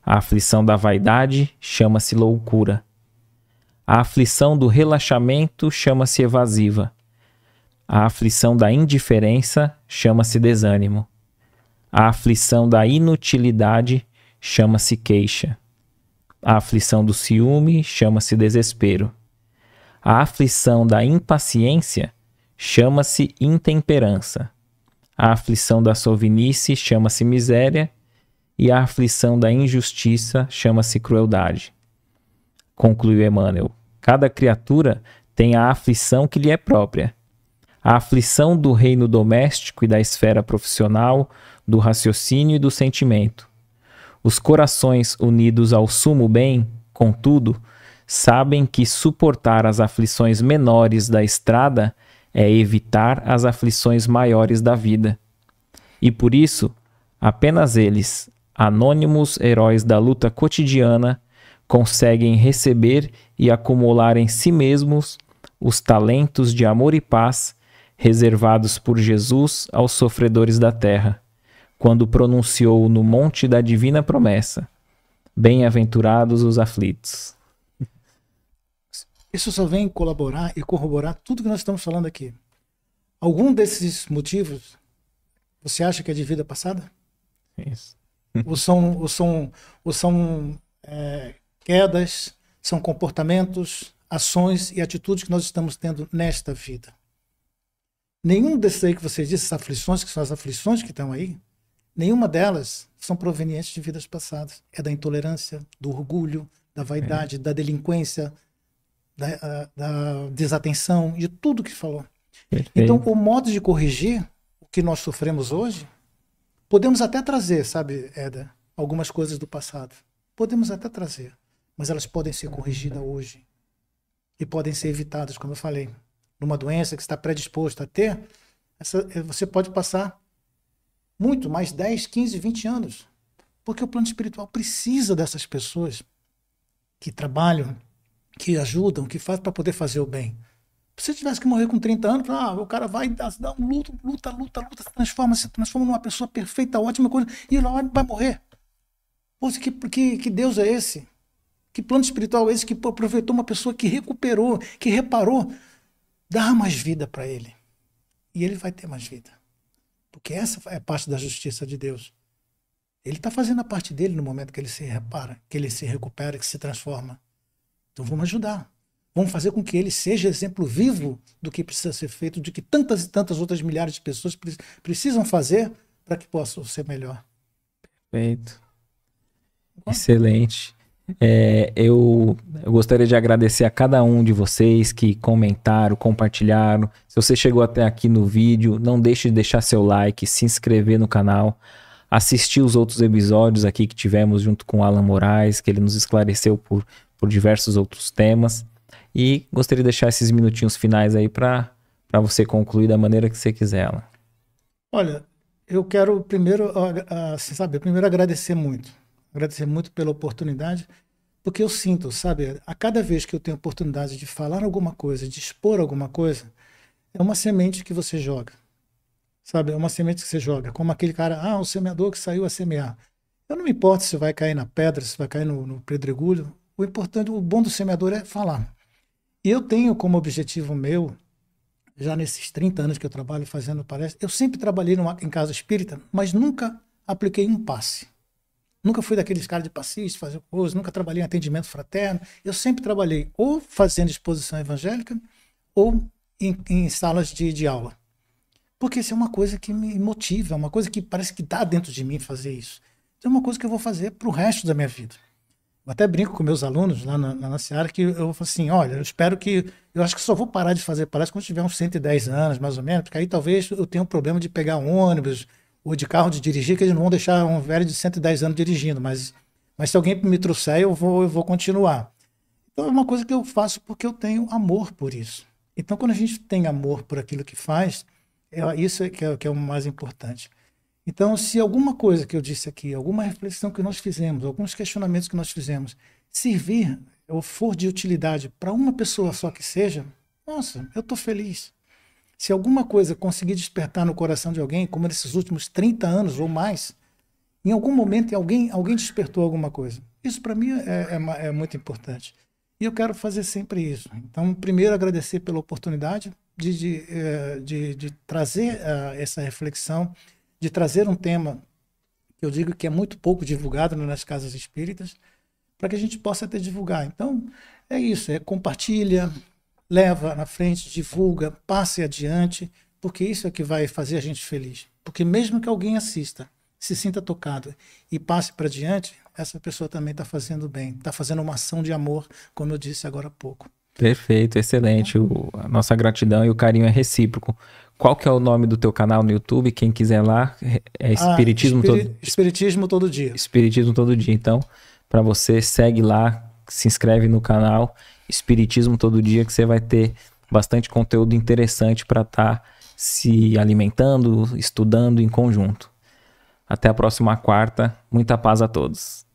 A aflição da vaidade chama-se loucura. A aflição do relaxamento chama-se evasiva. A aflição da indiferença chama-se desânimo. A aflição da inutilidade chama-se queixa. A aflição do ciúme chama-se desespero. A aflição da impaciência chama-se intemperança. A aflição da sovinice chama-se miséria. E a aflição da injustiça chama-se crueldade. Concluiu Emmanuel: cada criatura tem a aflição que lhe é própria. A aflição do reino doméstico e da esfera profissional, do raciocínio e do sentimento. Os corações unidos ao sumo bem, contudo, sabem que suportar as aflições menores da estrada é evitar as aflições maiores da vida. E por isso, apenas eles, anônimos heróis da luta cotidiana, conseguem receber e acumular em si mesmos os talentos de amor e paz reservados por Jesus aos sofredores da terra, quando pronunciou no monte da divina promessa: bem-aventurados os aflitos. Isso só vem colaborar e corroborar tudo que nós estamos falando aqui. Algum desses motivos você acha que é de vida passada? Isso. Ou são quedas, são comportamentos, ações e atitudes que nós estamos tendo nesta vida. Nenhum desses aí que você disse, essas aflições, que são as aflições que estão aí, nenhuma delas são provenientes de vidas passadas. É da intolerância, do orgulho, da vaidade, da delinquência, da desatenção, de tudo que falou. Perfeito. Então, o modo de corrigir o que nós sofremos hoje, podemos até trazer, sabe, Éder, algumas coisas do passado. Podemos até trazer, mas elas podem ser corrigidas hoje e podem ser evitadas, como eu falei. Numa doença que você está predisposto a ter, você pode passar muito mais 10, 15, 20 anos, porque o plano espiritual precisa dessas pessoas que trabalham, que ajudam, que fazem para poder fazer o bem. Se você tivesse que morrer com 30 anos, o cara vai dar um luta, se transforma numa pessoa perfeita, ótima coisa, e lá vai morrer. Poxa, que Deus é esse? Que plano espiritual é esse que aproveitou uma pessoa que recuperou, que reparou? Dá mais vida para ele. E ele vai ter mais vida. Porque essa é parte da justiça de Deus. Ele está fazendo a parte dele no momento que ele se repara, que ele se recupera, que se transforma. Então vamos ajudar. Vamos fazer com que ele seja exemplo vivo do que precisa ser feito, do que tantas e tantas outras milhares de pessoas precisam fazer para que possam ser melhor. Perfeito. Excelente. Eu gostaria de agradecer a cada um de vocês que comentaram, compartilharam. Se você chegou até aqui no vídeo, não deixe de deixar seu like, se inscrever no canal, assistir os outros episódios aqui que tivemos junto com o Allan Moraes, que ele nos esclareceu por diversos outros temas. E gostaria de deixar esses minutinhos finais aí para você concluir da maneira que você quiser, Allan. Olha, eu quero primeiro agradecer muito. Agradecer muito pela oportunidade, porque eu sinto, sabe, a cada vez que eu tenho oportunidade de falar alguma coisa, de expor alguma coisa, é uma semente que você joga, sabe, é uma semente que você joga, como aquele cara, o semeador que saiu a semear. Eu não me importo se vai cair na pedra, se vai cair no pedregulho, o importante, o bom do semeador é falar. E eu tenho como objetivo meu, já nesses 30 anos que eu trabalho fazendo palestra, eu sempre trabalhei em casa espírita, mas nunca apliquei um passe. Nunca fui daqueles caras de passista, fazer coisa, nunca trabalhei em atendimento fraterno. Eu sempre trabalhei ou fazendo exposição evangélica ou em salas de aula. Porque isso é uma coisa que me motiva, é uma coisa que parece que dá dentro de mim fazer isso. Então é uma coisa que eu vou fazer para o resto da minha vida. Eu até brinco com meus alunos lá na Seara que eu falo assim, olha, eu acho que só vou parar de fazer palestra quando tiver uns 110 anos, mais ou menos, porque aí talvez eu tenha um problema de pegar ônibus, ou de carro, de dirigir, que eles não vão deixar um velho de 110 anos dirigindo, mas se alguém me trouxer, eu vou continuar. Então é uma coisa que eu faço porque eu tenho amor por isso. Então quando a gente tem amor por aquilo que faz, isso é o mais importante. Então se alguma coisa que eu disse aqui, alguma reflexão que nós fizemos, alguns questionamentos que nós fizemos, servir ou for de utilidade para uma pessoa só que seja, nossa, eu estou feliz. Se alguma coisa conseguir despertar no coração de alguém, como nesses últimos 30 anos ou mais, em algum momento alguém despertou alguma coisa. Isso para mim é muito importante. E eu quero fazer sempre isso. Então, primeiro, agradecer pela oportunidade de trazer essa reflexão, de trazer um tema que eu digo que é muito pouco divulgado nas casas espíritas, para que a gente possa até divulgar. Então, é isso, compartilha, leva na frente, divulga, passe adiante, porque isso é que vai fazer a gente feliz. Porque mesmo que alguém assista, se sinta tocado e passe para adiante, essa pessoa também está fazendo bem, está fazendo uma ação de amor, como eu disse agora há pouco. Perfeito, excelente. A nossa gratidão e o carinho é recíproco. Qual que é o nome do teu canal no YouTube? Quem quiser lá, é Espiritismo Todo Dia. Espiritismo Todo Dia. Espiritismo Todo Dia. Então, para você, segue lá, se inscreve no canal Espiritismo Todo Dia, que você vai ter bastante conteúdo interessante para estar se alimentando, estudando em conjunto. Até a próxima quarta. Muita paz a todos.